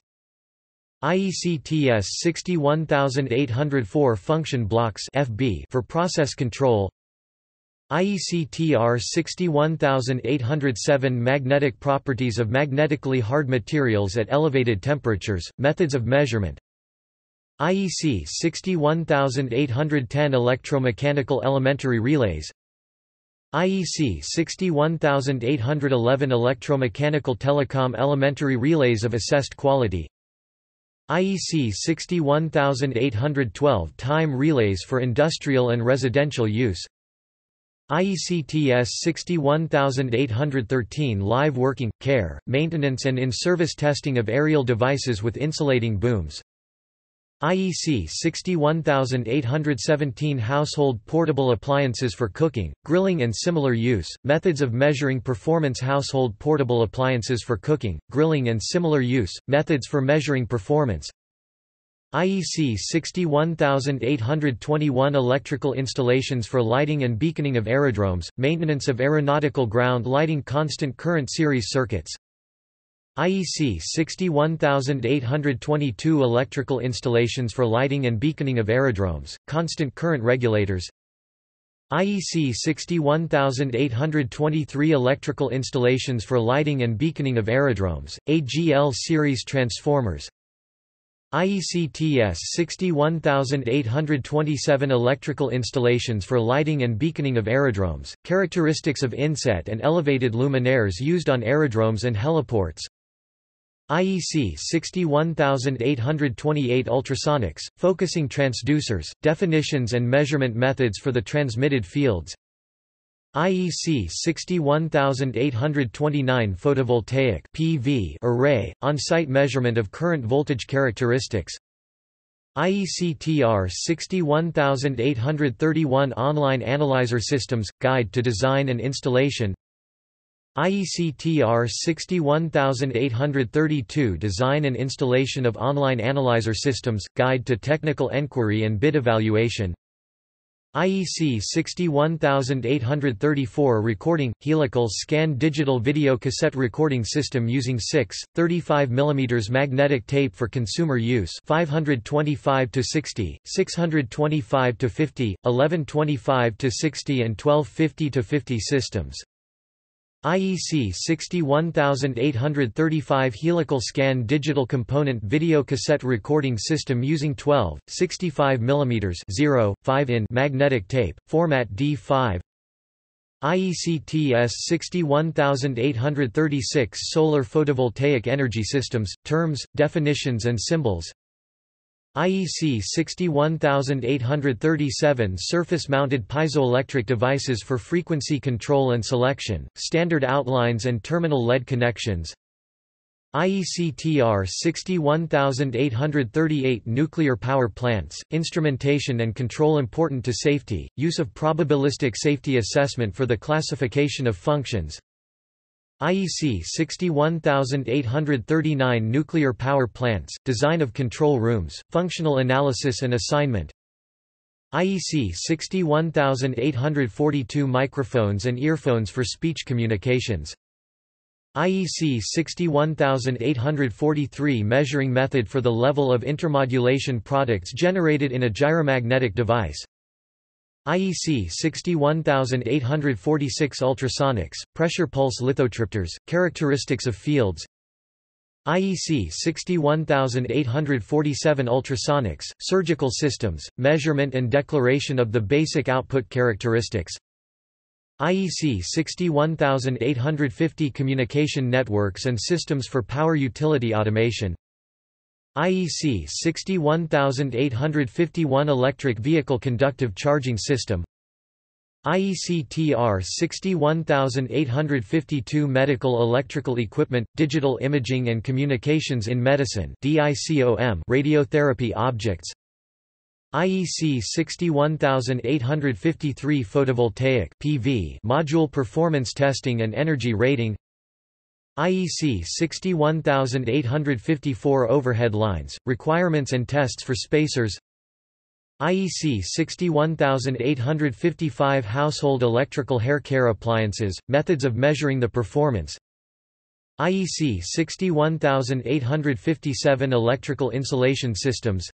I E C T S sixty-one thousand eight hundred four Function blocks F B for process control, I E C T R sixty-one thousand eight hundred seven Magnetic properties of magnetically hard materials at elevated temperatures, methods of measurement, I E C sixty-one thousand eight hundred ten Electromechanical Elementary Relays, I E C sixty-one thousand eight hundred eleven Electromechanical Telecom Elementary Relays of Assessed Quality, I E C sixty-one thousand eight hundred twelve Time Relays for Industrial and Residential Use, I E C T S sixty-one thousand eight hundred thirteen Live Working, Care, Maintenance and In-Service Testing of Aerial Devices with Insulating Booms, I E C sixty-one thousand eight hundred seventeen Household Portable Appliances for Cooking, Grilling and Similar Use, Methods of Measuring Performance. Household Portable Appliances for Cooking, Grilling and Similar Use, Methods for Measuring Performance. I E C sixty-one thousand eight hundred twenty-one Electrical Installations for Lighting and Beaconing of Aerodromes, Maintenance of Aeronautical Ground Lighting. Constant Current Series Circuits, I E C sixty-one thousand eight hundred twenty-two Electrical Installations for Lighting and Beaconing of Aerodromes, Constant Current Regulators, I E C sixty-one thousand eight hundred twenty-three Electrical Installations for Lighting and Beaconing of Aerodromes, A G L Series Transformers, I E C T S sixty-one thousand eight hundred twenty-seven Electrical Installations for Lighting and Beaconing of Aerodromes, Characteristics of Inset and Elevated Luminaires Used on Aerodromes and Heliports, I E C sixty-one thousand eight hundred twenty-eight Ultrasonics, Focusing Transducers, Definitions and Measurement Methods for the Transmitted Fields, I E C sixty-one thousand eight hundred twenty-nine Photovoltaic P V Array, On-Site Measurement of Current Voltage Characteristics, I E C T R sixty-one thousand eight hundred thirty-one Online Analyzer Systems, Guide to Design and Installation, I E C T R sixty-one thousand eight hundred thirty-two Design and Installation of Online Analyzer Systems, Guide to Technical Enquiry and Bid Evaluation, I E C sixty-one thousand eight hundred thirty-four Recording, Helical Scan Digital Video Cassette Recording System using six, thirty-five millimeter magnetic tape for consumer use, five twenty-five to sixty, six twenty-five to fifty, eleven twenty-five to sixty and twelve fifty to fifty systems, I E C sixty-one thousand eight hundred thirty-five Helical Scan Digital Component Video Cassette Recording System using twelve, sixty-five millimeter zero point five inch magnetic tape, format D five, I E C T S sixty-one thousand eight hundred thirty-six Solar Photovoltaic Energy Systems, Terms, Definitions and Symbols, I E C sixty-one thousand eight hundred thirty-seven Surface-mounted piezoelectric devices for frequency control and selection, standard outlines and terminal lead connections, I E C T R sixty-one thousand eight hundred thirty-eight Nuclear power plants, instrumentation and control important to safety, use of probabilistic safety assessment for the classification of functions, I E C sixty-one thousand eight hundred thirty-nine Nuclear power plants, design of control rooms, functional analysis and assignment, I E C sixty-one thousand eight hundred forty-two Microphones and earphones for speech communications, I E C sixty-one thousand eight hundred forty-three Measuring method for the level of intermodulation products generated in a gyromagnetic device, I E C sixty-one thousand eight hundred forty-six Ultrasonics, Pressure Pulse Lithotriptors, Characteristics of Fields, I E C sixty-one thousand eight hundred forty-seven Ultrasonics, Surgical Systems, Measurement and Declaration of the Basic Output Characteristics, I E C sixty-one thousand eight hundred fifty Communication Networks and Systems for Power Utility Automation, I E C sixty-one thousand eight hundred fifty-one Electric Vehicle Conductive Charging System, I E C T R sixty-one thousand eight hundred fifty-two Medical Electrical Equipment, Digital Imaging and Communications in Medicine D I C O M Radiotherapy Objects, I E C sixty-one thousand eight hundred fifty-three Photovoltaic P V Module Performance Testing and Energy Rating, I E C sixty-one thousand eight hundred fifty-four Overhead lines, requirements and tests for spacers, I E C sixty-one thousand eight hundred fifty-five Household electrical hair care appliances, methods of measuring the performance, I E C sixty-one thousand eight hundred fifty-seven Electrical insulation systems,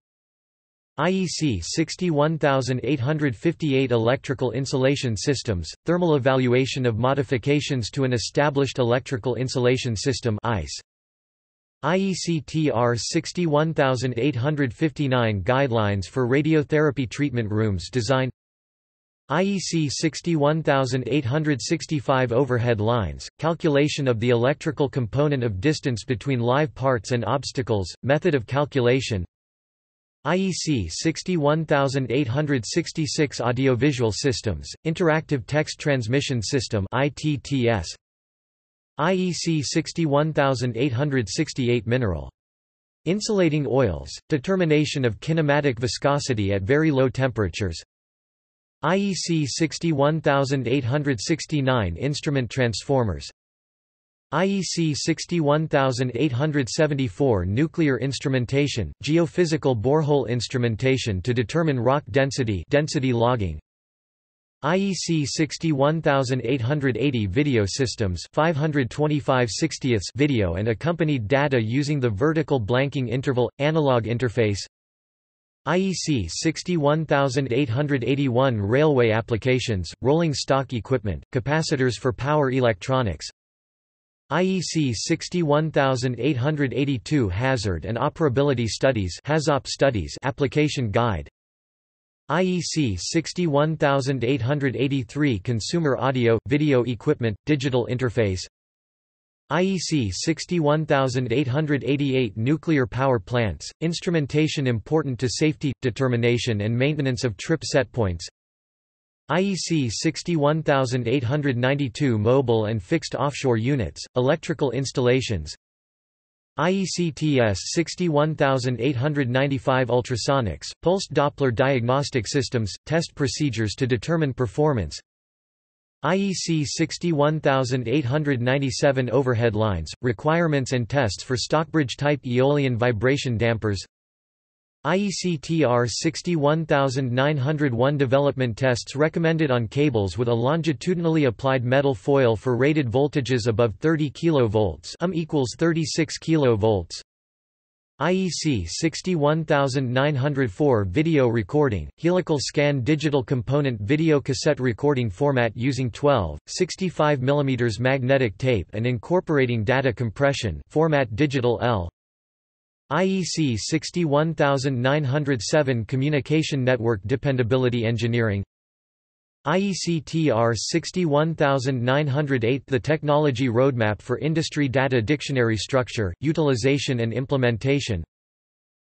I E C sixty-one thousand eight hundred fifty-eight Electrical insulation systems, thermal evaluation of modifications to an established electrical insulation system I C E I E C T R sixty-one eight fifty-nine Guidelines for Radiotherapy Treatment Rooms Design. I E C sixty-one eight sixty-five Overhead Lines, Calculation of the Electrical Component of Distance Between Live Parts and Obstacles, Method of Calculation. I E C sixty-one eight sixty-six Audiovisual Systems, Interactive Text Transmission System I T T S. I E C sixty-one eight sixty-eight Mineral Insulating Oils, Determination of Kinematic Viscosity at Very Low Temperatures. I E C sixty-one eight sixty-nine Instrument Transformers. I E C sixty-one eight seventy-four Nuclear Instrumentation, Geophysical Borehole Instrumentation to Determine Rock Density, Density Logging. I E C sixty-one eight eighty Video Systems five twenty-five sixtieths Video and Accompanied Data Using the Vertical Blanking Interval – Analog Interface. I E C sixty-one eight eighty-one Railway Applications – Rolling Stock Equipment – Capacitors for Power Electronics. I E C sixty-one eight eighty-two Hazard and Operability Studies HAZOP Studies Application Guide. I E C sixty-one eight eighty-three Consumer Audio – Video Equipment – Digital Interface. I E C sixty-one eight eighty-eight Nuclear Power Plants – Instrumentation Important to Safety – Determination and Maintenance of Trip Setpoints. I E C sixty-one eight ninety-two Mobile and Fixed Offshore Units – Electrical Installations. I E C T S sixty-one eight ninety-five Ultrasonics, Pulsed Doppler Diagnostic Systems, Test Procedures to Determine Performance. I E C sixty-one eight ninety-seven Overhead Lines, Requirements and Tests for Stockbridge-type Aeolian Vibration Dampers. I E C T R sixty-one nine oh one Development Tests Recommended on Cables with a Longitudinally Applied Metal Foil for Rated Voltages Above thirty kilovolts um equals thirty-six kilovolts. I E C sixty-one nine oh four Video Recording, Helical Scan Digital Component Video Cassette Recording Format using twelve point six five millimeter magnetic tape and incorporating data compression format Digital L. I E C sixty-one nine oh seven Communication Network Dependability Engineering. I E C T R sixty-one nine oh eight The Technology Roadmap for Industry Data Dictionary Structure, Utilization and Implementation.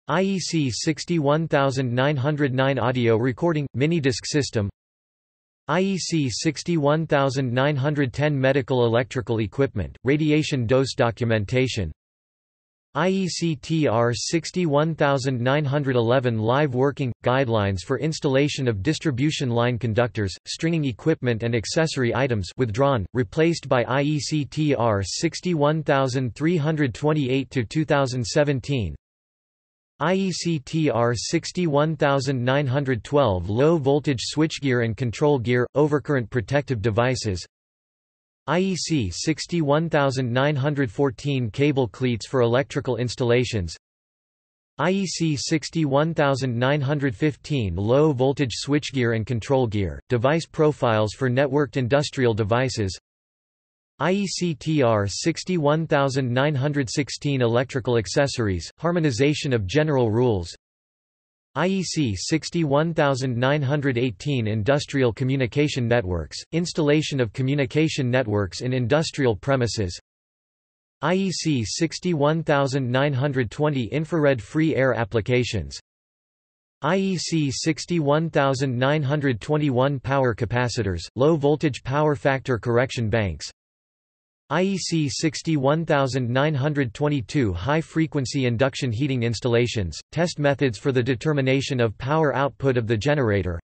I E C sixty-one nine oh nine Audio Recording – Minidisc System. I E C sixty-one nine ten Medical Electrical Equipment – Radiation Dose Documentation. I E C T R sixty-one nine eleven Live Working – Guidelines for Installation of Distribution Line Conductors, Stringing Equipment and Accessory Items withdrawn, replaced by I E C T R sixty-one three twenty-eight to two thousand seventeen. I E C T R sixty-one nine twelve Low Voltage Switchgear and Control Gear – Overcurrent Protective Devices. I E C sixty-one nine fourteen Cable Cleats for Electrical Installations. I E C sixty-one nine fifteen Low Voltage Switchgear and Control Gear, Device Profiles for Networked Industrial Devices. I E C T R sixty-one nine sixteen Electrical Accessories, Harmonization of General Rules. I E C sixty-one nine eighteen Industrial Communication Networks, Installation of Communication Networks in Industrial Premises. I E C sixty-one nine twenty Infrared Free Air Applications. I E C sixty-one nine twenty-one Power Capacitors, Low Voltage Power Factor Correction Banks. I E C sixty-one nine twenty-two High-frequency induction heating installations, test methods for the determination of power output of the generator.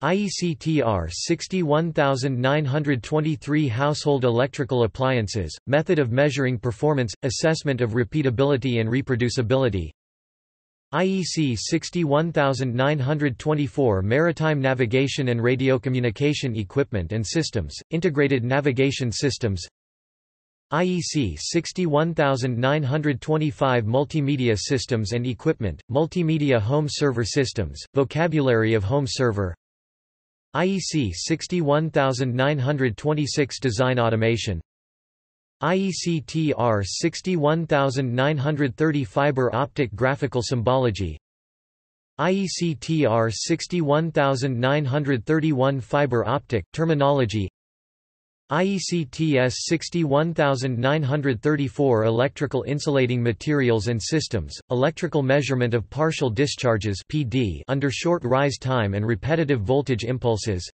I E C T R sixty-one nine twenty-three Household electrical appliances, method of measuring performance, assessment of repeatability and reproducibility. I E C sixty-one nine twenty-four Maritime navigation and radiocommunication equipment and systems, integrated navigation systems. I E C sixty-one nine twenty-five Multimedia Systems and Equipment, Multimedia Home Server Systems, Vocabulary of Home Server. I E C sixty-one nine twenty-six Design Automation. I E C T R sixty-one thousand nine hundred thirty Fiber Optic Graphical Symbology, I E C T R sixty-one thousand nine hundred thirty-one Fiber Optic Terminology, I E C T S sixty-one thousand nine hundred thirty-four Electrical Insulating Materials and Systems, Electrical Measurement of Partial Discharges (P D) under Short Rise Time and Repetitive Voltage Impulses,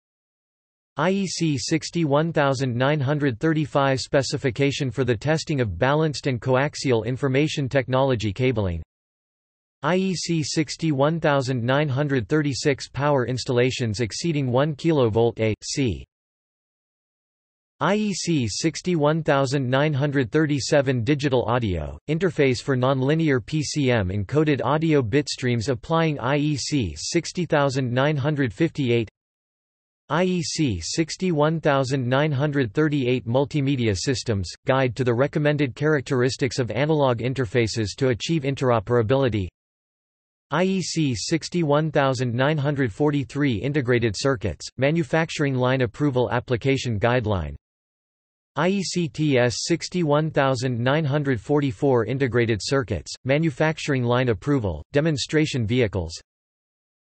I E C sixty-one thousand nine hundred thirty-five Specification for the Testing of Balanced and Coaxial Information Technology Cabling, I E C sixty-one thousand nine hundred thirty-six Power Installations Exceeding one kilovolt A C, I E C sixty-one thousand nine hundred thirty-seven Digital Audio, Interface for Nonlinear P C M Encoded Audio Bitstreams Applying I E C sixty thousand nine hundred fifty-eight, I E C sixty-one thousand nine hundred thirty-eight Multimedia Systems, Guide to the Recommended Characteristics of Analog Interfaces to Achieve Interoperability, I E C sixty-one thousand nine hundred forty-three Integrated Circuits, Manufacturing Line Approval Application Guideline, I E C T S sixty-one thousand nine hundred forty-four Integrated Circuits, Manufacturing Line Approval, Demonstration Vehicles,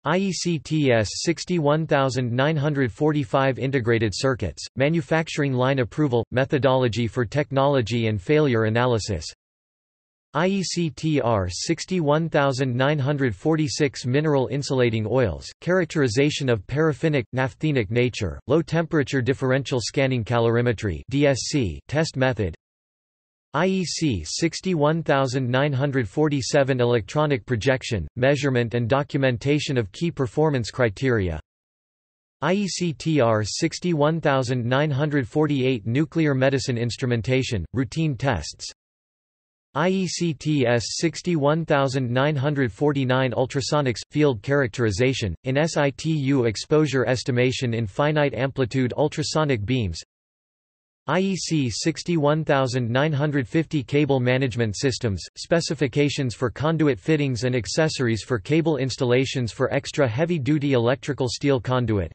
I E C T S sixty-one thousand nine hundred forty-five Integrated Circuits, Manufacturing Line Approval, Methodology for Technology and Failure Analysis, I E C T R sixty-one thousand nine hundred forty-six Mineral Insulating Oils, Characterization of Paraffinic, Naphthenic Nature, Low Temperature Differential Scanning Calorimetry (D S C) Test Method, I E C sixty-one thousand nine hundred forty-seven Electronic Projection, Measurement and Documentation of Key Performance Criteria, I E C T R sixty-one thousand nine hundred forty-eight Nuclear Medicine Instrumentation, Routine Tests, I E C T S sixty-one thousand nine hundred forty-nine Ultrasonics – Field Characterization, in situ Exposure Estimation in Finite Amplitude Ultrasonic Beams, I E C sixty-one thousand nine hundred fifty Cable Management Systems – Specifications for Conduit Fittings and Accessories for Cable Installations for Extra Heavy-Duty Electrical Steel Conduit,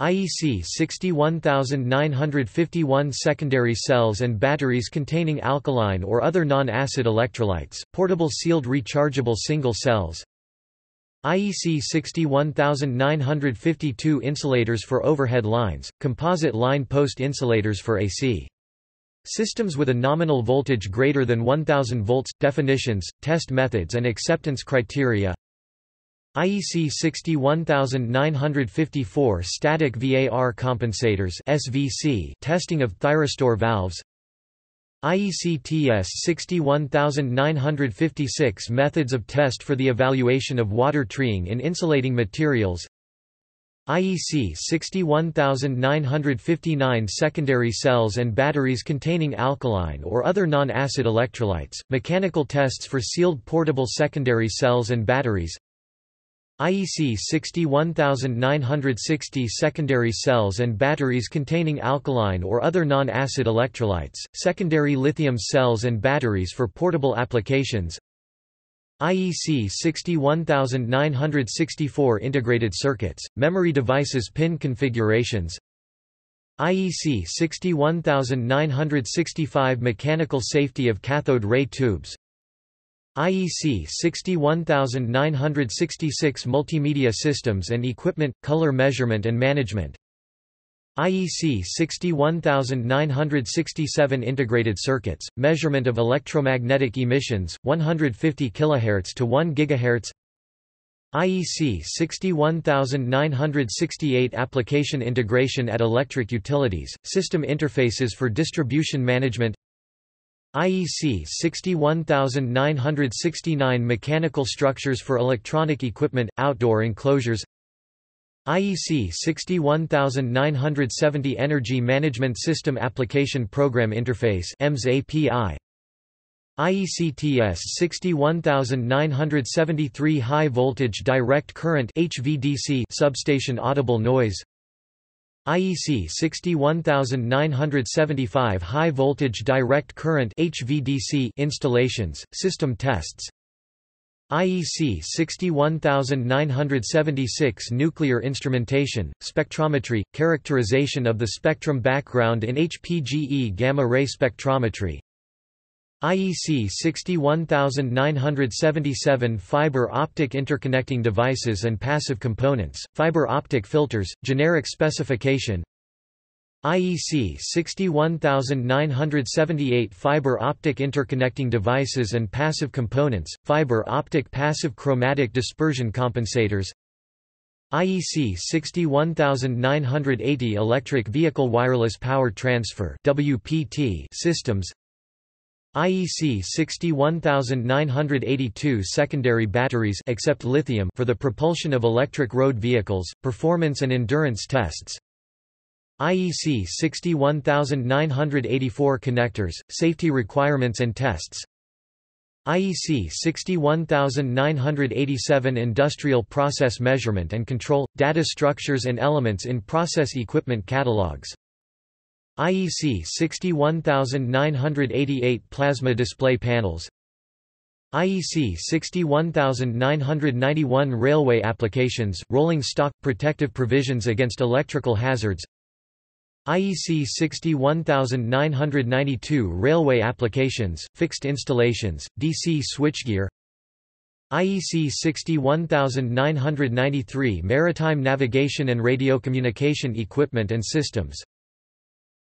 I E C sixty-one thousand nine hundred fifty-one Secondary Cells and Batteries Containing Alkaline or Other Non-Acid Electrolytes, Portable Sealed Rechargeable Single Cells, I E C sixty-one thousand nine hundred fifty-two Insulators for Overhead Lines, Composite Line Post Insulators for A C Systems with a Nominal Voltage Greater than one thousand volts, Definitions, Test Methods and Acceptance Criteria, I E C sixty-one thousand nine hundred fifty-four Static V A R Compensators S V C Testing of Thyristor Valves, I E C T S sixty-one thousand nine hundred fifty-six Methods of Test for the Evaluation of Water Treeing in Insulating Materials, I E C sixty-one thousand nine hundred fifty-nine Secondary Cells and Batteries Containing Alkaline or Other Non-Acid Electrolytes, Mechanical Tests for Sealed Portable Secondary Cells and Batteries, I E C sixty-one thousand nine hundred sixty Secondary Cells and Batteries Containing Alkaline or Other Non-Acid Electrolytes, Secondary Lithium Cells and Batteries for Portable Applications, I E C sixty-one thousand nine hundred sixty-four Integrated Circuits, Memory Devices Pin Configurations, I E C sixty-one thousand nine hundred sixty-five Mechanical Safety of Cathode Ray Tubes, I E C sixty-one thousand nine hundred sixty-six Multimedia Systems and Equipment, Color Measurement and Management, I E C sixty-one thousand nine hundred sixty-seven Integrated Circuits, Measurement of Electromagnetic Emissions, one hundred fifty kilohertz to one gigahertz, I E C sixty-one thousand nine hundred sixty-eight Application Integration at Electric Utilities, System Interfaces for Distribution Management, I E C sixty-one thousand nine hundred sixty-nine Mechanical Structures for Electronic Equipment, Outdoor Enclosures, I E C sixty-one thousand nine hundred seventy Energy Management System Application Program Interface E M S A P I, I E C T S sixty-one thousand nine hundred seventy-three High Voltage Direct Current H V D C Substation Audible Noise, I E C sixty-one thousand nine hundred seventy-five High Voltage Direct Current H V D C Installations, System Tests, I E C sixty-one nine seventy-six Nuclear Instrumentation, Spectrometry, Characterization of the Spectrum Background in H P G E Gamma Ray Spectrometry. I E C sixty-one nine seventy-seven Fiber Optic Interconnecting Devices and Passive Components, Fiber Optic Filters, Generic Specification. I E C sixty-one nine seventy-eight Fiber Optic Interconnecting Devices and Passive Components, Fiber Optic Passive Chromatic Dispersion Compensators. I E C sixty-one nine eighty Electric Vehicle Wireless Power Transfer (W P T) Systems. I E C sixty-one nine eighty-two Secondary Batteries except lithium for the propulsion of electric road vehicles, Performance and Endurance Tests. I E C sixty-one nine eighty-four Connectors, Safety Requirements and Tests. I E C sixty-one nine eighty-seven Industrial Process Measurement and Control, Data Structures and Elements in Process Equipment Catalogs. I E C sixty-one nine eighty-eight Plasma Display Panels. I E C sixty-one nine ninety-one Railway Applications, Rolling Stock, Protective Provisions Against Electrical Hazards. I E C sixty-one nine ninety-two Railway Applications, Fixed Installations, D C Switchgear. I E C sixty-one nine ninety-three Maritime Navigation and Radiocommunication Equipment and Systems.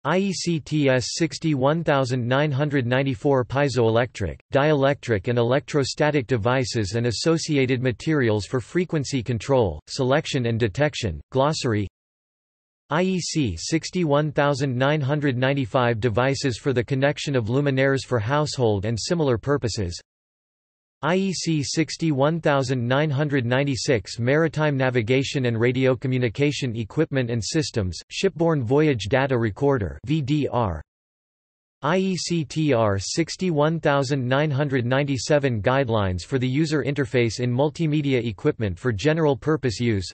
I E C T S sixty-one nine ninety-four Piezoelectric, Dielectric and Electrostatic Devices and Associated Materials for Frequency Control, Selection and Detection, Glossary. I E C sixty-one nine ninety-five Devices for the Connection of Luminaires for Household and Similar Purposes. I E C sixty-one nine ninety-six Maritime Navigation and Radiocommunication Equipment and Systems, Shipborne Voyage Data Recorder (V D R). I E C T R sixty-one nine ninety-seven Guidelines for the User Interface in Multimedia Equipment for General Purpose Use.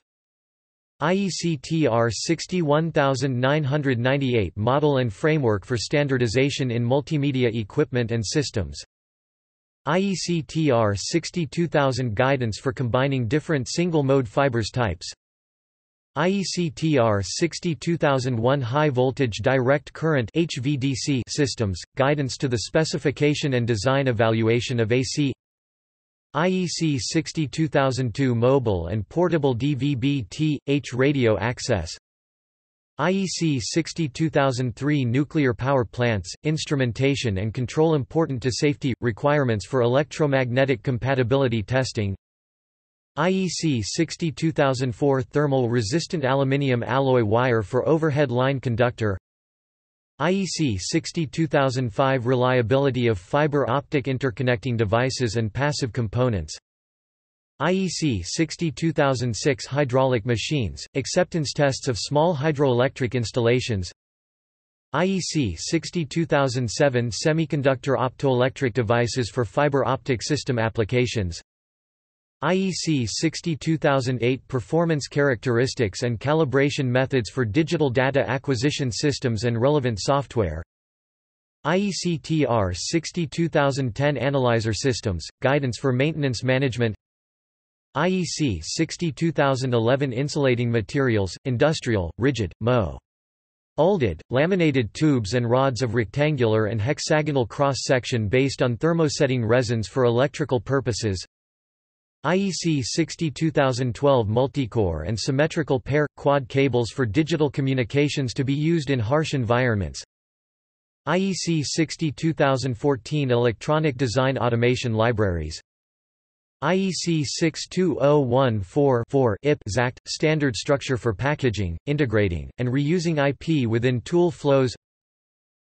I E C T R sixty-one nine ninety-eight Model and Framework for Standardization in Multimedia Equipment and Systems. I E C T R sixty-two thousand Guidance for Combining Different Single-Mode Fibers Types. I E C T R sixty-two thousand one High Voltage Direct Current (H V D C) Systems, Guidance to the Specification and Design Evaluation of A C. I E C sixty-two thousand two Mobile and Portable D V B T H Radio Access. I E C sixty-two thousand three Nuclear Power Plants, Instrumentation and Control Important to Safety, Requirements for Electromagnetic Compatibility Testing. I E C sixty-two thousand four Thermal Resistant Aluminium Alloy Wire for Overhead Line Conductor. I E C sixty-two thousand five Reliability of Fiber Optic Interconnecting Devices and Passive Components. I E C sixty-two thousand six Hydraulic Machines, Acceptance Tests of Small Hydroelectric Installations. I E C sixty-two thousand seven Semiconductor Optoelectric Devices for Fiber Optic System Applications. I E C sixty-two thousand eight Performance Characteristics and Calibration Methods for Digital Data Acquisition Systems and Relevant Software. I E C T R sixty-two thousand ten Analyzer Systems, Guidance for Maintenance Management. I E C sixty-two thousand eleven Insulating Materials, Industrial, Rigid, M O. Ulded, Laminated Tubes and Rods of Rectangular and Hexagonal Cross-Section based on Thermosetting Resins for Electrical Purposes. I E C sixty-two thousand twelve Multicore and Symmetrical Pair – Quad Cables for Digital Communications to be used in harsh environments. I E C sixty-two thousand fourteen Electronic Design Automation Libraries. I E C six two zero one four four I P Z A C T – Standard Structure for Packaging, Integrating, and Reusing I P within Tool Flows.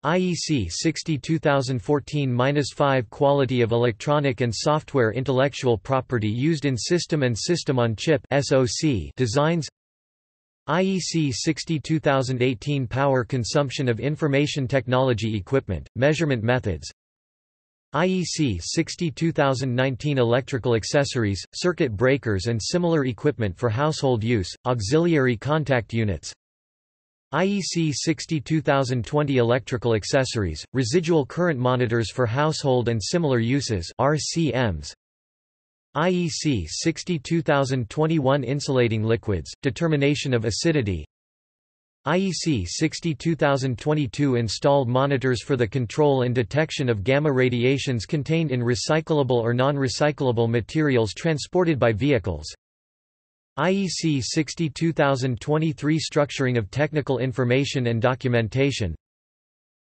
I E C sixty-two thousand fourteen dash five Quality of Electronic and Software Intellectual Property Used in System and System-on-Chip Designs. I E C sixty-two thousand eighteen Power Consumption of Information Technology Equipment, Measurement Methods. I E C sixty-two thousand nineteen Electrical Accessories, Circuit Breakers and Similar Equipment for Household Use, Auxiliary Contact Units. I E C sixty-two thousand twenty Electrical Accessories, Residual Current Monitors for Household and Similar Uses R C Ms. I E C sixty-two thousand twenty-one Insulating liquids, determination of acidity. I E C sixty-two thousand twenty-two installed monitors for the control and detection of gamma radiations contained in recyclable or non-recyclable materials transported by vehicles. I E C sixty-two thousand twenty-three Structuring of technical information and documentation.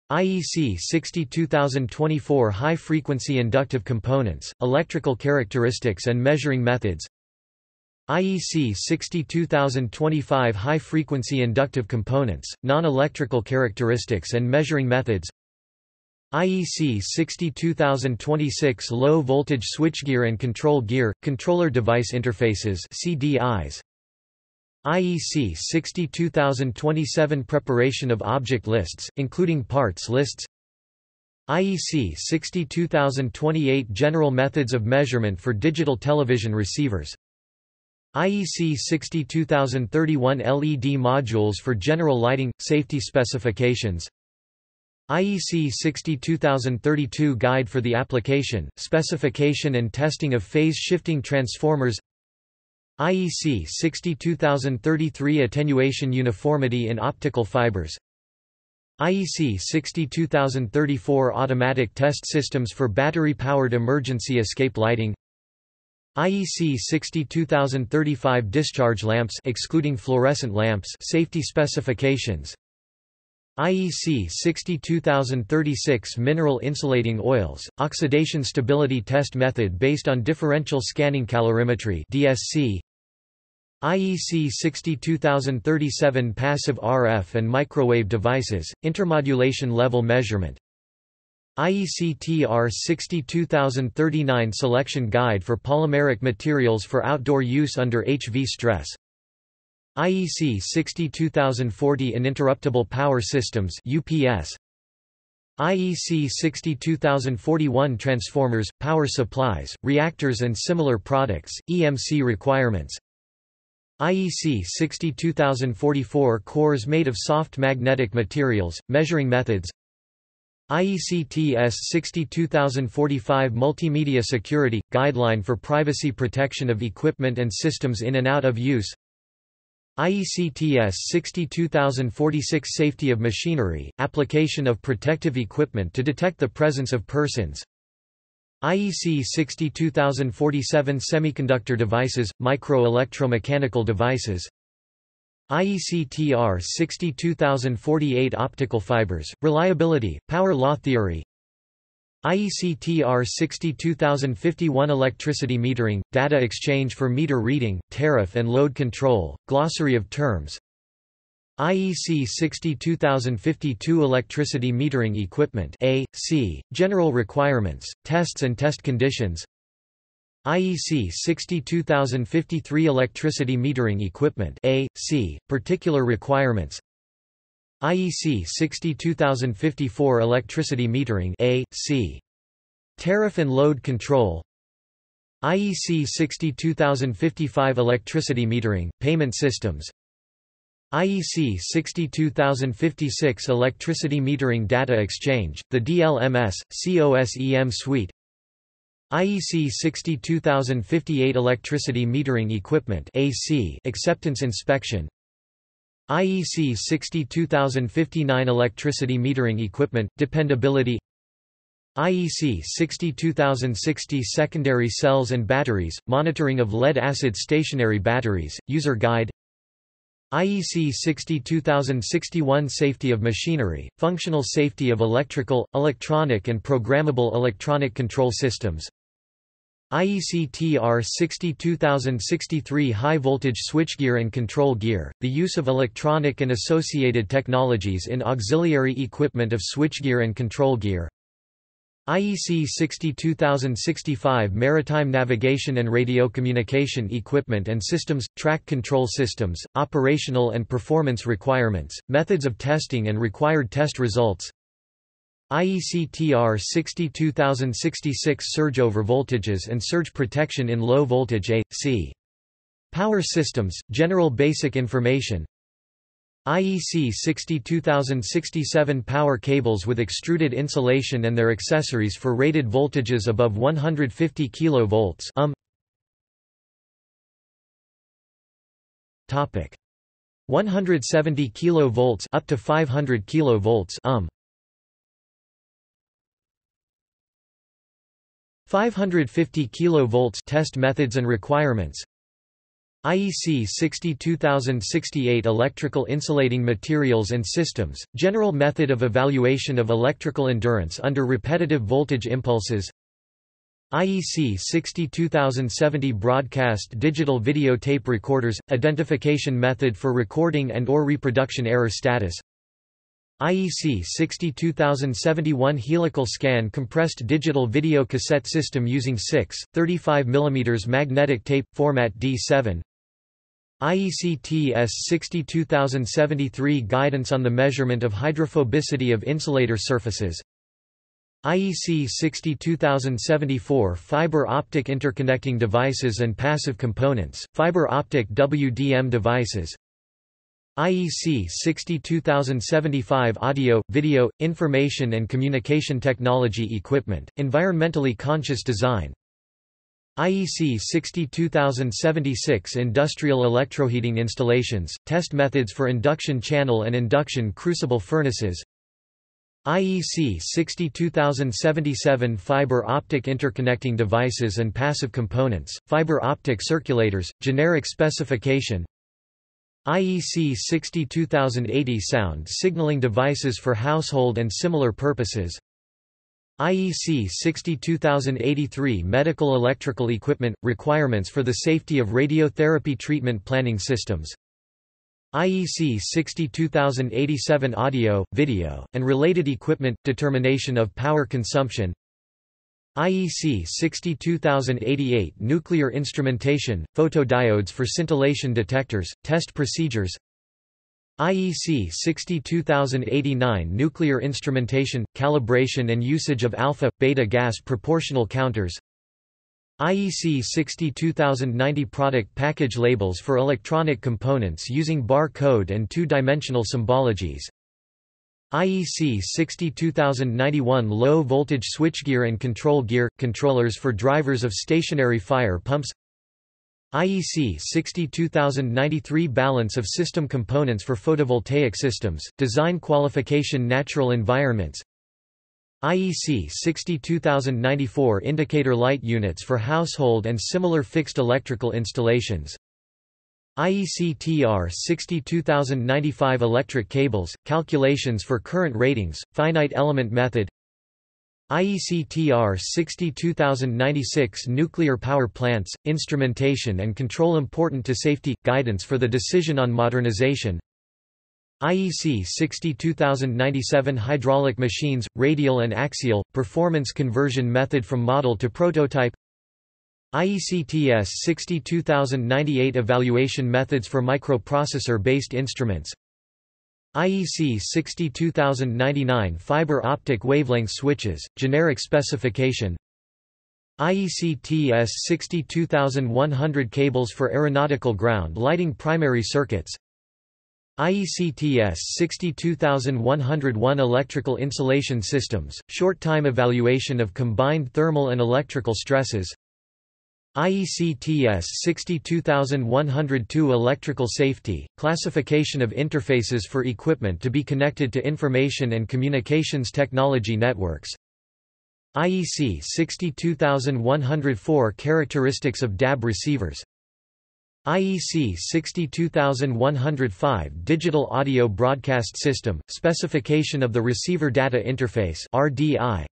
I E C sixty-two thousand twenty-four High-frequency inductive components, electrical characteristics and measuring methods. I E C sixty-two thousand twenty-five High-frequency inductive components, non-electrical characteristics and measuring methods. I E C sixty-two thousand twenty-six Low-voltage switchgear and control gear, controller device interfaces (C D Is). I E C sixty-two thousand twenty-seven Preparation of object lists, including parts lists. I E C sixty-two thousand twenty-eight General methods of measurement for digital television receivers. I E C sixty-two thousand thirty-one L E D modules for general lighting, safety specifications. I E C sixty-two thousand thirty-two Guide for the application, specification and testing of phase-shifting transformers. I E C sixty-two thousand thirty-three Attenuation uniformity in optical fibers. I E C sixty-two thousand thirty-four Automatic test systems for battery-powered emergency escape lighting. I E C sixty-two thousand thirty-five Discharge lamps excluding fluorescent lamps safety specifications. I E C sixty-two thousand thirty-six Mineral insulating oils, oxidation stability test method based on differential scanning calorimetry D S C. I E C sixty-two thousand thirty-seven Passive R F and microwave devices, intermodulation level measurement. I E C T R sixty-two thousand thirty-nine Selection Guide for Polymeric Materials for Outdoor Use Under H V Stress. I E C sixty-two thousand forty Uninterruptible Power Systems U P S. I E C sixty-two thousand forty-one Transformers, Power Supplies, Reactors and Similar Products, E M C Requirements. I E C sixty-two thousand forty-four Cores Made of Soft Magnetic Materials, Measuring Methods. I E C T S sixty-two thousand forty-five Multimedia Security – Guideline for Privacy Protection of Equipment and Systems in and Out of Use. I E C T S sixty-two thousand forty-six Safety of Machinery – Application of Protective Equipment to Detect the Presence of Persons. I E C sixty-two thousand forty-seven Semiconductor Devices – Microelectromechanical Devices. I E C T R sixty-two thousand forty-eight Optical fibers, reliability, power law theory. I E C T R sixty-two thousand fifty-one Electricity metering, data exchange for meter reading, tariff and load control, glossary of terms. I E C sixty-two thousand fifty-two Electricity metering equipment A C, general requirements, tests and test conditions. I E C sixty-two thousand fifty-three Electricity metering equipment A C, particular requirements. I E C sixty-two thousand fifty-four Electricity metering A C, tariff and load control. I E C sixty-two thousand fifty-five Electricity metering, payment systems. I E C sixty-two thousand fifty-six Electricity metering data exchange, the D L M S, COSEM suite. I E C sixty-two thousand fifty-eight Electricity metering equipment A C acceptance inspection. I E C sixty-two thousand fifty-nine Electricity metering equipment dependability. I E C sixty-two thousand sixty Secondary cells and batteries, monitoring of lead-acid stationary batteries, user guide. I E C sixty-two thousand sixty-one Safety of machinery, functional safety of electrical, electronic and programmable electronic control systems. I E C T R sixty-two thousand sixty-three High-voltage switchgear and control gear, the use of electronic and associated technologies in auxiliary equipment of switchgear and control gear. I E C sixty-two thousand sixty-five Maritime navigation and radiocommunication equipment and systems, track control systems, operational and performance requirements, methods of testing and required test results. I E C T R sixty-two thousand sixty-six Surge overvoltages and surge protection in low voltage A C. Power systems, general basic information. I E C sixty-two thousand sixty-seven Power cables with extruded insulation and their accessories for rated voltages above one hundred fifty kilovolts. Um. Topic: one hundred seventy kilovolts up to five hundred kilovolts um. five hundred fifty kilovolts test methods and requirements. I E C sixty-two thousand sixty-eight Electrical Insulating Materials and Systems, General Method of Evaluation of Electrical Endurance under Repetitive Voltage Impulses. I E C sixty-two thousand seventy Broadcast Digital Video Tape Recorders, Identification Method for Recording and or Reproduction Error Status. I E C sixty-two thousand seventy-one Helical Scan Compressed Digital Video Cassette System using six, thirty-five millimeter Magnetic Tape, Format D seven. I E C T S sixty-two thousand seventy-three Guidance on the Measurement of Hydrophobicity of Insulator Surfaces. I E C sixty-two thousand seventy-four Fiber Optic Interconnecting Devices and Passive Components, Fiber Optic W D M Devices. I E C sixty-two thousand seventy-five Audio, Video, Information and Communication Technology Equipment, Environmentally Conscious Design. I E C sixty-two thousand seventy-six Industrial Electroheating Installations, Test Methods for Induction Channel and Induction Crucible Furnaces. I E C sixty-two thousand seventy-seven Fiber Optic Interconnecting Devices and Passive Components, Fiber Optic Circulators, Generic Specification. I E C sixty-two thousand eighty Sound Signaling Devices for Household and Similar Purposes. I E C sixty-two thousand eighty-three Medical Electrical Equipment – Requirements for the Safety of Radiotherapy Treatment Planning Systems. I E C sixty-two thousand eighty-seven Audio, Video, and Related Equipment – Determination of Power Consumption. I E C sixty-two thousand eighty-eight Nuclear Instrumentation, Photodiodes for Scintillation Detectors, Test Procedures. I E C sixty-two thousand eighty-nine Nuclear Instrumentation, Calibration and Usage of Alpha, Beta Gas Proportional Counters. I E C sixty-two thousand ninety Product Package Labels for Electronic Components using Bar-Code and Two-Dimensional Symbologies. I E C sixty-two thousand ninety-one Low Voltage Switchgear and Control Gear – Controllers for Drivers of Stationary Fire Pumps. I E C sixty-two thousand ninety-three Balance of System Components for Photovoltaic Systems – Design Qualification Natural Environments. I E C sixty-two thousand ninety-four Indicator Light Units for Household and Similar Fixed Electrical Installations. I E C T R sixty-two thousand ninety-five Electric Cables, Calculations for Current Ratings, Finite Element Method. I E C T R sixty-two thousand ninety-six Nuclear Power Plants, Instrumentation and Control Important to Safety, Guidance for the Decision on Modernization. I E C sixty-two thousand ninety-seven Hydraulic Machines, Radial and Axial, Performance Conversion Method from Model to Prototype. I E C T S sixty-two thousand ninety-eight Evaluation Methods for Microprocessor-Based Instruments. I E C sixty-two thousand ninety-nine Fiber Optic Wavelength Switches, Generic Specification. I E C T S sixty-two thousand one hundred Cables for Aeronautical Ground Lighting Primary Circuits. I E C T S sixty-two thousand one hundred one Electrical Insulation Systems, Short-Time Evaluation of Combined Thermal and Electrical Stresses. I E C T S sixty-two thousand one hundred two Electrical Safety, Classification of Interfaces for Equipment to be Connected to Information and Communications Technology Networks. I E C sixty-two thousand one hundred four Characteristics of D A B Receivers. I E C sixty-two thousand one hundred five Digital Audio Broadcast System, Specification of the Receiver Data Interface R D I.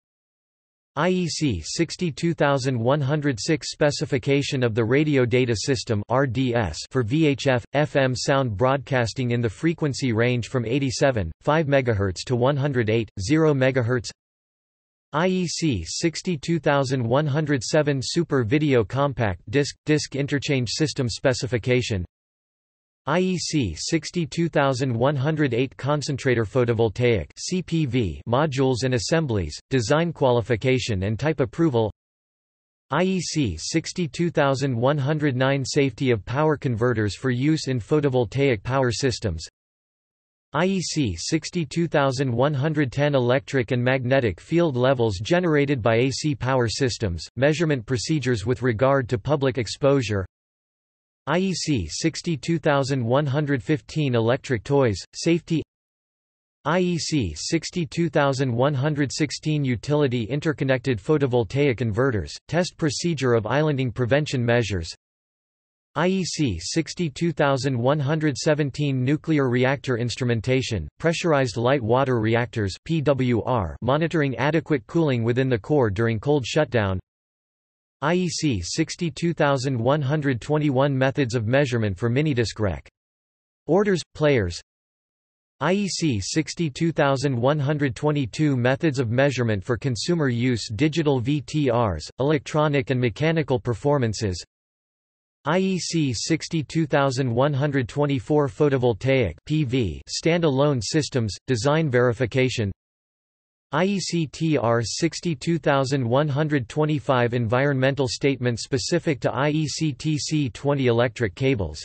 I E C sixty-two thousand one hundred six Specification of the Radio Data System R D S for V H F, F M sound broadcasting in the frequency range from eighty-seven point five megahertz to one hundred eight point zero megahertz. I E C sixty-two thousand one hundred seven Super Video Compact Disc – Disc Interchange System Specification. I E C sixty-two thousand one hundred eight Concentrator Photovoltaic C P V Modules and Assemblies, Design Qualification and Type Approval. I E C sixty-two thousand one hundred nine Safety of Power Converters for Use in Photovoltaic Power Systems. I E C sixty-two thousand one hundred ten Electric and Magnetic Field Levels Generated by A C Power Systems, Measurement Procedures with Regard to Public Exposure. I E C sixty-two thousand one hundred fifteen Electric Toys, Safety I E C sixty-two thousand one hundred sixteen Utility Interconnected Photovoltaic Inverters, Test Procedure of Islanding Prevention Measures I E C sixty-two thousand one hundred seventeen Nuclear Reactor Instrumentation, Pressurized Light Water Reactors P W R, Monitoring Adequate Cooling Within the Core During Cold Shutdown I E C sixty-two thousand one hundred twenty-one Methods of Measurement for Minidisc Rec. Orders, Players I E C sixty-two thousand one hundred twenty-two Methods of Measurement for Consumer Use Digital V T Rs, Electronic and Mechanical Performances I E C sixty-two thousand one hundred twenty-four Photovoltaic P V Stand-alone Systems, Design Verification I E C T R sixty-two thousand one hundred twenty-five Environmental Statements Specific to I E C T C twenty Electric Cables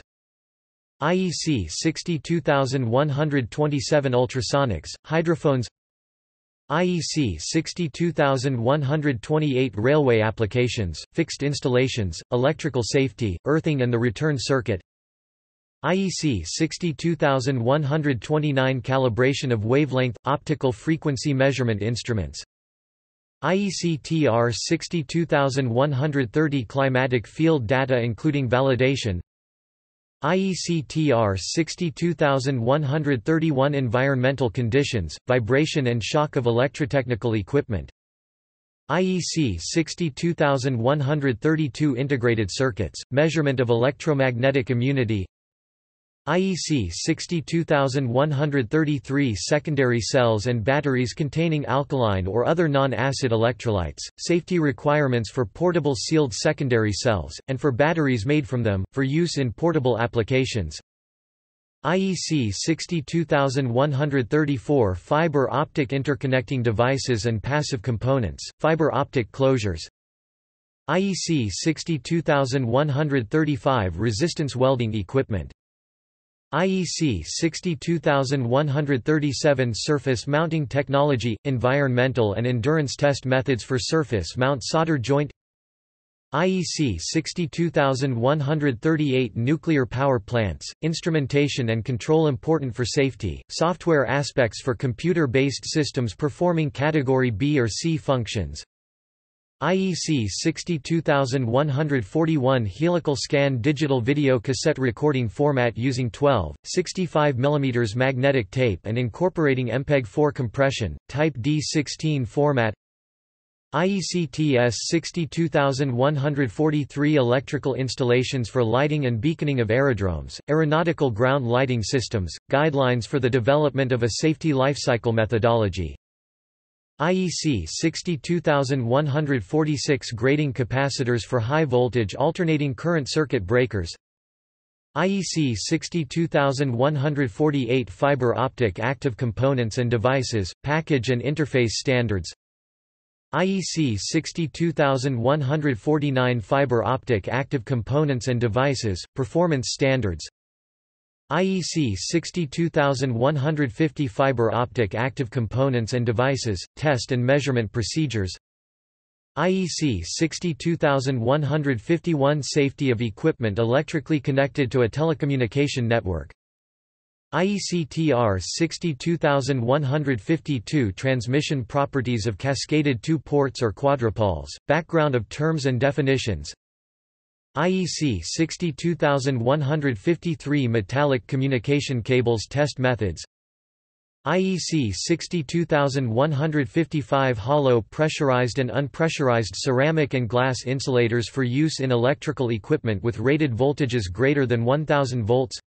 I E C sixty-two thousand one hundred twenty-seven Ultrasonics, Hydrophones I E C sixty-two thousand one hundred twenty-eight Railway Applications, Fixed Installations, Electrical Safety, Earthing and the Return Circuit I E C sixty-two thousand one hundred twenty-nine Calibration of Wavelength, Optical Frequency Measurement Instruments I E C T R sixty-two thousand one hundred thirty Climatic Field Data including Validation I E C T R sixty-two thousand one hundred thirty-one Environmental Conditions, Vibration and Shock of Electrotechnical Equipment I E C sixty-two thousand one hundred thirty-two Integrated Circuits, Measurement of Electromagnetic Immunity I E C sixty-two thousand one hundred thirty-three Secondary Cells and Batteries Containing Alkaline or Other Non-Acid Electrolytes, Safety Requirements for Portable Sealed Secondary Cells, and for Batteries Made from Them, for Use in Portable Applications I E C sixty-two thousand one hundred thirty-four Fiber Optic Interconnecting Devices and Passive Components, Fiber Optic Closures I E C sixty-two thousand one hundred thirty-five Resistance Welding Equipment I E C sixty-two thousand one hundred thirty-seven Surface Mounting Technology – Environmental and Endurance Test Methods for Surface Mount Solder Joint I E C sixty-two thousand one hundred thirty-eight Nuclear Power Plants – Instrumentation and Control Important for Safety, Software Aspects for Computer-Based Systems Performing Category B or C Functions I E C sixty-two thousand one hundred forty-one Helical Scan Digital Video Cassette Recording Format using twelve point six five millimeter magnetic tape and incorporating M P E G four compression, Type D sixteen format I E C T S sixty-two thousand one hundred forty-three Electrical Installations for Lighting and Beaconing of Aerodromes, Aeronautical Ground Lighting Systems, Guidelines for the Development of a Safety Lifecycle Methodology I E C sixty-two thousand one hundred forty-six Grating Capacitors for High Voltage Alternating Current Circuit Breakers I E C sixty-two thousand one hundred forty-eight Fiber Optic Active Components and Devices, Package and Interface Standards I E C sixty-two thousand one hundred forty-nine Fiber Optic Active Components and Devices, Performance Standards I E C sixty-two thousand one hundred fifty Fiber Optic Active Components and Devices, Test and Measurement Procedures I E C sixty-two thousand one hundred fifty-one Safety of Equipment Electrically Connected to a Telecommunication Network I E C T R sixty-two thousand one hundred fifty-two Transmission Properties of Cascaded Two Ports or Quadrupoles, Background of Terms and Definitions I E C sixty-two thousand one hundred fifty-three Metallic Communication Cables Test Methods I E C sixty-two thousand one hundred fifty-five Hollow Pressurized and Unpressurized Ceramic and Glass Insulators for Use in Electrical Equipment with Rated Voltages Greater than one thousand volts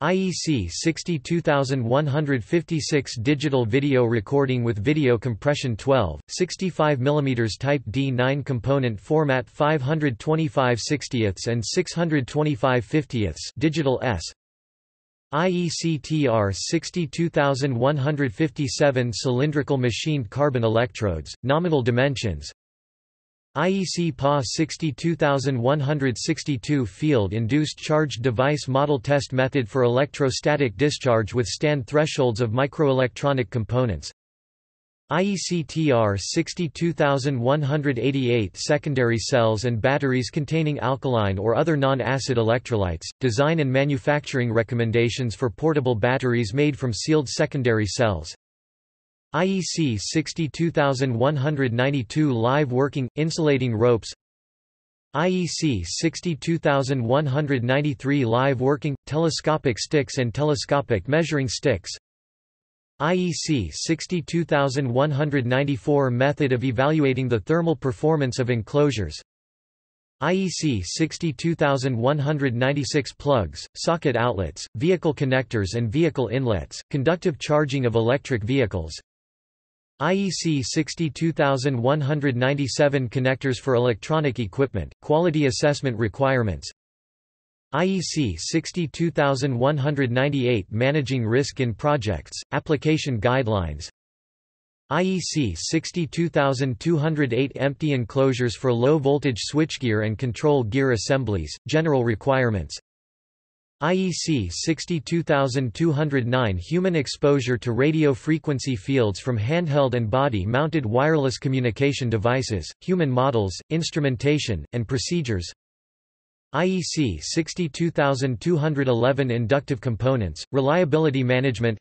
I E C sixty-two thousand one hundred fifty-six Digital Video Recording with Video Compression twelve point six five millimeter Type D nine Component Format five twenty-five sixtieths and six twenty-five fiftieths Digital S I E C T R sixty-two thousand one hundred fifty-seven Cylindrical Machined Carbon Electrodes, Nominal Dimensions I E C P A sixty-two thousand one hundred sixty-two Field-Induced Charged Device Model Test Method for Electrostatic Discharge Withstand Thresholds of Microelectronic Components I E C T R sixty-two thousand one hundred eighty-eight secondary cells and batteries containing alkaline or other non-acid electrolytes, design and manufacturing recommendations for portable batteries made from sealed secondary cells. I E C sixty-two thousand one hundred ninety-two live working, insulating ropes. I E C sixty-two thousand one hundred ninety-three live working, telescopic sticks and telescopic measuring sticks. I E C sixty-two thousand one hundred ninety-four method of evaluating the thermal performance of enclosures. I E C sixty-two thousand one hundred ninety-six plugs, socket outlets, vehicle connectors and vehicle inlets, conductive charging of electric vehicles. I E C sixty-two thousand one hundred ninety-seven connectors for electronic equipment, quality assessment requirements. I E C sixty-two thousand one hundred ninety-eight Managing Risk in Projects, Application Guidelines. I E C sixty-two thousand two hundred eight Empty Enclosures for Low-Voltage Switchgear and Control Gear Assemblies, General Requirements. I E C sixty-two thousand two hundred nine Human Exposure to Radio Frequency Fields from Handheld and Body-Mounted Wireless Communication Devices, Human Models, Instrumentation, and Procedures. I E C sixty-two thousand two hundred eleven Inductive Components, Reliability Management.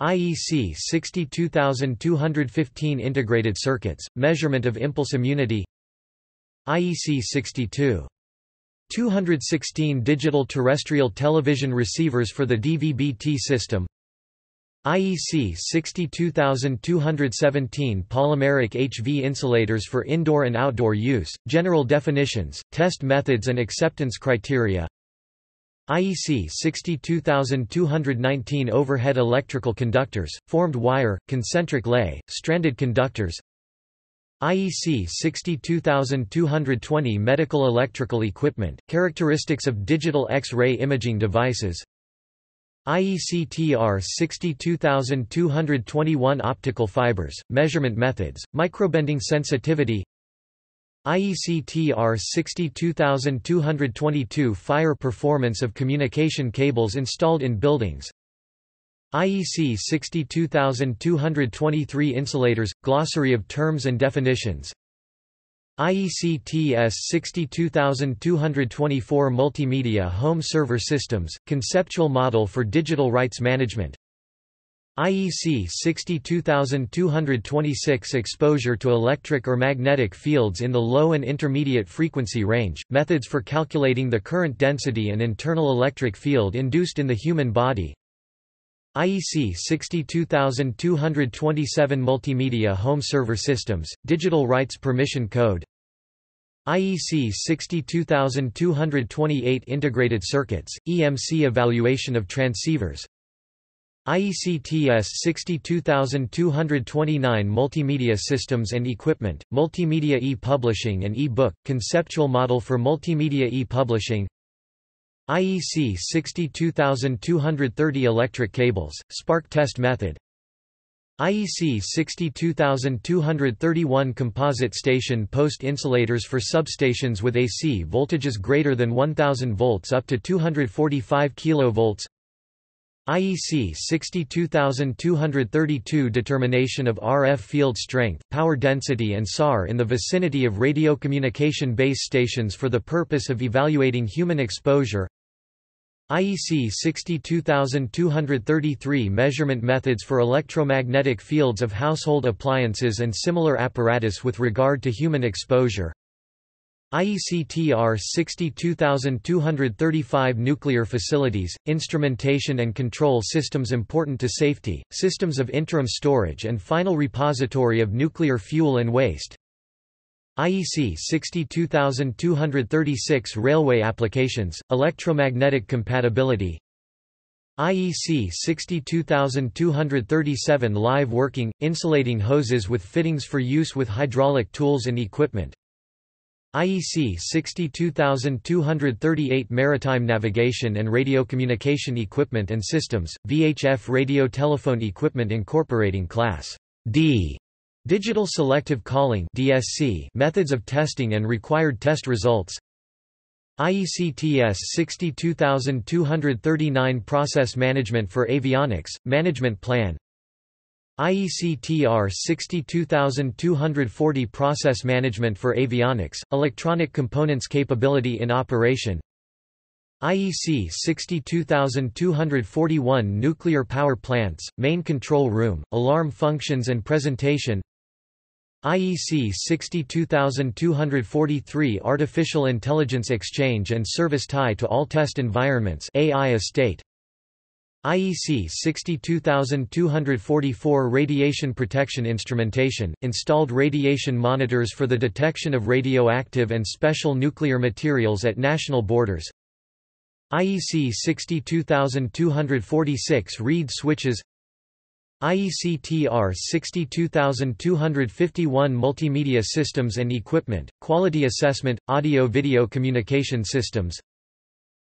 I E C sixty-two thousand two hundred fifteen Integrated Circuits, Measurement of Impulse Immunity. I E C sixty-two thousand two hundred sixteen Digital Terrestrial Television Receivers for the D V B T System. I E C sixty-two thousand two hundred seventeen Polymeric H V Insulators for Indoor and Outdoor Use, General Definitions, Test Methods and Acceptance Criteria. I E C sixty-two thousand two hundred nineteen Overhead Electrical Conductors, Formed Wire, Concentric Lay, Stranded Conductors. I E C sixty-two thousand two hundred twenty Medical Electrical Equipment, Characteristics of Digital X-ray Imaging Devices. I E C T R sixty-two thousand two hundred twenty-one Optical Fibers, Measurement Methods, Microbending Sensitivity. I E C T R sixty-two thousand two hundred twenty-two Fire Performance of Communication Cables Installed in Buildings. I E C sixty-two thousand two hundred twenty-three Insulators, Glossary of Terms and Definitions. I E C T S sixty-two thousand two hundred twenty-four Multimedia Home Server Systems, Conceptual Model for Digital Rights Management. I E C sixty-two thousand two hundred twenty-six Exposure to Electric or Magnetic Fields in the Low and Intermediate Frequency Range, Methods for Calculating the Current Density and Internal Electric Field Induced in the Human Body. I E C sixty-two thousand two hundred twenty-seven Multimedia Home Server Systems, Digital Rights Permission Code. I E C sixty-two thousand two hundred twenty-eight Integrated Circuits, E M C Evaluation of Transceivers. I E C T S sixty-two thousand two hundred twenty-nine Multimedia Systems and Equipment, Multimedia e-Publishing and e-Book, Conceptual Model for Multimedia e-Publishing. I E C sixty-two thousand two hundred thirty Electric Cables, Spark Test Method. I E C sixty-two thousand two hundred thirty-one Composite Station Post Insulators for Substations with A C Voltages Greater than one thousand volts up to two hundred forty-five kilovolts. I E C sixty-two thousand two hundred thirty-two Determination of R F Field Strength, Power Density and S A R in the Vicinity of Radio Communication Base Stations for the Purpose of Evaluating Human Exposure. I E C sixty-two thousand two hundred thirty-three Measurement Methods for Electromagnetic Fields of Household Appliances and Similar Apparatus with Regard to Human Exposure. I E C T R sixty-two thousand two hundred thirty-five Nuclear Facilities, Instrumentation and Control Systems Important to Safety, Systems of Interim Storage and Final Repository of Nuclear Fuel and Waste. I E C sixty-two thousand two hundred thirty-six Railway Applications, Electromagnetic Compatibility. I E C sixty-two thousand two hundred thirty-seven Live Working, Insulating Hoses with Fittings for Use with Hydraulic Tools and Equipment. I E C sixty-two thousand two hundred thirty-eight Maritime Navigation and Radiocommunication Equipment and Systems, V H F Radio Telephone Equipment incorporating Class D Digital Selective Calling D S C methods of testing and required test results. I E C T S sixty-two thousand two hundred thirty-nine Process Management for Avionics, Management Plan. I E C T R sixty-two thousand two hundred forty Process Management for Avionics, Electronic Components Capability in Operation. I E C sixty-two thousand two hundred forty-one Nuclear Power Plants, Main Control Room, Alarm Functions and Presentation. I E C sixty-two thousand two hundred forty-three Artificial Intelligence Exchange and Service Tie to All Test Environments A I Estate. I E C sixty-two thousand two hundred forty-four Radiation Protection Instrumentation, Installed Radiation Monitors for the Detection of Radioactive and Special Nuclear Materials at National Borders. I E C sixty-two thousand two hundred forty-six Reed Switches. I E C T R sixty-two thousand two hundred fifty-one Multimedia Systems and Equipment, Quality Assessment, Audio-Video Communication Systems.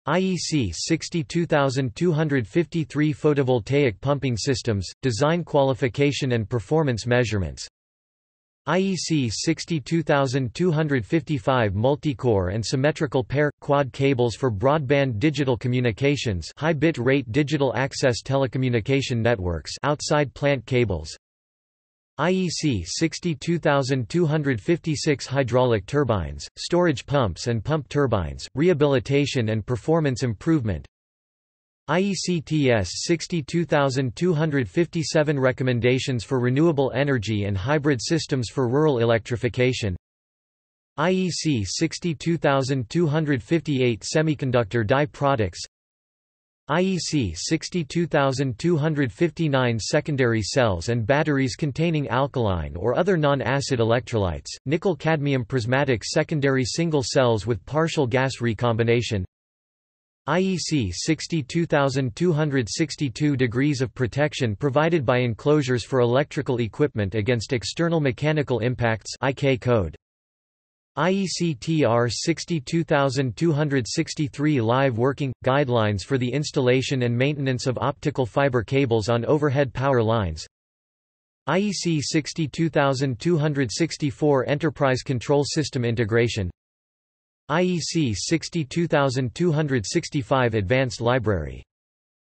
I E C sixty-two thousand two hundred fifty-three Photovoltaic Pumping Systems, Design Qualification and Performance Measurements. I E C sixty-two thousand two hundred fifty-five Multicore and Symmetrical Pair – Quad Cables for Broadband Digital Communications, High Bit Rate Digital Access Telecommunication Networks, Outside Plant Cables. I E C sixty-two thousand two hundred fifty-six Hydraulic Turbines, Storage Pumps and Pump Turbines, Rehabilitation and Performance Improvement. I E C T S sixty-two thousand two hundred fifty-seven Recommendations for Renewable Energy and Hybrid Systems for Rural Electrification. I E C sixty-two thousand two hundred fifty-eight Semiconductor Die Products. I E C sixty-two thousand two hundred fifty-nine Secondary cells and batteries containing alkaline or other non-acid electrolytes, nickel-cadmium prismatic secondary single cells with partial gas recombination. I E C sixty-two thousand two hundred sixty-two Degrees of protection provided by enclosures for electrical equipment against external mechanical impacts I K code. I E C T R sixty-two thousand two hundred sixty-three Live Working – Guidelines for the Installation and Maintenance of Optical Fiber Cables on Overhead Power Lines. I E C sixty-two thousand two hundred sixty-four Enterprise Control System Integration. I E C sixty-two thousand two hundred sixty-five Advanced Library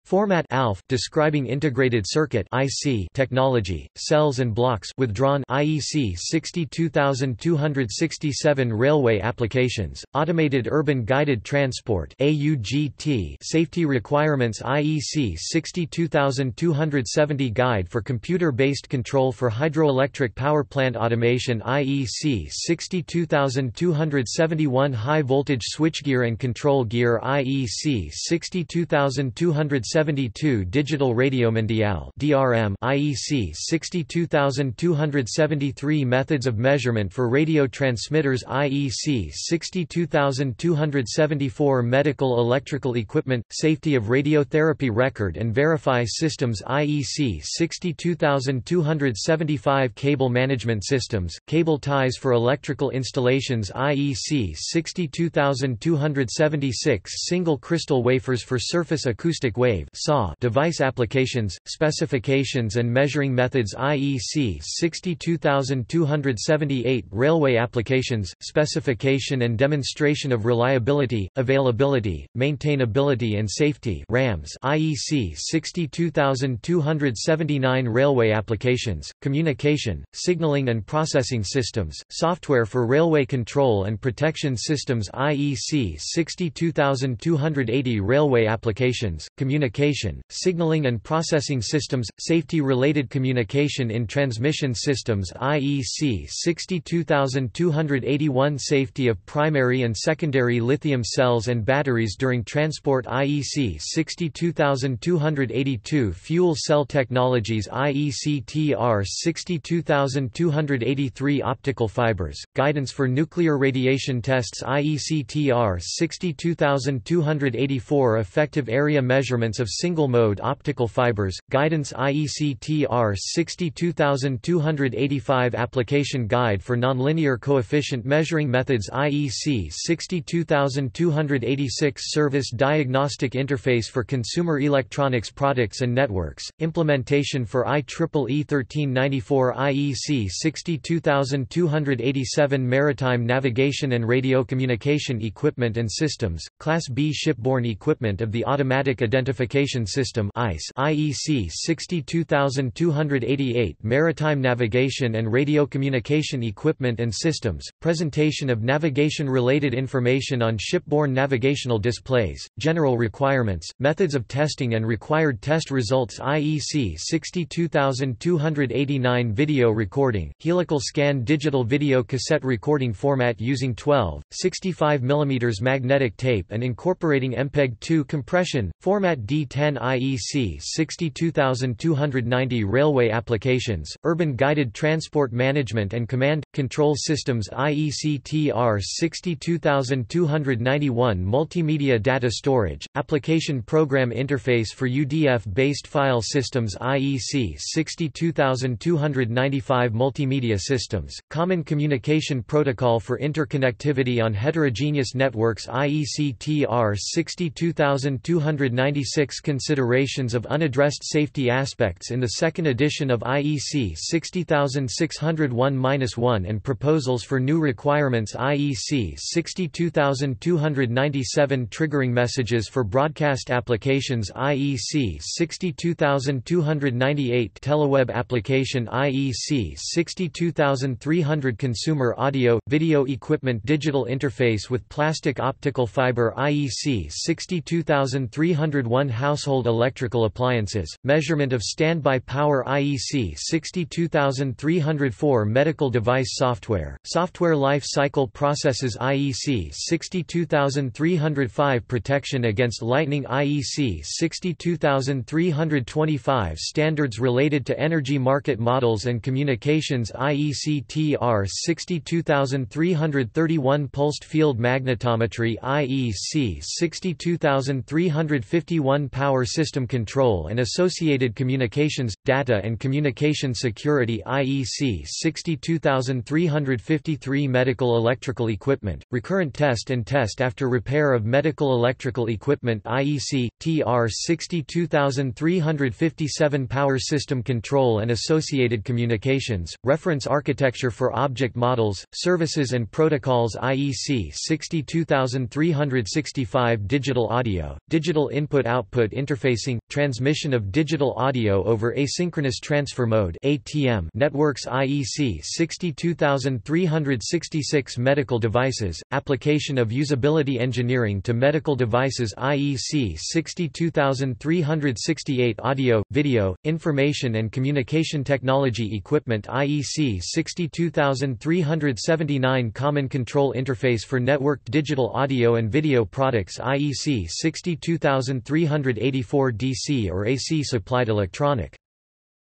Format A L F describing integrated circuit I C technology, cells and blocks withdrawn. I E C sixty-two thousand two hundred sixty-seven Railway applications, automated urban guided transport A U G T safety requirements. I E C sixty-two thousand two hundred seventy Guide for computer-based control for hydroelectric power plant automation. I E C sixty-two thousand two hundred seventy-one High voltage switchgear and control gear. I E C sixty-two thousand two hundred seventy-two seventy-two Digital Radio Mondiale D R M. I E C sixty-two thousand two hundred seventy-three Methods of Measurement for Radio Transmitters. I E C sixty-two thousand two hundred seventy-four Medical Electrical Equipment – Safety of Radiotherapy Record and Verify Systems. I E C sixty-two thousand two hundred seventy-five Cable Management Systems – Cable Ties for Electrical Installations. I E C sixty-two thousand two hundred seventy-six Single Crystal Wafers for Surface Acoustic Wave S A W device applications, specifications and measuring methods. I E C sixty-two thousand two hundred seventy-eight Railway applications, specification and demonstration of reliability, availability, maintainability and safety R A Ms. I E C sixty-two thousand two hundred seventy-nine Railway applications, communication, signaling and processing systems, software for railway control and protection systems. I E C sixty-two thousand two hundred eighty Railway applications, communication, signaling and processing systems, safety-related communication in transmission systems. I E C sixty-two thousand two hundred eighty-one Safety of primary and secondary lithium cells and batteries during transport. I E C sixty-two thousand two hundred eighty-two Fuel cell technologies. I E C T R sixty-two thousand two hundred eighty-three Optical fibers, guidance for nuclear radiation tests. I E C T R sixty-two thousand two hundred eighty-four Effective area measurement Measurements of single-mode optical fibers, guidance. I E C T R sixty-two thousand two hundred eighty-five Application Guide for Nonlinear Coefficient Measuring Methods. I E C sixty-two thousand two hundred eighty-six Service Diagnostic Interface for Consumer Electronics Products and Networks, Implementation for I E E E thirteen ninety-four. I E C sixty-two thousand two hundred eighty-seven Maritime Navigation and Radio Communication Equipment and Systems, Class B Shipborne Equipment of the Automatic Identification Communication System I E C sixty-two thousand two hundred eighty-eight Maritime Navigation and Radio Communication Equipment and Systems, Presentation of Navigation-Related Information on Shipborne Navigational Displays, General Requirements, Methods of Testing and Required Test Results I E C sixty-two thousand two hundred eighty-nine Video Recording, Helical Scan Digital Video Cassette Recording Format using twelve point six five millimeter magnetic tape and incorporating M P E G two compression, Format D ten I E C sixty-two thousand two hundred ninety Railway Applications, Urban Guided Transport Management and Command Control Systems I E C T R sixty-two thousand two hundred ninety-one Multimedia Data Storage, Application Program Interface for U D F-based File Systems I E C sixty-two thousand two hundred ninety-five Multimedia Systems, Common Communication Protocol for Interconnectivity on Heterogeneous Networks I E C T R sixty-two thousand two hundred ninety-six Considerations of Unaddressed Safety Aspects in the second edition of I E C sixty thousand six hundred one dash one and Proposals for New Requirements I E C sixty-two thousand two hundred ninety-seven Triggering Messages for Broadcast Applications I E C sixty-two thousand two hundred ninety-eight Teleweb Application I E C sixty-two thousand three hundred Consumer Audio Video Equipment Digital Interface with Plastic Optical Fiber I E C sixty-two thousand three hundred one Household Electrical Appliances, Measurement of Standby Power I E C sixty-two thousand three hundred four Medical Device Software, Software Life Cycle Processes I E C sixty-two thousand three hundred five Protection Against Lightning I E C sixty-two thousand three hundred twenty-five Standards Related to Energy Market Models and Communications I E C T R sixty-two thousand three hundred thirty-one Pulsed Field Magnetometry I E C sixty-two thousand three hundred fifty-one Power System Control and Associated Communications, Data and Communication Security I E C sixty-two thousand three hundred fifty-three Medical Electrical Equipment, Recurrent Test and Test After Repair of Medical Electrical Equipment I E C, T R sixty-two thousand three hundred fifty-seven Power System Control and Associated Communications, Reference Architecture for Object Models, Services and Protocols I E C sixty-two thousand three hundred sixty-five Digital Audio, Digital Input-Output Interfacing, Transmission of Digital Audio over Asynchronous Transfer Mode A T M Networks I E C sixty-two thousand three hundred sixty-six Medical Devices, Application of Usability Engineering to Medical Devices I E C sixty-two thousand three hundred sixty-eight Audio, Video, Information and Communication Technology Equipment I E C sixty-two thousand three hundred seventy-nine Common Control Interface for Networked Digital Audio and Video Products I E C sixty-two thousand three hundred eighty-four D C or A C Supplied Electronic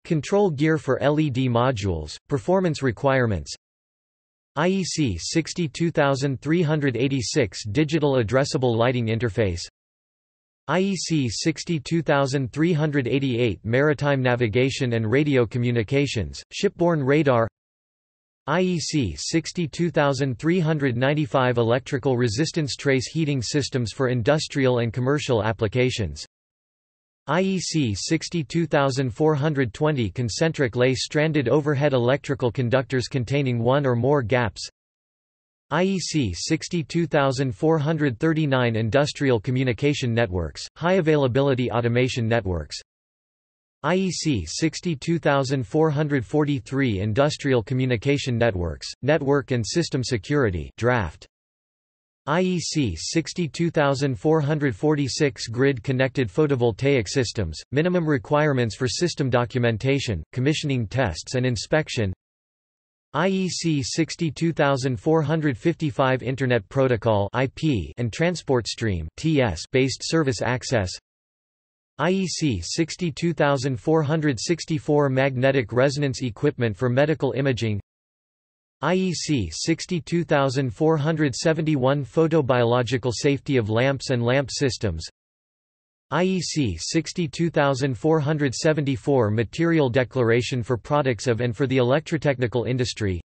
Control Gear for L E D Modules, Performance Requirements I E C sixty-two thousand three hundred eighty-six Digital Addressable Lighting Interface I E C sixty-two thousand three hundred eighty-eight Maritime Navigation and Radio Communications, Shipborne Radar I E C sixty-two thousand three hundred ninety-five Electrical Resistance Trace Heating Systems for Industrial and Commercial Applications I E C sixty-two thousand four hundred twenty Concentric lay stranded overhead electrical conductors containing one or more gaps I E C sixty-two thousand four hundred thirty-nine Industrial Communication Networks, High Availability Automation Networks I E C sixty-two thousand four hundred forty-three Industrial Communication Networks, Network and System Security Draft. I E C sixty-two thousand four hundred forty-six Grid-Connected Photovoltaic Systems, Minimum Requirements for System Documentation, Commissioning Tests and Inspection I E C sixty-two thousand four hundred fifty-five Internet Protocol I P and Transport Stream T S based service access I E C sixty-two thousand four hundred sixty-four Magnetic Resonance Equipment for Medical Imaging I E C sixty-two thousand four hundred seventy-one Photobiological Safety of Lamps and Lamp Systems I E C sixty-two thousand four hundred seventy-four Material Declaration for Products of and for the Electrotechnical Industry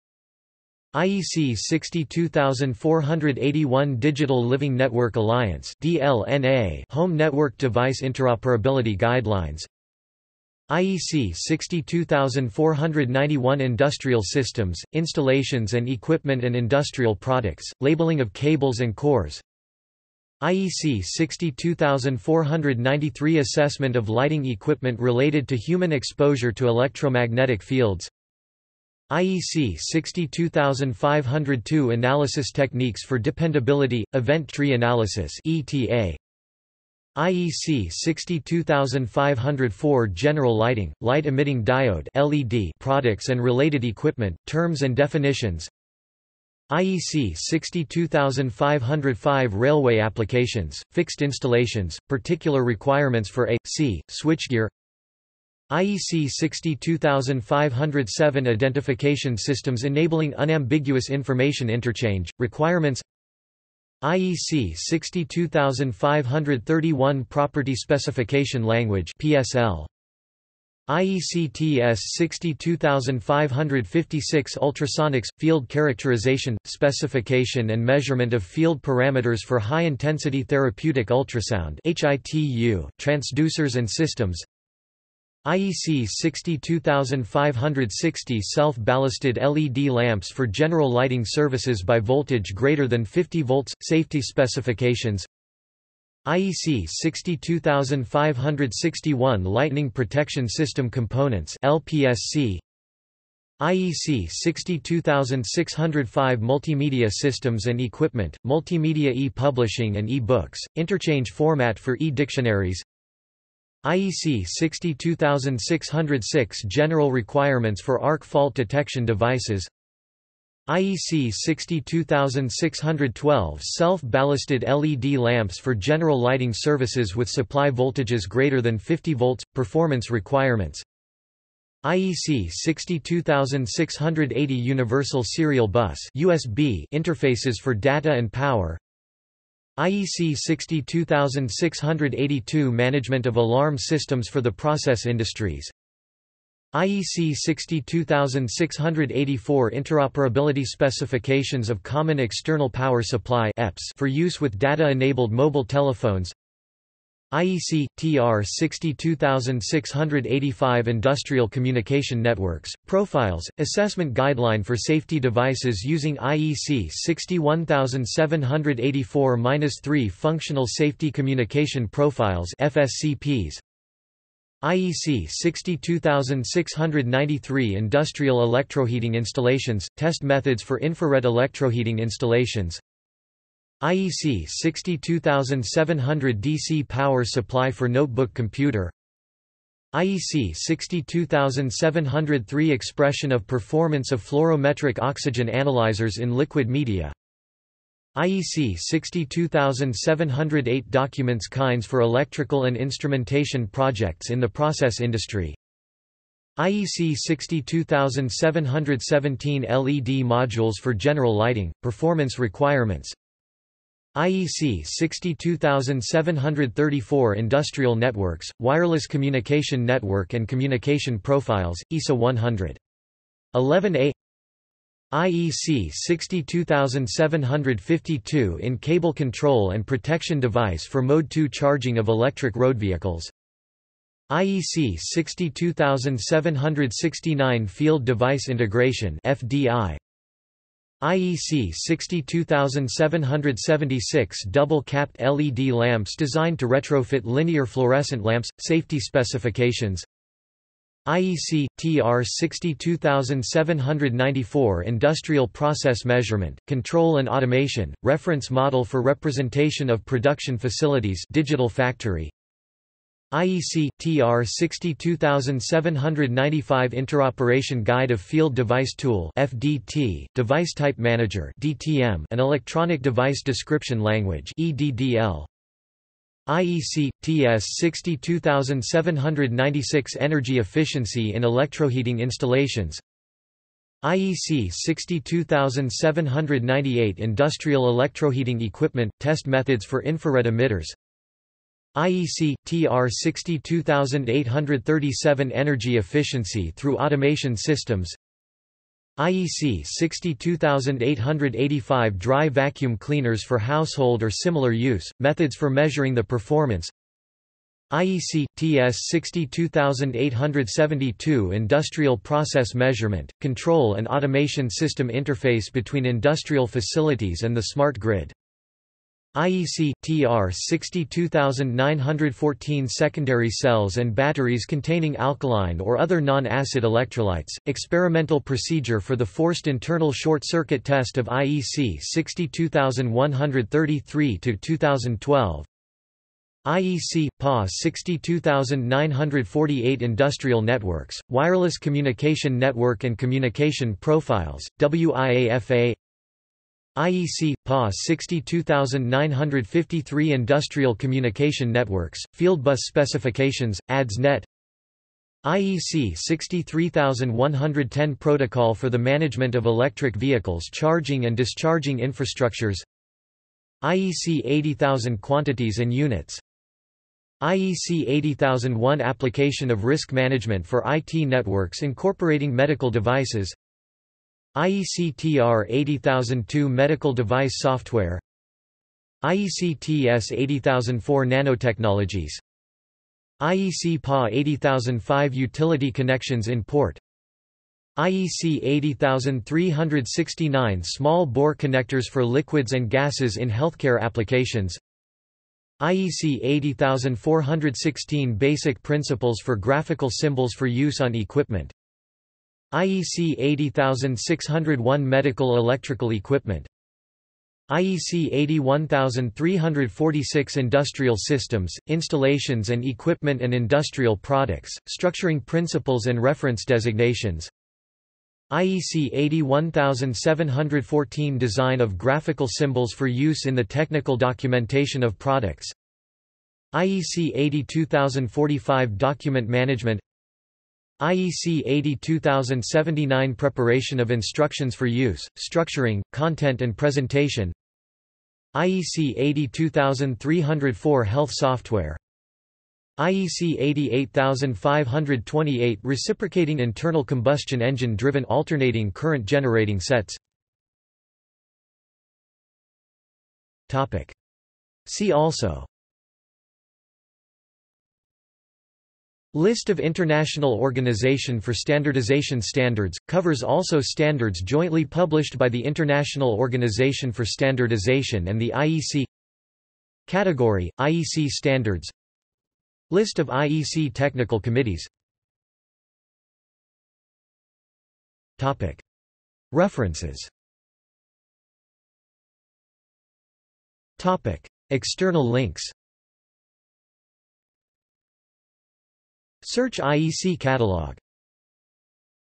I E C sixty-two thousand four hundred eighty-one Digital Living Network Alliance D L N A Home Network Device Interoperability Guidelines I E C sixty-two thousand four hundred ninety-one Industrial Systems, Installations and Equipment and Industrial Products, Labeling of Cables and Cores I E C sixty-two thousand four hundred ninety-three Assessment of lighting equipment related to human exposure to electromagnetic fields. I E C sixty-two thousand five hundred two Analysis techniques for dependability, event tree analysis (E T A). I E C sixty-two thousand five hundred four General lighting, light-emitting diode (L E D) products and related equipment, terms and definitions. I E C sixty-two thousand five hundred five Railway applications, fixed installations, particular requirements for A C switchgear. I E C sixty-two thousand five hundred seven Identification systems enabling unambiguous information interchange, requirements. I E C sixty-two thousand five hundred thirty-one Property specification language P S L. I E C T S sixty-two thousand five hundred fifty-six Ultrasonics – Field characterization, specification and measurement of field parameters for high-intensity therapeutic ultrasound (H I T U), transducers and systems. I E C sixty-two thousand five hundred sixty Self-ballasted L E D lamps for general lighting services by voltage greater than fifty volts, safety specifications. I E C sixty-two thousand five hundred sixty-one Lightning Protection System Components L P S C. I E C sixty-two thousand six hundred five Multimedia Systems and Equipment, Multimedia e-Publishing and e-Books, Interchange Format for e-Dictionaries. I E C sixty-two thousand six hundred six General Requirements for Arc Fault Detection Devices. I E C sixty-two thousand six hundred twelve Self-ballasted L E D lamps for general lighting services with supply voltages greater than fifty volts, performance requirements. I E C sixty-two thousand six hundred eighty Universal Serial Bus U S B interfaces for data and power. I E C sixty-two thousand six hundred eighty-two Management of alarm systems for the process industries. I E C sixty-two thousand six hundred eighty-four Interoperability specifications of common external power supply E P S for use with data-enabled mobile telephones. I E C T R sixty-two thousand six hundred eighty-five Industrial communication networks, profiles, assessment guideline for safety devices using I E C sixty-one thousand seven hundred eighty-four dash three Functional safety communication profiles F S C Ps. I E C sixty-two thousand six hundred ninety-three Industrial electroheating installations, test methods for infrared electroheating installations. I E C sixty-two thousand seven hundred D C Power Supply for Notebook Computer. I E C sixty-two thousand seven hundred three Expression of Performance of Fluorometric Oxygen Analyzers in Liquid Media. I E C sixty-two thousand seven hundred eight Documents Kinds for Electrical and Instrumentation Projects in the Process Industry. I E C sixty-two thousand seven hundred seventeen L E D Modules for General Lighting, Performance Requirements. I E C sixty-two thousand seven hundred thirty-four Industrial Networks, Wireless Communication Network and Communication Profiles, I S A one hundred. eleven A. I E C sixty-two thousand seven hundred fifty-two In Cable Control and Protection Device for Mode two Charging of Electric Road Vehicles. I E C sixty-two thousand seven hundred sixty-nine Field Device Integration F D I. I E C sixty-two thousand seven hundred seventy-six Double-capped L E D lamps designed to retrofit linear fluorescent lamps, safety specifications. I E C T R sixty-two thousand seven hundred ninety-four Industrial process measurement, control and automation, reference model for representation of production facilities digital factory. I E C T R sixty-two thousand seven hundred ninety-five Interoperation Guide of Field Device Tool F D T, Device Type Manager D T M, and Electronic Device Description Language E D D L. I E C T S sixty-two thousand seven hundred ninety-six Energy Efficiency in Electroheating Installations. I E C sixty-two thousand seven hundred ninety-eight Industrial Electroheating Equipment – Test Methods for Infrared Emitters. I E C T R sixty-two thousand eight hundred thirty-seven Energy Efficiency through Automation Systems. I E C sixty-two thousand eight hundred eighty-five Dry Vacuum Cleaners for Household or Similar Use, Methods for Measuring the Performance. I E C T S sixty-two thousand eight hundred seventy-two Industrial Process Measurement, Control and Automation System Interface between Industrial Facilities and the Smart Grid. I E C T R sixty-two thousand nine hundred fourteen secondary cells and batteries containing alkaline or other non-acid electrolytes. Experimental procedure for the forced internal short circuit test of I E C sixty-two thousand one hundred thirty-three to two thousand twelve. I E C P A sixty-two thousand nine hundred forty-eight Industrial Networks, Wireless Communication Network and Communication Profiles, W I A F A. I E C P A sixty-two thousand nine hundred fifty-three Industrial Communication Networks, Field Bus Specifications, A D S N E T. I E C sixty-three thousand one hundred ten Protocol for the Management of Electric Vehicles Charging and Discharging Infrastructures. I E C eighty thousand Quantities and Units. I E C eighty thousand one Application of Risk Management for I T Networks Incorporating Medical Devices. I E C T R eighty thousand two Medical Device Software. I E C T S eighty thousand four Nanotechnologies. I E C P A eighty thousand five Utility Connections in Port. I E C eighty thousand three hundred sixty-nine Small Bore Connectors for Liquids and Gases in Healthcare Applications. I E C eighty thousand four hundred sixteen Basic Principles for Graphical Symbols for Use on Equipment. I E C eighty thousand six hundred one Medical Electrical Equipment. I E C eighty-one thousand three hundred forty-six Industrial Systems, Installations and Equipment and Industrial Products, Structuring Principles and Reference Designations. I E C eighty-one thousand seven hundred fourteen Design of graphical symbols for use in the technical documentation of products. I E C eighty-two thousand forty-five Document management. I E C eighty-two thousand seventy-nine Preparation of instructions for use, structuring, content and presentation. I E C eighty-two thousand three hundred four Health software. I E C eighty-eight thousand five hundred twenty-eight Reciprocating internal combustion engine driven alternating current generating sets. Topic. See also: List of International Organization for Standardization Standards – covers also standards jointly published by the International Organization for Standardization and the I E C. Category – I E C standards. List of I E C technical committees. Topic. References. Topic. External links. Search I E C catalog.